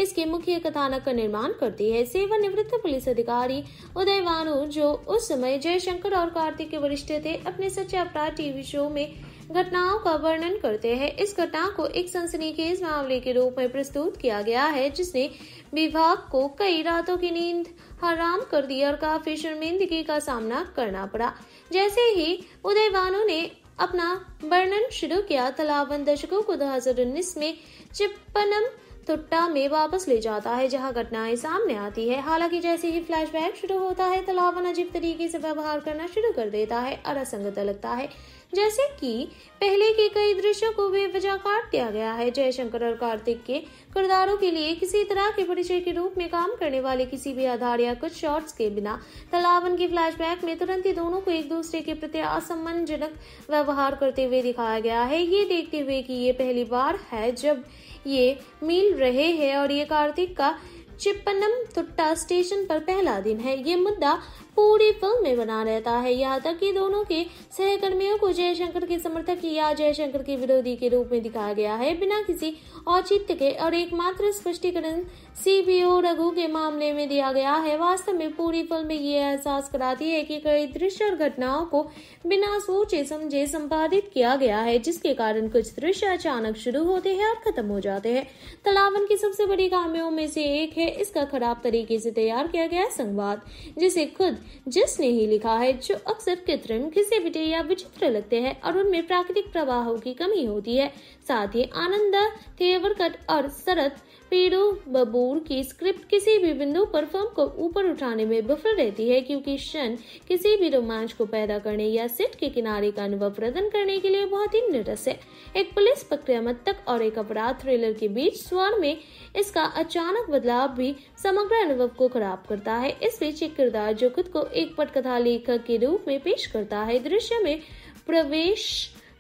इसके मुख्य कथानक का निर्माण करती है। सेवानिवृत्त पुलिस अधिकारी उदयवानु, जो उस समय जयशंकर और कार्तिक के वरिष्ठ थे, अपने सच्चे अपराध टीवी शो में घटनाओं का वर्णन करते हैं। इस घटना को एक सनसनीखेज मामले के रूप में प्रस्तुत किया गया है जिसने विभाग को कई रातों की नींद हराम कर दी और काफी शर्मिंदगी का सामना करना पड़ा। जैसे ही उदयवानु ने अपना वर्णन शुरू किया, तलावन दशकों को 2019 में चेप्पनथोट्टा में वापस ले जाता है जहां घटनाएं सामने आती है। हालांकि जैसे ही फ्लैशबैक शुरू होता है, तलावन अजीब तरीके से व्यवहार करना शुरू कर देता है और असंगता लगता है, जैसे कि पहले के कई दृश्यों को बेवजह काट दिया गया है। जयशंकर और कार्तिक के किरदारों के लिए किसी तरह के परिचय के रूप में काम करने वाले किसी भी आधार या कुछ शॉट्स के बिना तलावन की फ्लैशबैक में तुरंत ही दोनों को एक दूसरे के प्रति असम्मानजनक व्यवहार करते हुए दिखाया गया है, ये देखते हुए कि ये पहली बार है जब ये मिल रहे हैं और ये कार्तिक का चेप्पनथोट्टा स्टेशन पर पहला दिन है। ये मुद्दा पूरी फिल्म में बना रहता है, यहाँ तक कि दोनों के सहकर्मियों को जयशंकर के समर्थक या जयशंकर के विरोधी के रूप में दिखाया गया है बिना किसी औचित्य के, और एकमात्र स्पष्टीकरण सीबीओ रघु के मामले में दिया गया है। वास्तव में पूरी फिल्म में ये एहसास कराती है कि कई दृश्य और घटनाओं को बिना सोचे समझे संपादित किया गया है, जिसके कारण कुछ दृश्य अचानक शुरू होते हैं और खत्म हो जाते हैं। तलावन की सबसे बड़ी खामियों में से एक है इसका खराब तरीके से तैयार किया गया संवाद, जिसे खुद जिसने ही लिखा है, जो अक्सर कृत्रिम, घिसे-पिटे या विचित्र लगते हैं और उनमें प्राकृतिक प्रवाहों की कमी होती है। साथ ही आनंद थेवरकट और शरत पीड़ू बबूर की स्क्रिप्ट किसी भी बिंदु पर फिल्म को ऊपर उठाने में विफल रहती है, क्योंकि क्षण किसी भी रोमांच को पैदा करने या सेट के किनारे का अनुभव प्रदान करने के लिए बहुत ही नीरस है। एक पुलिस प्रक्रियात्मक और एक अपराध थ्रिलर के बीच स्वर में इसका अचानक बदलाव भी समग्र अनुभव को खराब करता है। इस बीच एक किरदार जो खुद को एक पटकथा लेखक के रूप में पेश करता है, दृश्य में प्रवेश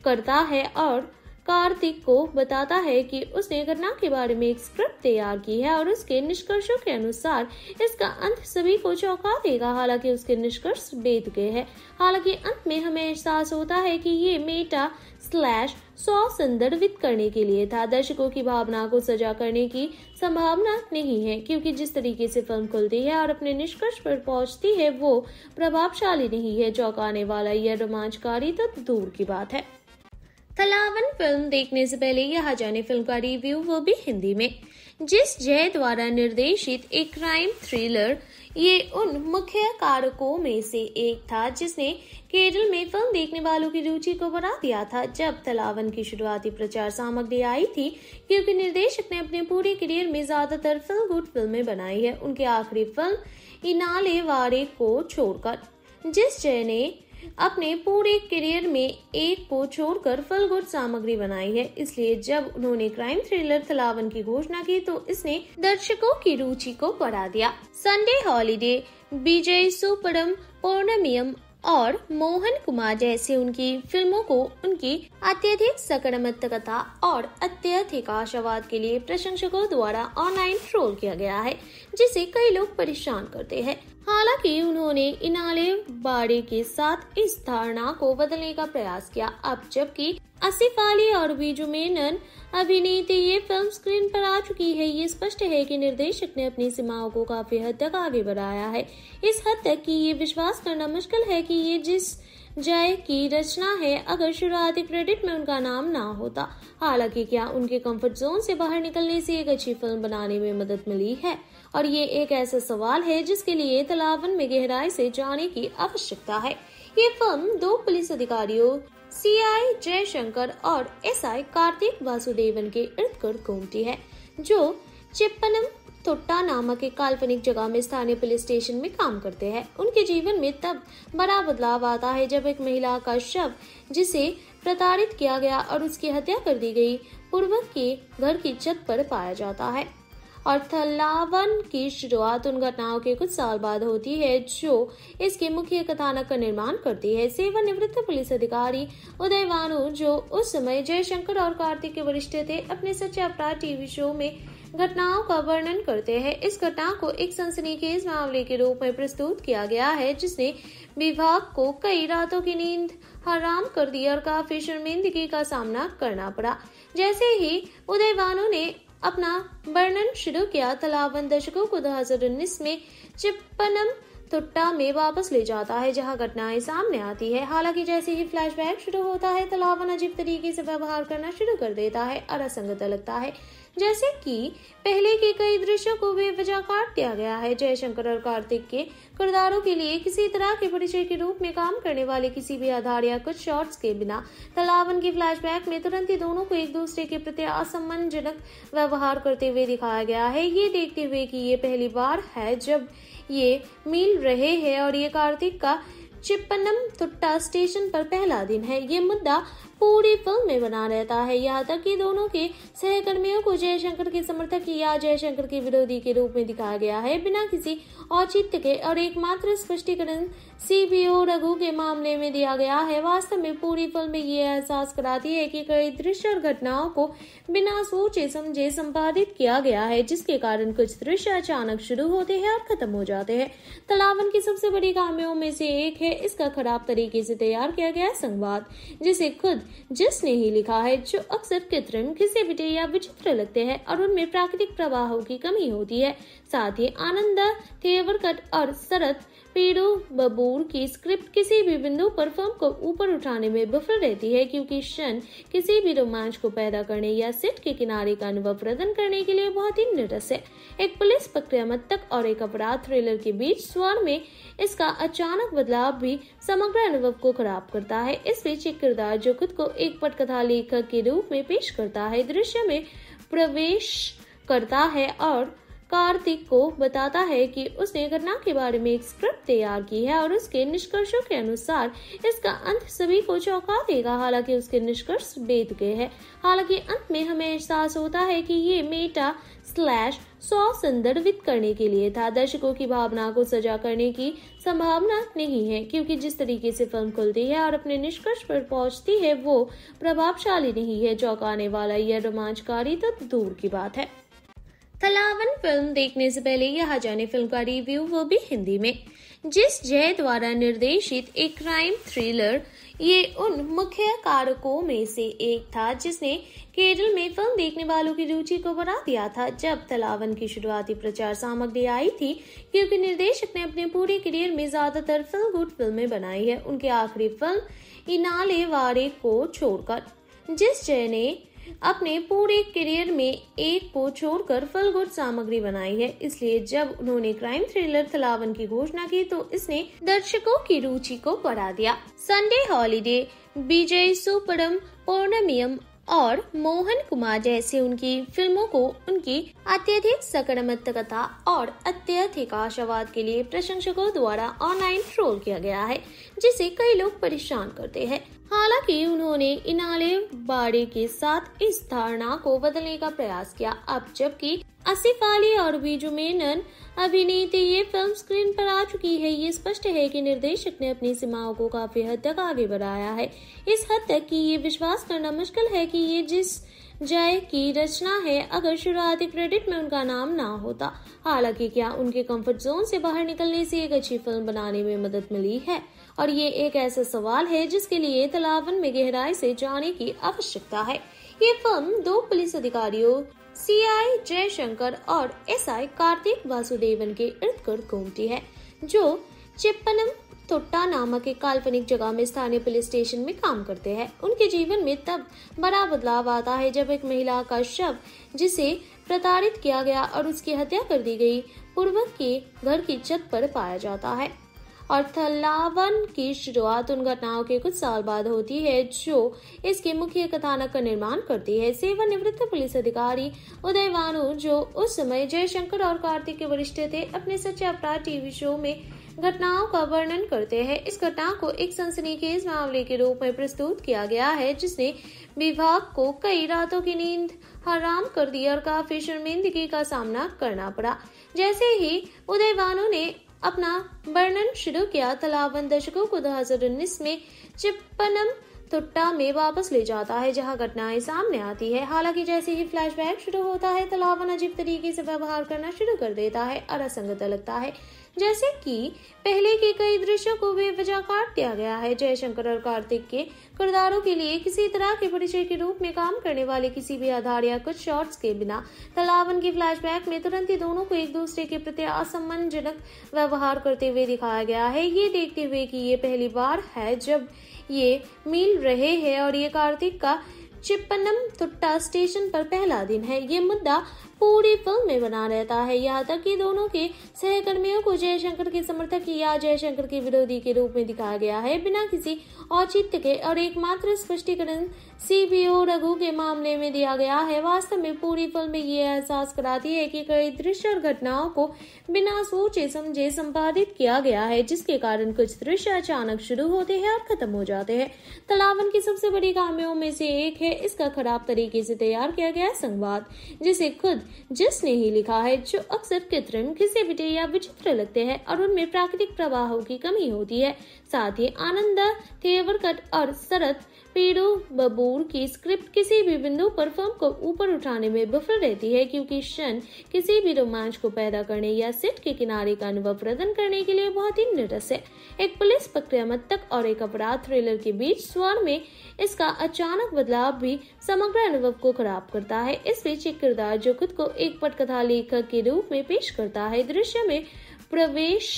करता है और कार्तिक को बताता है कि उसने घटना के बारे में एक स्क्रिप्ट तैयार की है और उसके निष्कर्षों के अनुसार इसका अंत सभी को चौंका देगा। हालांकि उसके निष्कर्ष बेतुके हैं। हालांकि अंत में हमें एहसास होता है कि ये मेटा स्लैश सौ संदर्भित करने के लिए था, दर्शकों की भावना को सजा करने की संभावना नहीं है, क्योंकि जिस तरीके से फिल्म खुलती है और अपने निष्कर्ष पर पहुंचती है वो प्रभावशाली नहीं है। चौंकाने वाला या रोमांचकारी तो दूर की बात है। थलावन फिल्म देखने से पहले यहाँ जाने फिल्म का रिव्यू, वो भी हिंदी में। जिस जय द्वारा निर्देशित एक क्राइम थ्रिलर, ये उन मुख्य कारकों में से एक था जिसने केरल में फिल्म देखने वालों की रुचि को बढ़ा दिया था जब थलावन की शुरुआती प्रचार सामग्री आई थी, क्योंकि निर्देशक ने अपने पूरे करियर में ज्यादातर फील गुड फिल्में बनाई है, उनकी आखिरी फिल्म इनाले वारे को छोड़कर। जिस जय ने अपने पूरे करियर में एक को छोड़कर फील गुड सामग्री बनाई है, इसलिए जब उन्होंने क्राइम थ्रिलर थलावन की घोषणा की तो इसने दर्शकों की रुचि को बढ़ा दिया। संडे हॉलीडे, विजय सुपरम पौर्णमियम और मोहन कुमार जैसे उनकी फिल्मों को उनकी अत्यधिक सकारात्मकता और अत्यधिक आशावाद के लिए प्रशंसकों द्वारा ऑनलाइन ट्रोल किया गया है, जिसे कई लोग परेशान करते हैं। हालांकि उन्होंने इनाले बाड़े के साथ इस धारणा को बदलने का प्रयास किया। अब जबकि आसिफ अली और बीजू मेनन अभिनेत्री ये फिल्म स्क्रीन पर आ चुकी है, ये स्पष्ट है कि निर्देशक ने अपनी सीमाओं को काफी हद तक आगे बढ़ाया है, इस हद तक कि ये विश्वास करना मुश्किल है कि ये जिस जय की रचना है, अगर शुरुआती क्रेडिट में उनका नाम ना होता। हालांकि क्या उनके कंफर्ट जोन से बाहर निकलने से एक अच्छी फिल्म बनाने में मदद मिली है, और ये एक ऐसा सवाल है जिसके लिए तलावन में गहराई से जाने की आवश्यकता है। ये फिल्म दो पुलिस अधिकारियों सीआई जयशंकर और एसआई कार्तिक वासुदेवन के इर्द गिर्द घूमती है, जो चेप्पनथोट्टा नामक एक काल्पनिक जगह में स्थानीय पुलिस स्टेशन में काम करते हैं। उनके जीवन में तब बड़ा बदलाव आता है जब एक महिला का शव, जिसे प्रताड़ित किया गया और उसकी हत्या कर दी गई, पूर्वक के घर की छत पर पाया जाता है। और थलावन की शुरुआत उन घटनाओं के कुछ साल बाद होती है जो इसके मुख्य कथानक का निर्माण करती है। सेवानिवृत्त पुलिस अधिकारी उदयवानु, जो उस समय जयशंकर और कार्तिक के वरिष्ठ थे, अपने सच्चा अपराध टीवी शो में घटनाओं का वर्णन करते हैं। इस घटना को एक सनसनीखेज मामले के रूप में प्रस्तुत किया गया है, जिसने विभाग को कई रातों की नींद हराम कर दी और काफी शर्मिंदगी का सामना करना पड़ा। जैसे ही उदयवानु ने अपना वर्णन शुरू किया, तलावन दशकों को 2019 में चेप्पनथोट्टा में वापस ले जाता है, जहां घटनाएं सामने आती है। हालांकि जैसे ही फ्लैशबैक शुरू होता है, तलावन अजीब तरीके से व्यवहार करना शुरू कर देता है और असंगत लगता है, जैसे कि पहले के कई दृश्यों को बेवजह काट दिया गया है। जयशंकर और कार्तिक के किरदारों के लिए किसी तरह के परिचय के रूप में काम करने वाले किसी भी आधार या कुछ शॉट्स के बिना तलावन की फ्लैशबैक में तुरंत ही दोनों को एक दूसरे के प्रति असम्मानजनक व्यवहार करते हुए दिखाया गया है, ये देखते हुए कि ये पहली बार है जब ये मिल रहे हैं और ये कार्तिक का चेप्पनथोट्टा स्टेशन पर पहला दिन है। ये मुद्दा पूरी फिल्म में बना रहता है, यहाँ तक कि दोनों के सहकर्मियों को जयशंकर के समर्थक या जयशंकर के विरोधी के रूप में दिखाया गया है, बिना किसी औचित्य के। और एकमात्र स्पष्टीकरण सीबीओ रघु के मामले में दिया गया है। वास्तव में पूरी फिल्म ये एहसास कराती है कि कई दृश्य और घटनाओं को बिना सोचे समझे संपादित किया गया है, जिसके कारण कुछ दृश्य अचानक शुरू होते हैं और खत्म हो जाते हैं। तलावन की सबसे बड़ी खामियों में से एक है इसका खराब तरीके से तैयार किया गया संवाद, जिसे खुद जिसने ही लिखा है, जो अक्सर कृत्रिम, घिसे पिटे या विचित्र लगते हैं और उनमें प्राकृतिक प्रवाहों की कमी होती है। साथ ही आनंद थेवरकट और शरत पीडू बबूर की स्क्रिप्ट किसी भी बिंदु पर फिल्म को ऊपर उठाने में विफल रहती है, क्योंकि क्षण किसी भी रोमांच को पैदा करने या सेट के किनारे का अनुभव प्रदान करने के लिए बहुत ही नीरस है। एक पुलिस प्रक्रियात्मक और एक अपराध थ्रिलर के बीच स्वर में इसका अचानक बदलाव भी समग्र अनुभव को खराब करता है। इस बीच एक किरदार जो खुद को एक पटकथा लेखक के रूप में पेश करता है, दृश्य में प्रवेश करता है और कार्तिक को बताता है कि उसने घटना के बारे में एक स्क्रिप्ट तैयार की है और उसके निष्कर्षों के अनुसार इसका अंत सभी को चौंका देगा। हालांकि उसके निष्कर्ष बेद गए हैं। हालांकि अंत में हमें एहसास होता है कि ये मेटा स्लैश सौ संदर्भित करने के लिए था, दर्शकों की भावना को सजा करने की संभावना नहीं है, क्योंकि जिस तरीके से फिल्म खुलती है और अपने निष्कर्ष पर पहुंचती है वो प्रभावशाली नहीं है। चौंकाने वाला यह रोमांचकारी तो दूर की बात है। थलावन फिल्म देखने से पहले यहाँ जाने फिल्म का रिव्यू, वो भी हिंदी में। जिस जय द्वारा निर्देशित एक क्राइम थ्रिलर, ये उन मुख्य कारकों में से एक था जिसने केरल में फिल्म देखने वालों की रुचि को बढ़ा दिया था जब थलावन की शुरुआती प्रचार सामग्री आई थी, क्योंकि निर्देशक ने अपने पूरे करियर में ज्यादातर फिल्म गुड फिल्में बनाई है, उनके आखिरी फिल्म इनाले वारे को छोड़कर। जिस जय ने अपने पूरे करियर में एक को छोड़कर फिल्म गुड सामग्री बनाई है, इसलिए जब उन्होंने क्राइम थ्रिलर थलावन की घोषणा की तो इसने दर्शकों की रुचि को बढ़ा दिया। संडे हॉलीडे, विजय सुपरम पौर्णमियम और मोहन कुमार जैसे उनकी फिल्मों को उनकी अत्यधिक सकारात्मकता और अत्यधिक आशावाद के लिए प्रशंसकों द्वारा ऑनलाइन ट्रोल किया गया है, जिसे कई लोग परेशान करते हैं। हालांकि उन्होंने इनाले बाड़े के साथ इस धारणा को बदलने का प्रयास किया। अब जबकि आसिफ अली और बीजू मेनन अभिनेता ये फिल्म स्क्रीन पर आ चुकी है, ये स्पष्ट है कि निर्देशक ने अपनी सीमाओं को काफी हद तक आगे बढ़ाया है, इस हद तक कि ये विश्वास करना मुश्किल है कि ये जिस जय की रचना है, अगर शुरुआती क्रेडिट में उनका नाम ना होता। हालांकि क्या उनके कंफर्ट जोन से बाहर निकलने से एक अच्छी फिल्म बनाने में मदद मिली है, और ये एक ऐसा सवाल है जिसके लिए तलावन में गहराई से जाने की आवश्यकता है। ये फिल्म दो पुलिस अधिकारियों सीआई जयशंकर और एसआई कार्तिक वासुदेवन के इर्द गिर्द घूमती है, जो चेप्पनम थोट्टा नामक एक काल्पनिक जगह में स्थानीय पुलिस स्टेशन में काम करते हैं। उनके जीवन में तब बड़ा बदलाव आता है जब एक महिला का शव, जिसे प्रताड़ित किया गया और उसकी हत्या कर दी गई, पूर्वक के घर की छत पर पाया जाता है। और थलावन की शुरुआत उन घटनाओं के कुछ साल बाद होती है जो इसके मुख्य कथानक का निर्माण करती है। सेवानिवृत्त पुलिस अधिकारी उदयवानु, जो उस समय जयशंकर और कार्तिक के वरिष्ठ थे, अपने सच्चे अपराध टीवी शो में घटनाओं का वर्णन करते हैं। इस घटना को एक सनसनीखेज मामले के रूप में प्रस्तुत किया गया है, जिसने विभाग को कई रातों की नींद हराम कर दी और काफी शर्मिंदगी का सामना करना पड़ा। जैसे ही उदयवानु ने अपना वर्णन शुरू किया, थलावन दशकों को 2019 में चेप्पनमथोट्टा में वापस ले जाता है, जहां घटनाएं सामने आती है। हालांकि जैसे ही फ्लैशबैक शुरू होता है, थलावन अजीब तरीके से व्यवहार करना शुरू कर देता है और असंगत लगता है, जैसे कि पहले के कई दृश्यों को बेवजह काट दिया गया है। जयशंकर और कार्तिक के किरदारों के लिए किसी तरह के परिचय के रूप में काम करने वाले किसी भी आधार या कुछ शॉट्स के बिना थलावन की फ्लैशबैक में तुरंत ही दोनों को एक दूसरे के प्रति असम्मानजनक व्यवहार करते हुए दिखाया गया है, ये देखते हुए कि ये पहली बार है जब ये मिल रहे हैं और ये कार्तिक का चेप्पनमथोट्टा स्टेशन पर पहला दिन है। ये मुद्दा पूरी फिल्म में बना रहता है, यहाँ तक कि दोनों के सहकर्मियों को जयशंकर के समर्थक या जयशंकर के विरोधी के रूप में दिखाया गया है, बिना किसी औचित्य के। और एकमात्र स्पष्टीकरण सीबीओ रघु के मामले में दिया गया है। वास्तव में पूरी फिल्म में ये एहसास कराती है कि कई दृश्य और घटनाओं को बिना सोचे समझे संपादित किया गया है, जिसके कारण कुछ दृश्य अचानक शुरू होते हैं और खत्म हो जाते हैं। थलावन की सबसे बड़ी खामियों में से एक है इसका खराब तरीके से तैयार किया गया संवाद, जिसे खुद जिसने ही लिखा है, जो अक्सर कृत्रिम, घिसे पिटे या विचित्र लगते हैं और उनमें प्राकृतिक प्रवाहों की कमी होती है। साथ ही आनंद थेवरकट और शरत प्रेडू बबूर की स्क्रिप्ट किसी भी बिंदु पर फिल्म को ऊपर उठाने में विफल रहती है, क्योंकि क्षण किसी भी रोमांच को पैदा करने या सेट के किनारे का अनुभव प्रदान करने के लिए बहुत ही नीरस है। एक पुलिस प्रक्रियात्मक और एक अपराध थ्रिलर के बीच स्वर में इसका अचानक बदलाव भी समग्र अनुभव को खराब करता है। इस बीच एक किरदार जो खुद को एक पटकथा लेखक के रूप में पेश करता है, दृश्य में प्रवेश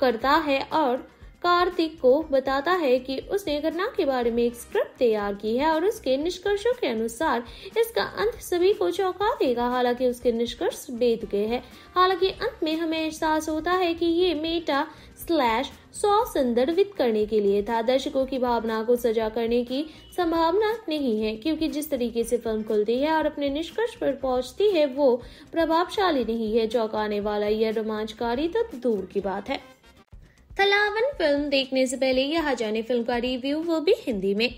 करता है और कार्तिक को बताता है कि उसने घटना के बारे में एक स्क्रिप्ट तैयार की है और उसके निष्कर्षों के अनुसार इसका अंत सभी को चौंका देगा। हालांकि उसके निष्कर्ष बेद गए हैं। हालांकि अंत में हमें एहसास होता है कि ये मेटा स्लैश सौ संदर्भित करने के लिए था, दर्शकों की भावना को सजा करने की संभावना नहीं है, क्योंकि जिस तरीके से फिल्म खुलती है और अपने निष्कर्ष पर पहुंचती है वो प्रभावशाली नहीं है। चौंकाने वाला यह रोमांचकारी तो दूर की बात है। थलावन फिल्म देखने से पहले यहाँ जाने फिल्म का रिव्यू, वो भी हिंदी में।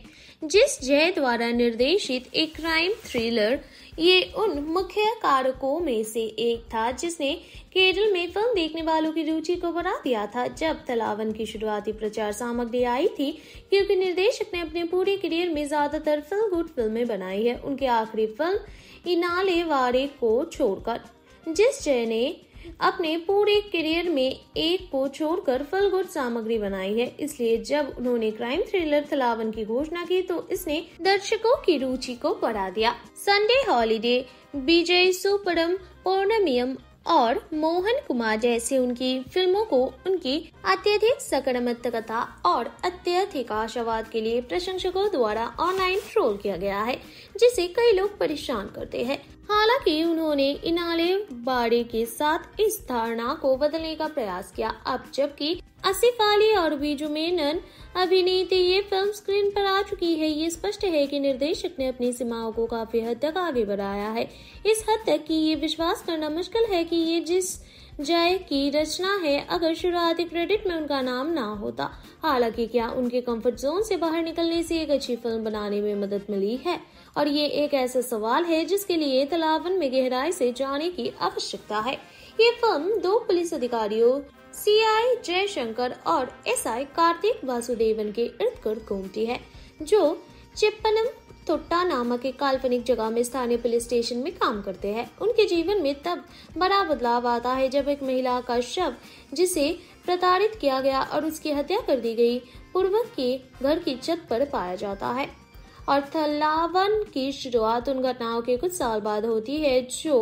जिस जय द्वारा निर्देशित एक क्राइम थ्रिलर, ये उन मुख्य कारकों में से एक था जिसने केरल में फिल्म देखने वालों की रुचि को बढ़ा दिया था जब थलावन की शुरुआती प्रचार सामग्री आई थी, क्योंकि निर्देशक ने अपने पूरे करियर में ज्यादातर फिल्म गुड फिल्में बनाई है, उनकी आखिरी फिल्म इनाले वारे को छोड़कर। जिस जय ने अपने पूरे करियर में एक को छोड़कर फल गुड सामग्री बनाई है, इसलिए जब उन्होंने क्राइम थ्रिलर थलावन की घोषणा की तो इसने दर्शकों की रुचि को बढ़ा दिया। संडे हॉलीडे, विजय सुपरम पौर्णमियम और मोहन कुमार जैसे उनकी फिल्मों को उनकी अत्यधिक सकारात्मकता और अत्यधिक आशावाद के लिए प्रशंसकों द्वारा ऑनलाइन ट्रोल किया गया है, जिसे कई लोग परेशान करते हैं। हालांकि उन्होंने इनाले बाड़े के साथ इस धारणा को बदलने का प्रयास किया। अब जबकि आसिफ अली और बीजू मेनन अभिनेता ये फिल्म स्क्रीन पर आ चुकी है, ये स्पष्ट है कि निर्देशक ने अपनी सीमाओं को काफी हद तक आगे बढ़ाया है, इस हद तक कि ये विश्वास करना मुश्किल है कि ये जिस जय की रचना है अगर शुरुआती क्रेडिट में उनका नाम ना होता। हालांकि क्या उनके कंफर्ट जोन से बाहर निकलने से एक अच्छी फिल्म बनाने में मदद मिली है? और ये एक ऐसा सवाल है जिसके लिए थलावन में गहराई से जाने की आवश्यकता है। ये फिल्म दो पुलिस अधिकारियों सीआई जयशंकर और एसआई कार्तिक वासुदेवन के इर्द गिर्द घूमती है, जो चेप्पनमथोट्टा नामक एक काल्पनिक जगह में स्थानीय पुलिस स्टेशन में काम करते हैं। उनके जीवन में तब बड़ा बदलाव आता है जब एक महिला का शव, जिसे प्रताड़ित किया गया और उसकी हत्या कर दी गई, पूर्वक के घर की छत पर पाया जाता है। और थलावन की शुरुआत उन घटनाओं के कुछ साल बाद होती है जो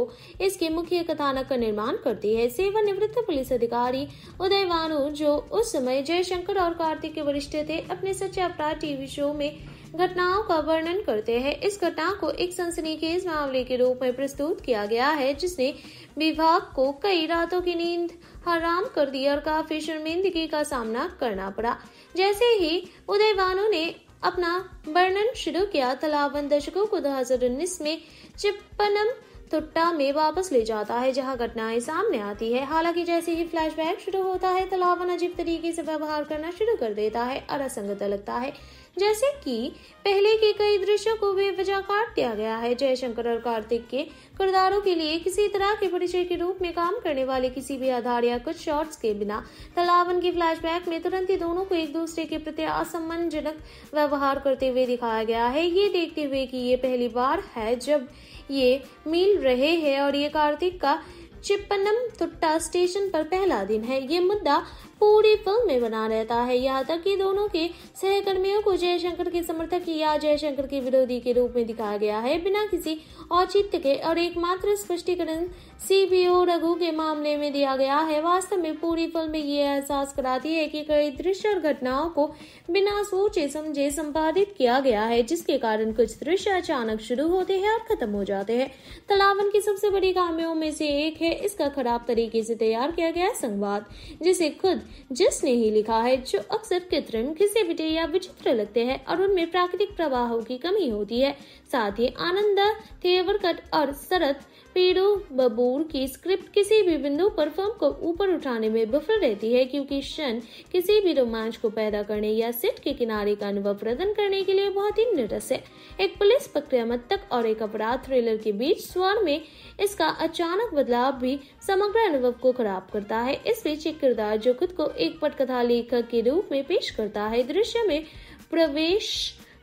इसके मुख्य कथानक का निर्माण करती है। सेवानिवृत्त पुलिस अधिकारी उदयवानु, जो उस समय जयशंकर और कार्तिक के वरिष्ठ थे, अपने सच्चे अपराध टीवी शो में घटनाओं का वर्णन करते हैं। इस घटना को एक सनसनीखेज मामले के रूप में प्रस्तुत किया गया है, जिसने विभाग को कई रातों की नींद हराम कर दी और काफी शर्मिंदगी का सामना करना पड़ा। जैसे ही उदयवानु ने अपना वर्णन शुरू किया, थलावन दशकों को 2019 में चेप्पनमथोट्टा में वापस ले जाता है, जहां घटनाएं सामने आती है। हालांकि जैसे ही फ्लैशबैक शुरू होता है, थलावन अजीब तरीके से व्यवहार करना शुरू कर देता है और असंगत लगता है, जैसे कि पहले के कई दृश्यों को बेवजह काट दिया गया है। जयशंकर और कार्तिक के किरदारों के लिए किसी तरह के परिचय के रूप में काम करने वाले किसी भी आधार या कुछ शॉट्स के बिना थलावन की फ्लैशबैक में तुरंत ही दोनों को एक दूसरे के प्रति असम्मानजनक व्यवहार करते हुए दिखाया गया है, ये देखते हुए कि ये पहली बार है जब ये मिल रहे हैं और ये कार्तिक का चेप्पनमथोट्टा स्टेशन पर पहला दिन है। ये मुद्दा पूरी फिल्म में बना रहता है, यहाँ तक कि दोनों के सहकर्मियों को जयशंकर के समर्थक या जयशंकर के विरोधी के रूप में दिखाया गया है, बिना किसी औचित्य के। और एकमात्र स्पष्टीकरण सीबीओ रघु के मामले में दिया गया है। वास्तव में पूरी फिल्म में ये एहसास कराती है कि कई दृश्य और घटनाओं को बिना सोचे समझे संपादित किया गया है, जिसके कारण कुछ दृश्य अचानक शुरू होते हैं और खत्म हो जाते हैं। थलावन की सबसे बड़ी खामियों में से एक है इसका खराब तरीके से तैयार किया गया संवाद, जिसे खुद जिसने ही लिखा है, जो अक्सर कृत्रिम, घिसे पिटे या विचित्र लगते हैं और उनमें प्राकृतिक प्रवाहों की कमी होती है। साथ ही आनंद थेवरकट और शरत पीड़ू बबूर की स्क्रिप्ट किसी भी बिंदु पर फिल्म को ऊपर उठाने में विफल रहती है, क्योंकि क्षण किसी भी रोमांच को पैदा करने या सेट के किनारे का अनुभव प्रदान करने के लिए बहुत ही नीरस है। एक पुलिस प्रक्रियात्मक और एक अपराध थ्रिलर के बीच स्वर में इसका अचानक बदलाव भी समग्र अनुभव को खराब करता है। इस बीच एक किरदार जो खुद को एक पटकथा लेखक के रूप में पेश करता है, दृश्य में प्रवेश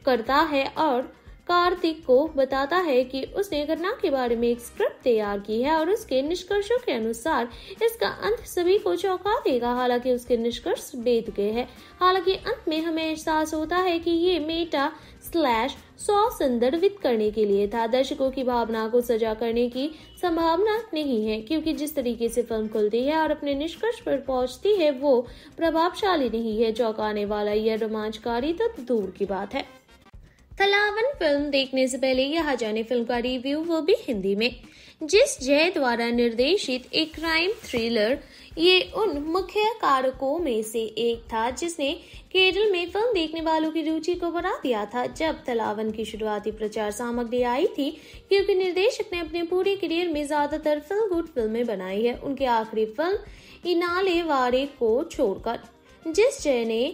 करता है और कार्तिक को बताता है कि उसने घटना के बारे में एक स्क्रिप्ट तैयार की है और उसके निष्कर्षों के अनुसार इसका अंत सभी को चौंका देगा। हालांकि उसके निष्कर्ष बेद गए हैं। हालांकि अंत में हमें एहसास होता है कि ये मेटा स्लैश सौ संदर्भित करने के लिए था, दर्शकों की भावना को सजा करने की संभावना नहीं है, क्योंकि जिस तरीके से फिल्म खुलती है और अपने निष्कर्ष पर पहुंचती है वो प्रभावशाली नहीं है। चौंकाने वाला या रोमांचकारी तो दूर की बात है। थलावन फिल्म देखने से पहले यहाँ जाने फिल्म का रिव्यू, वो भी हिंदी में। जिस जय द्वारा निर्देशित एक क्राइम थ्रिलर, ये उन मुख्य कारकों में से एक था जिसने केरल में फिल्म देखने वालों की रुचि को बढ़ा दिया था जब थलावन की शुरुआती प्रचार सामग्री आई थी, क्योंकि निर्देशक ने अपने पूरे करियर में ज्यादातर फील गुड फिल्में बनाई है, उनकी आखिरी फिल्म इनाले वारे को छोड़कर। जिस जय ने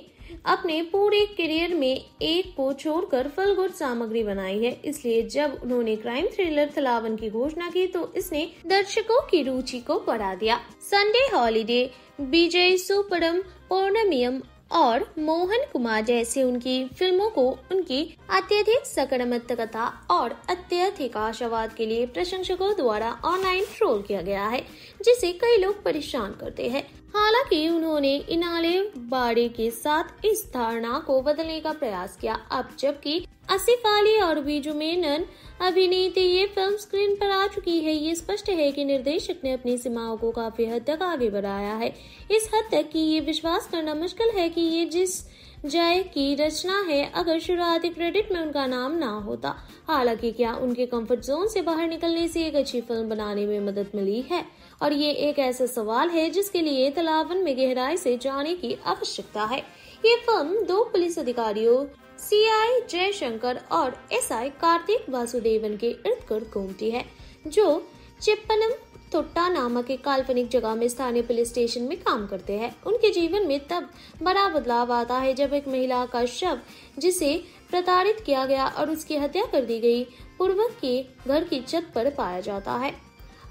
अपने पूरे करियर में एक को छोड़कर फील गुड सामग्री बनाई है, इसलिए जब उन्होंने क्राइम थ्रिलर थलावन की घोषणा की तो इसने दर्शकों की रुचि को बढ़ा दिया। संडे हॉलीडे, विजय सुपरम पौर्णमियम और मोहन कुमार जैसे उनकी फिल्मों को उनकी अत्यधिक सकारात्मकता और अत्यधिक आशावाद के लिए प्रशंसकों द्वारा ऑनलाइन ट्रोल किया गया है, जिसे कई लोग परेशान करते हैं। हालांकि उन्होंने इनाले बाड़े के साथ इस धारणा को बदलने का प्रयास किया। अब जबकि आसिफ अली और बीजू मेनन अभिनेता ये फिल्म स्क्रीन पर आ चुकी है, ये स्पष्ट है कि निर्देशक ने अपनी सीमाओं को काफी हद तक आगे बढ़ाया है, इस हद तक कि ये विश्वास करना मुश्किल है कि ये जिस जय की रचना है अगर शुरुआती क्रेडिट में उनका नाम ना होता। हालांकि क्या उनके कंफर्ट जोन से बाहर निकलने से एक अच्छी फिल्म बनाने में मदद मिली है? और ये एक ऐसा सवाल है जिसके लिए थलावन में गहराई से जाने की आवश्यकता है। ये फिल्म दो पुलिस अधिकारियों सीआई जयशंकर और एसआई कार्तिक वासुदेवन के इर्द गिर्द घूमती है, जो चेप्पनमथोट्टा नामक एक काल्पनिक जगह में स्थानीय पुलिस स्टेशन में काम करते हैं। उनके जीवन में तब बड़ा बदलाव आता है जब एक महिला का शव, जिसे प्रताड़ित किया गया और उसकी हत्या कर दी गई, पूर्वक के घर की छत पर पाया जाता है।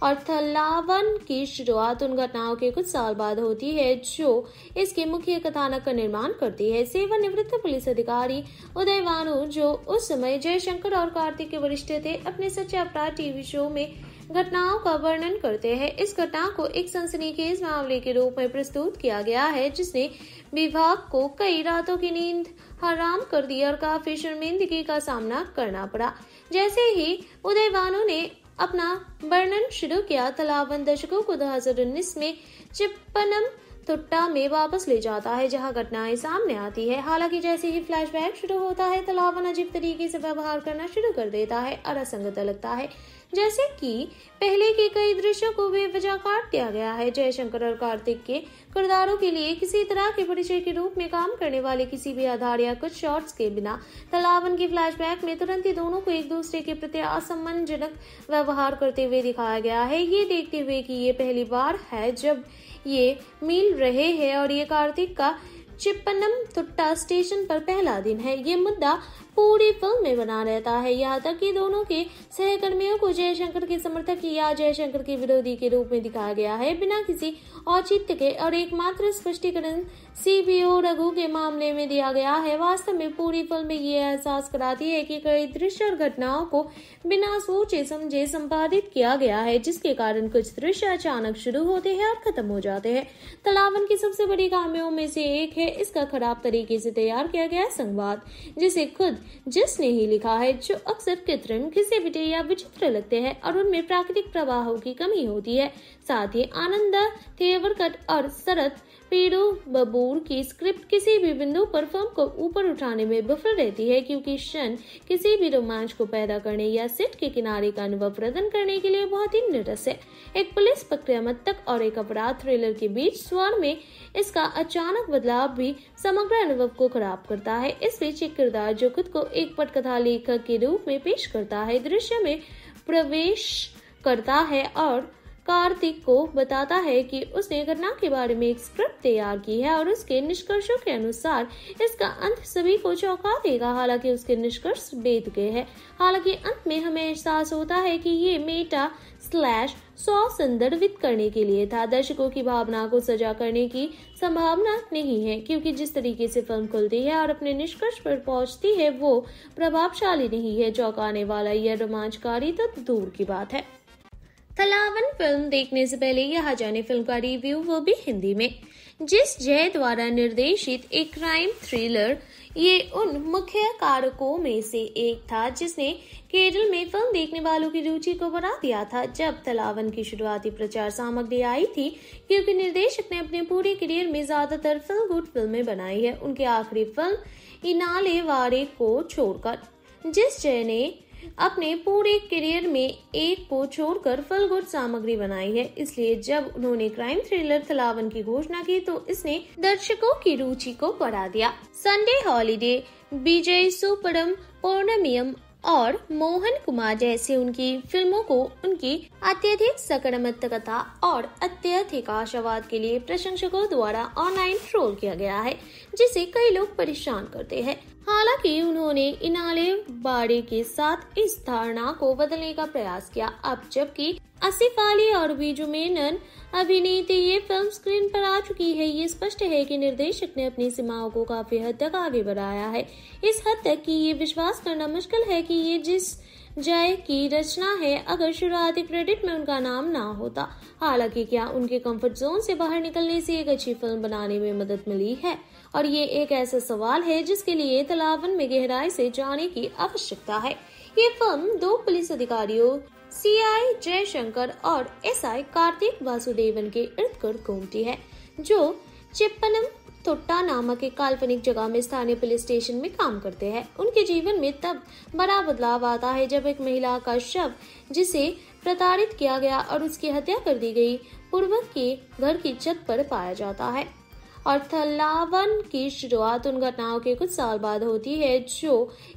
और थलावन की शुरुआत उन घटनाओं के कुछ साल बाद होती है जो इसके मुख्य कथानक का निर्माण करती है। सेवानिवृत्त पुलिस अधिकारी उदयवानु, जो उस समय जयशंकर और कार्तिक के वरिष्ठ थे, अपने सच्चे अपराध टीवी शो में घटनाओं का वर्णन करते हैं। इस घटना को एक सनसनीखेज मामले के रूप में प्रस्तुत किया गया है जिसने विभाग को कई रातों की नींद हराम कर दी और काफी शर्मिंदगी का सामना करना पड़ा। जैसे ही उदयवानु ने अपना वर्णन शुरू किया, थलावन दशकों को 2019 में चेप्पनमथोट्टा में वापस ले जाता है जहां घटनाएं सामने आती है। हालांकि जैसे ही फ्लैशबैक शुरू होता है, थलावन अजीब तरीके से व्यवहार करना शुरू कर देता है और असंगत लगता है, जैसे कि पहले के कई दृश्यों को बेवजह काट दिया गया है। जयशंकर और कार्तिक के किरदारों के लिए किसी तरह के परिचय के रूप में काम करने वाले किसी भी आधार या कुछ शॉट्स के बिना थलावन की फ्लैशबैक में तुरंत ही दोनों को एक दूसरे के प्रति असम्मानजनक व्यवहार करते हुए दिखाया गया है। ये देखते हुए कि ये पहली बार है जब ये मिल रहे हैं और ये कार्तिक का चेप्पनमथोट्टा स्टेशन पर पहला दिन है। ये मुद्दा पूरी फिल्म में बना रहता है, यहाँ तक कि दोनों के सहकर्मियों को जयशंकर के समर्थक या जयशंकर के विरोधी के रूप में दिखाया गया है बिना किसी औचित्य के, और एकमात्र स्पष्टीकरण सीबीओ रघु के मामले में दिया गया है। वास्तव में पूरी फिल्म में ये एहसास कराती है कि कई दृश्य और घटनाओं को बिना सोचे समझे संपादित किया गया है, जिसके कारण कुछ दृश्य अचानक शुरू होते हैं और खत्म हो जाते हैं। थलावन की सबसे बड़ी खामियों में से एक है इसका खराब तरीके से तैयार किया गया संवाद, जिसे खुद जिसने ही लिखा है, जो अक्सर कृत्रिम, घिसे पिटे या विचित्र लगते हैं और उनमें प्राकृतिक प्रवाहों की कमी होती है। साथ ही आनंद थेवरकट और शरत प्रेडू बबूर की स्क्रिप्ट किसी भी बिंदु पर फिल्म को ऊपर उठाने में विफल रहती है, क्योंकि क्षण किसी भी रोमांच को पैदा करने या सेट के किनारे का अनुभव प्रदान करने के लिए बहुत ही नीरस है। एक पुलिस प्रक्रियात्मक और एक अपराध थ्रिलर के बीच स्वर में इसका अचानक बदलाव भी समग्र अनुभव को खराब करता है। इस बीच एक किरदार जो खुद को एक पटकथा लेखक के रूप में पेश करता है, दृश्य में प्रवेश करता है और कार्तिक को बताता है कि उसने घटना के बारे में एक स्क्रिप्ट तैयार की है और उसके निष्कर्षों के अनुसार इसका अंत सभी को चौंका देगा। हालांकि उसके निष्कर्ष बेतुके हैं। हालांकि अंत में हमें एहसास होता है कि ये मेटा स्लैश सौ संदर्भित करने के लिए था, दर्शकों की भावना को सजा करने की संभावना नहीं है, क्योंकि जिस तरीके से फिल्म खुलती है और अपने निष्कर्ष पर पहुंचती है वो प्रभावशाली नहीं है। चौंकाने वाला यह रोमांचकारी तो दूर की बात है। थलावन फिल्म देखने से पहले यहाँ जाने फिल्म का रिव्यू, वो भी हिंदी में। जिस जय द्वारा निर्देशित एक क्राइम थ्रिलर, ये उन मुख्य कारकों में से एक था जिसने केरल में फिल्म देखने वालों की रुचि को बढ़ा दिया था जब थलावन की शुरुआती प्रचार सामग्री आई थी, क्योंकि निर्देशक ने अपने पूरे करियर में ज्यादातर फिल्म गुड फिल्में बनाई है, उनकी आखिरी फिल्म इनाले वारे को छोड़कर। जिस जय ने अपने पूरे करियर में एक को छोड़कर फिल्म गुड सामग्री बनाई है, इसलिए जब उन्होंने क्राइम थ्रिलर थलावन की घोषणा की तो इसने दर्शकों की रुचि को बढ़ा दिया। संडे हॉलीडे, विजय सुपरम पौर्णमियम और मोहन कुमार जैसे उनकी फिल्मों को उनकी अत्यधिक सकारात्मकता और अत्यधिक आशावाद के लिए प्रशंसकों द्वारा ऑनलाइन ट्रोल किया गया है, जिसे कई लोग परेशान करते हैं। हालांकि उन्होंने इनाले बाड़े के साथ इस धारणा को बदलने का प्रयास किया। अब जबकि आसिफ अली और बीजू मेनन अभिनेता ये फिल्म स्क्रीन पर आ चुकी है, ये स्पष्ट है कि निर्देशक ने अपनी सीमाओं को काफी हद तक आगे बढ़ाया है, इस हद तक कि ये विश्वास करना मुश्किल है कि ये जिस जय की रचना है अगर शुरुआती क्रेडिट में उनका नाम ना होता। हालांकि क्या उनके कंफर्ट जोन से बाहर निकलने से एक अच्छी फिल्म बनाने में मदद मिली है, और ये एक ऐसा सवाल है जिसके लिए थलावन में गहराई से जाने की आवश्यकता है। ये फिल्म दो पुलिस अधिकारियों सीआई जयशंकर और एसआई कार्तिक वासुदेवन के इर्द गिर्द घूमती है, जो चेप्पनमथोट्टा नामक एक काल्पनिक जगह में स्थानीय पुलिस स्टेशन में काम करते हैं। उनके जीवन में तब बड़ा बदलाव आता है जब एक महिला का शव, जिसे प्रताड़ित किया गया और उसकी हत्या कर दी गई, पूर्वक के घर की छत पर पाया जाता है। और थलावन की शुरुआत उन घटनाओं के कुछ साल बाद होती है जो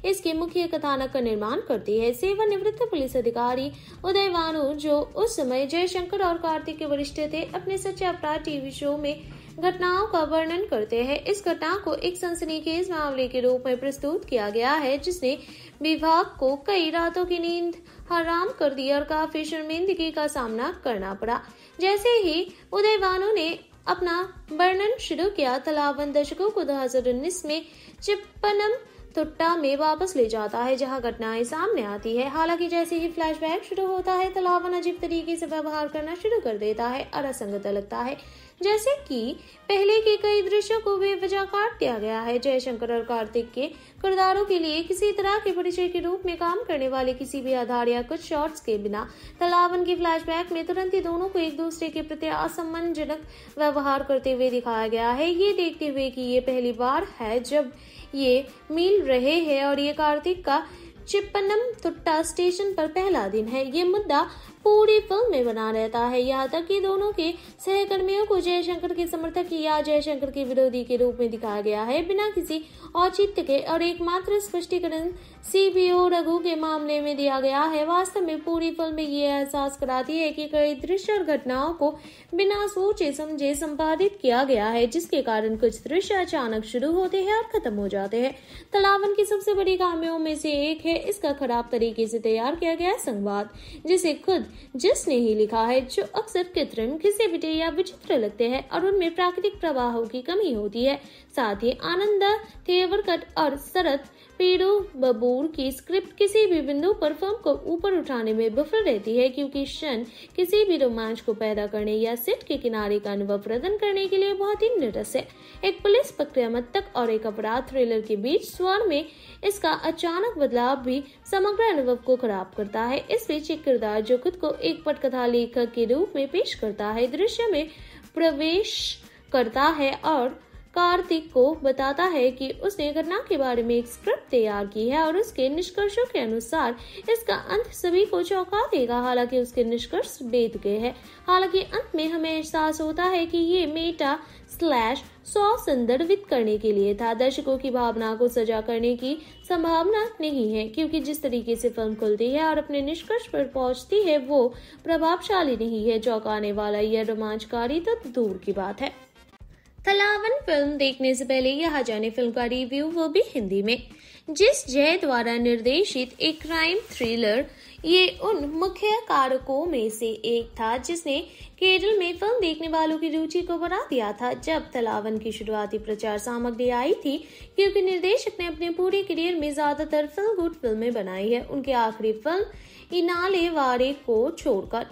इसके मुख्य कथानक का निर्माण करती है। सेवानिवृत्त पुलिस अधिकारी उदयवानु, जो उस समय जयशंकर और कार्तिक के वरिष्ठ थे, अपने सच्चे अपराध टीवी शो में घटनाओं का वर्णन करते हैं। इस घटना को एक सनसनीखेज मामले के रूप में प्रस्तुत किया गया है जिसने विभाग को कई रातों की नींद हराम कर दी और काफी शर्मिंदगी का सामना करना पड़ा। जैसे ही उदयवानु ने अपना वर्णन शुरू किया, थलावन दशकों को 2019 में चेप्पनमथोट्टा थोट्टा में वापस ले जाता है जहां घटनाएं सामने आती है। हालांकि जैसे ही फ्लैशबैक शुरू होता है थलावन अजीब तरीके से व्यवहार करना शुरू कर देता है और असंगता लगता है, जैसे कि पहले के कई दृश्यों को बेवजह काट दिया गया है। जयशंकर और कार्तिक के किरदारों के लिए किसी तरह के परिचय के रूप में काम करने वाले किसी भी आधार या कुछ शॉट्स के बिना थलावन की फ्लैशबैक में तुरंत ही दोनों को एक दूसरे के प्रति असम्मानजनक व्यवहार करते हुए दिखाया गया है, ये देखते हुए कि ये पहली बार है जब ये मिल रहे हैं और ये कार्तिक का चेप्पनथोट्टा स्टेशन पर पहला दिन है। ये मुद्दा पूरी फिल्म में बना रहता है, यहाँ तक कि दोनों के सहकर्मियों को जयशंकर के समर्थक या जयशंकर के विरोधी के रूप में दिखाया गया है बिना किसी औचित्य के, और एकमात्र स्पष्टीकरण सीबीओ रघु के मामले में दिया गया है। वास्तव में पूरी फिल्म में ये एहसास कराती है कि कई दृश्य और घटनाओं को बिना सोचे समझे संपादित किया गया है, जिसके कारण कुछ दृश्य अचानक शुरू होते हैं और खत्म हो जाते हैं। थलावन की सबसे बड़ी खामियों में से एक है इसका खराब तरीके से तैयार किया गया संवाद, जिसे खुद जिसने ही लिखा है, जो अक्सर कृत्रिम, घिसे-पिटे या विचित्र लगते हैं और उनमें प्राकृतिक प्रवाहों की कमी होती है। साथ ही आनंद थेवरकट और शरत पीड़ू बबूर की स्क्रिप्ट किसी भी बिंदु पर फिल्म को ऊपर उठाने में विफल रहती है, क्योंकि क्षण किसी भी रोमांच को पैदा करने या सेट के किनारे का अनुभव प्रदान करने के लिए बहुत ही नीरस है। एक पुलिस प्रक्रियात्मक और एक अपराध थ्रिलर के बीच स्वर में इसका अचानक बदलाव भी समग्र अनुभव को खराब करता है। इस बीच एक किरदार जो खुद को एक पटकथा लेखक के रूप में पेश करता है, दृश्य में प्रवेश करता है और कार्तिक को बताता है कि उसने घटना के बारे में एक स्क्रिप्ट तैयार की है और उसके निष्कर्षों के अनुसार इसका अंत सभी को चौंका देगा। हालांकि उसके निष्कर्ष बेतुके हैं। हालांकि अंत में हमें एहसास होता है कि ये मेटा स्लैश सौ संदर्भित करने के लिए था, दर्शकों की भावना को सजा करने की संभावना नहीं है, क्योंकि जिस तरीके से फिल्म खुलती है और अपने निष्कर्ष पर पहुंचती है वो प्रभावशाली नहीं है। चौंकाने वाला या रोमांचकारी तो दूर की बात है। थलावन फिल्म देखने से पहले यहाँ जाने फिल्म का रिव्यू, वो भी हिंदी में। जिस जय द्वारा निर्देशित एक क्राइम थ्रिलर, ये उन मुख्य कारकों में से एक था जिसने केरल में फिल्म देखने वालों की रुचि को बढ़ा दिया था जब थलावन की शुरुआती प्रचार सामग्री आई थी, क्योंकि निर्देशक ने अपने पूरे करियर में ज्यादातर फिल्म गुड फिल्में बनाई है, उनकी आखिरी फिल्म इनाले वारे को छोड़कर।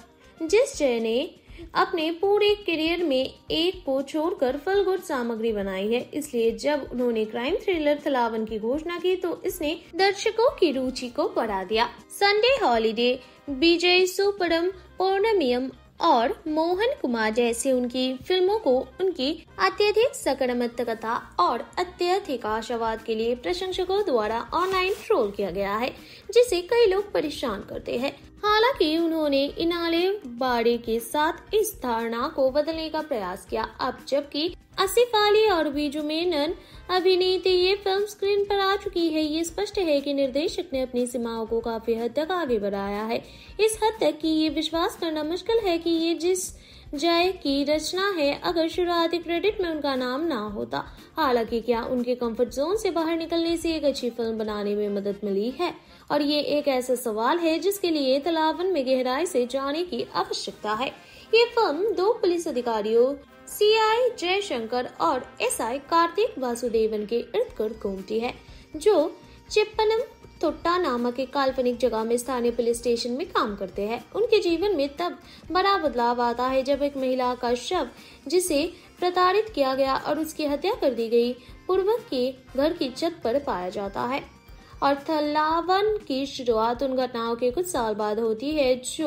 जिस जय ने अपने पूरे करियर में एक को छोड़कर फिल्म गुड सामग्री बनाई है, इसलिए जब उन्होंने क्राइम थ्रिलर थलावन की घोषणा की तो इसने दर्शकों की रुचि को बढ़ा दिया। संडे हॉलीडे, विजय सुपरम पौर्णमियम और मोहन कुमार जैसे उनकी फिल्मों को उनकी अत्यधिक सकारात्मकता और अत्यधिक आशावाद के लिए प्रशंसकों द्वारा ऑनलाइन ट्रोल किया गया है, जिसे कई लोग परेशान करते हैं। हालांकि उन्होंने इनाले बाड़े के साथ इस धारणा को बदलने का प्रयास किया। अब जबकि आसिफ अली और बीजू मेनन अभिनेता ये फिल्म स्क्रीन पर आ चुकी है, ये स्पष्ट है कि निर्देशक ने अपनी सीमाओं को काफी हद तक आगे बढ़ाया है, इस हद तक कि ये विश्वास करना मुश्किल है कि ये जिस जय की रचना है अगर शुरुआती क्रेडिट में उनका नाम ना होता। हालांकि क्या उनके कंफर्ट जोन से बाहर निकलने से एक अच्छी फिल्म बनाने में मदद मिली है, और ये एक ऐसा सवाल है जिसके लिए थलावन में गहराई से जाने की आवश्यकता है। ये फिल्म दो पुलिस अधिकारियों सीआई जयशंकर और एसआई कार्तिक वासुदेवन के इर्द गिर्द घूमती है, जो चेप्पनथोट्टा नामक एक काल्पनिक जगह में स्थानीय पुलिस स्टेशन में काम करते हैं। उनके जीवन में तब बड़ा बदलाव आता है जब एक महिला का शव, जिसे प्रताड़ित किया गया और उसकी हत्या कर दी गई, पूर्वक के घर की छत पर पाया जाता है। और थलावन की शुरुआत उन घटनाओं के कुछ साल बाद होती है जो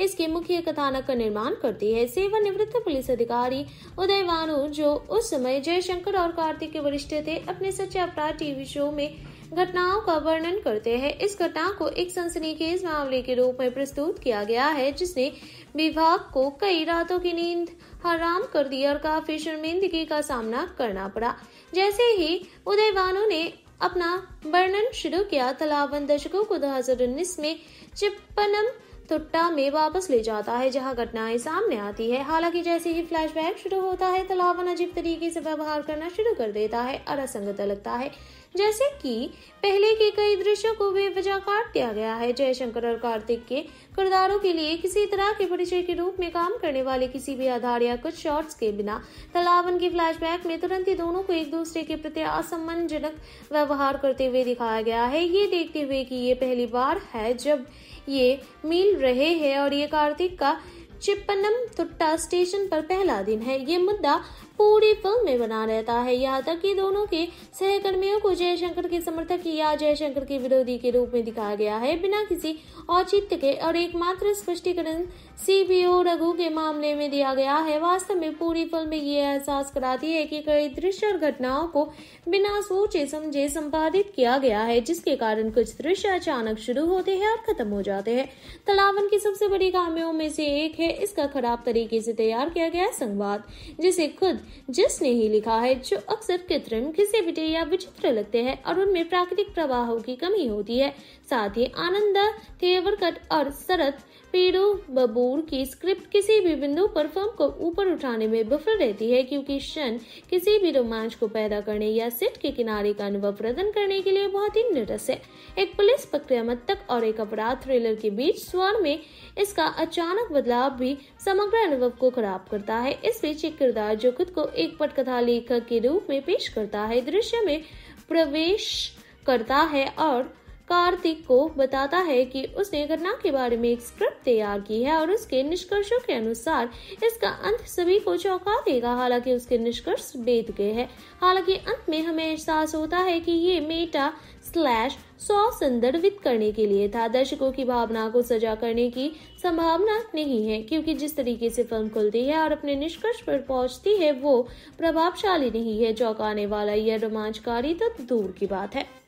इसके मुख्य कथानक का निर्माण करती है। सेवानिवृत्त पुलिस अधिकारी उदयवानु, जो उस समय जयशंकर और कार्तिक के वरिष्ठ थे, अपने सच्चा अपराध टीवी शो में घटनाओं का वर्णन करते हैं। इस घटना को एक सनसनीखेज मामले के रूप में प्रस्तुत किया गया है जिसने विभाग को कई रातों की नींद हराम कर दी और काफी शर्मिंदगी का सामना करना पड़ा। जैसे ही उदयवानु ने अपना वर्णन शुरू किया, थलावन दर्शकों को 2019 में चेप्पनम थुट्टा में वापस ले जाता है जहां घटनाएं सामने आती है। हालांकि जैसे ही फ्लैशबैक शुरू होता है थलावन अजीब तरीके से व्यवहार करना शुरू कर देता है और असंगत लगता है, जैसे कि पहले के कई दृश्यों को बेवजह काट दिया गया है। जयशंकर और कार्तिक के किरदारों के लिए किसी तरह के परिचय के रूप में काम करने वाले किसी भी आधार या कुछ शॉट्स के बिना थलावन की फ्लैशबैक में तुरंत ही दोनों को एक दूसरे के प्रति असम्मानजनक व्यवहार करते हुए दिखाया गया है। ये देखते हुए कि ये पहली बार है जब ये मिल रहे हैं और ये कार्तिक का चेप्पनमथुट्टा स्टेशन पर पहला दिन है। ये मुद्दा पूरी फिल्म में बना रहता है, यहाँ तक कि दोनों के सहकर्मियों को जयशंकर के समर्थक या जयशंकर के विरोधी के रूप में दिखाया गया है बिना किसी औचित्य के, और एकमात्र स्पष्टीकरण सीबीओ रघु के मामले में दिया गया है। वास्तव में पूरी फिल्म ये एहसास कराती है कि कई दृश्य और घटनाओं को बिना सोचे समझे संपादित किया गया है, जिसके कारण कुछ दृश्य अचानक शुरू होते हैं और खत्म हो जाते हैं। थलावन की सबसे बड़ी खामियों में से एक है इसका खराब तरीके से तैयार किया गया संवाद, जिसे खुद जिसने ही लिखा है, जो अक्सर कृत्रिम, किसी बिटे या विचित्र लगते हैं और उनमें प्राकृतिक प्रवाहों की कमी होती है। साथ ही आनंद थेवरकट और शरत पीडू बबूर की स्क्रिप्ट किसी भी बिंदु पर फिल्म को ऊपर उठाने में विफल रहती है, क्योंकि क्षण किसी भी रोमांच को पैदा करने या सेट के किनारे का अनुभव प्रदान करने के लिए बहुत ही नीरस है। एक पुलिस प्रक्रियात्मक और एक अपराध थ्रिलर के बीच स्वर में इसका अचानक बदलाव भी समग्र अनुभव को खराब करता है। इस बीच एक किरदार जो खुद को एक पटकथा लेखक के रूप में पेश करता है, दृश्य में प्रवेश करता है और कार्तिक को बताता है कि उसने घटना के बारे में एक स्क्रिप्ट तैयार की है और उसके निष्कर्षों के अनुसार इसका अंत सभी को चौंका देगा। हालांकि उसके निष्कर्ष बेद गए हैं। हालांकि अंत में हमें एहसास होता है कि ये मेटा स्लैश सौ संदर्भित करने के लिए था, दर्शकों की भावना को सजा करने की संभावना नहीं है, क्योंकि जिस तरीके से फिल्म खुलती है और अपने निष्कर्ष पर पहुंचती है वो प्रभावशाली नहीं है। चौंकाने वाला यह रोमांचकारी तो दूर की बात है।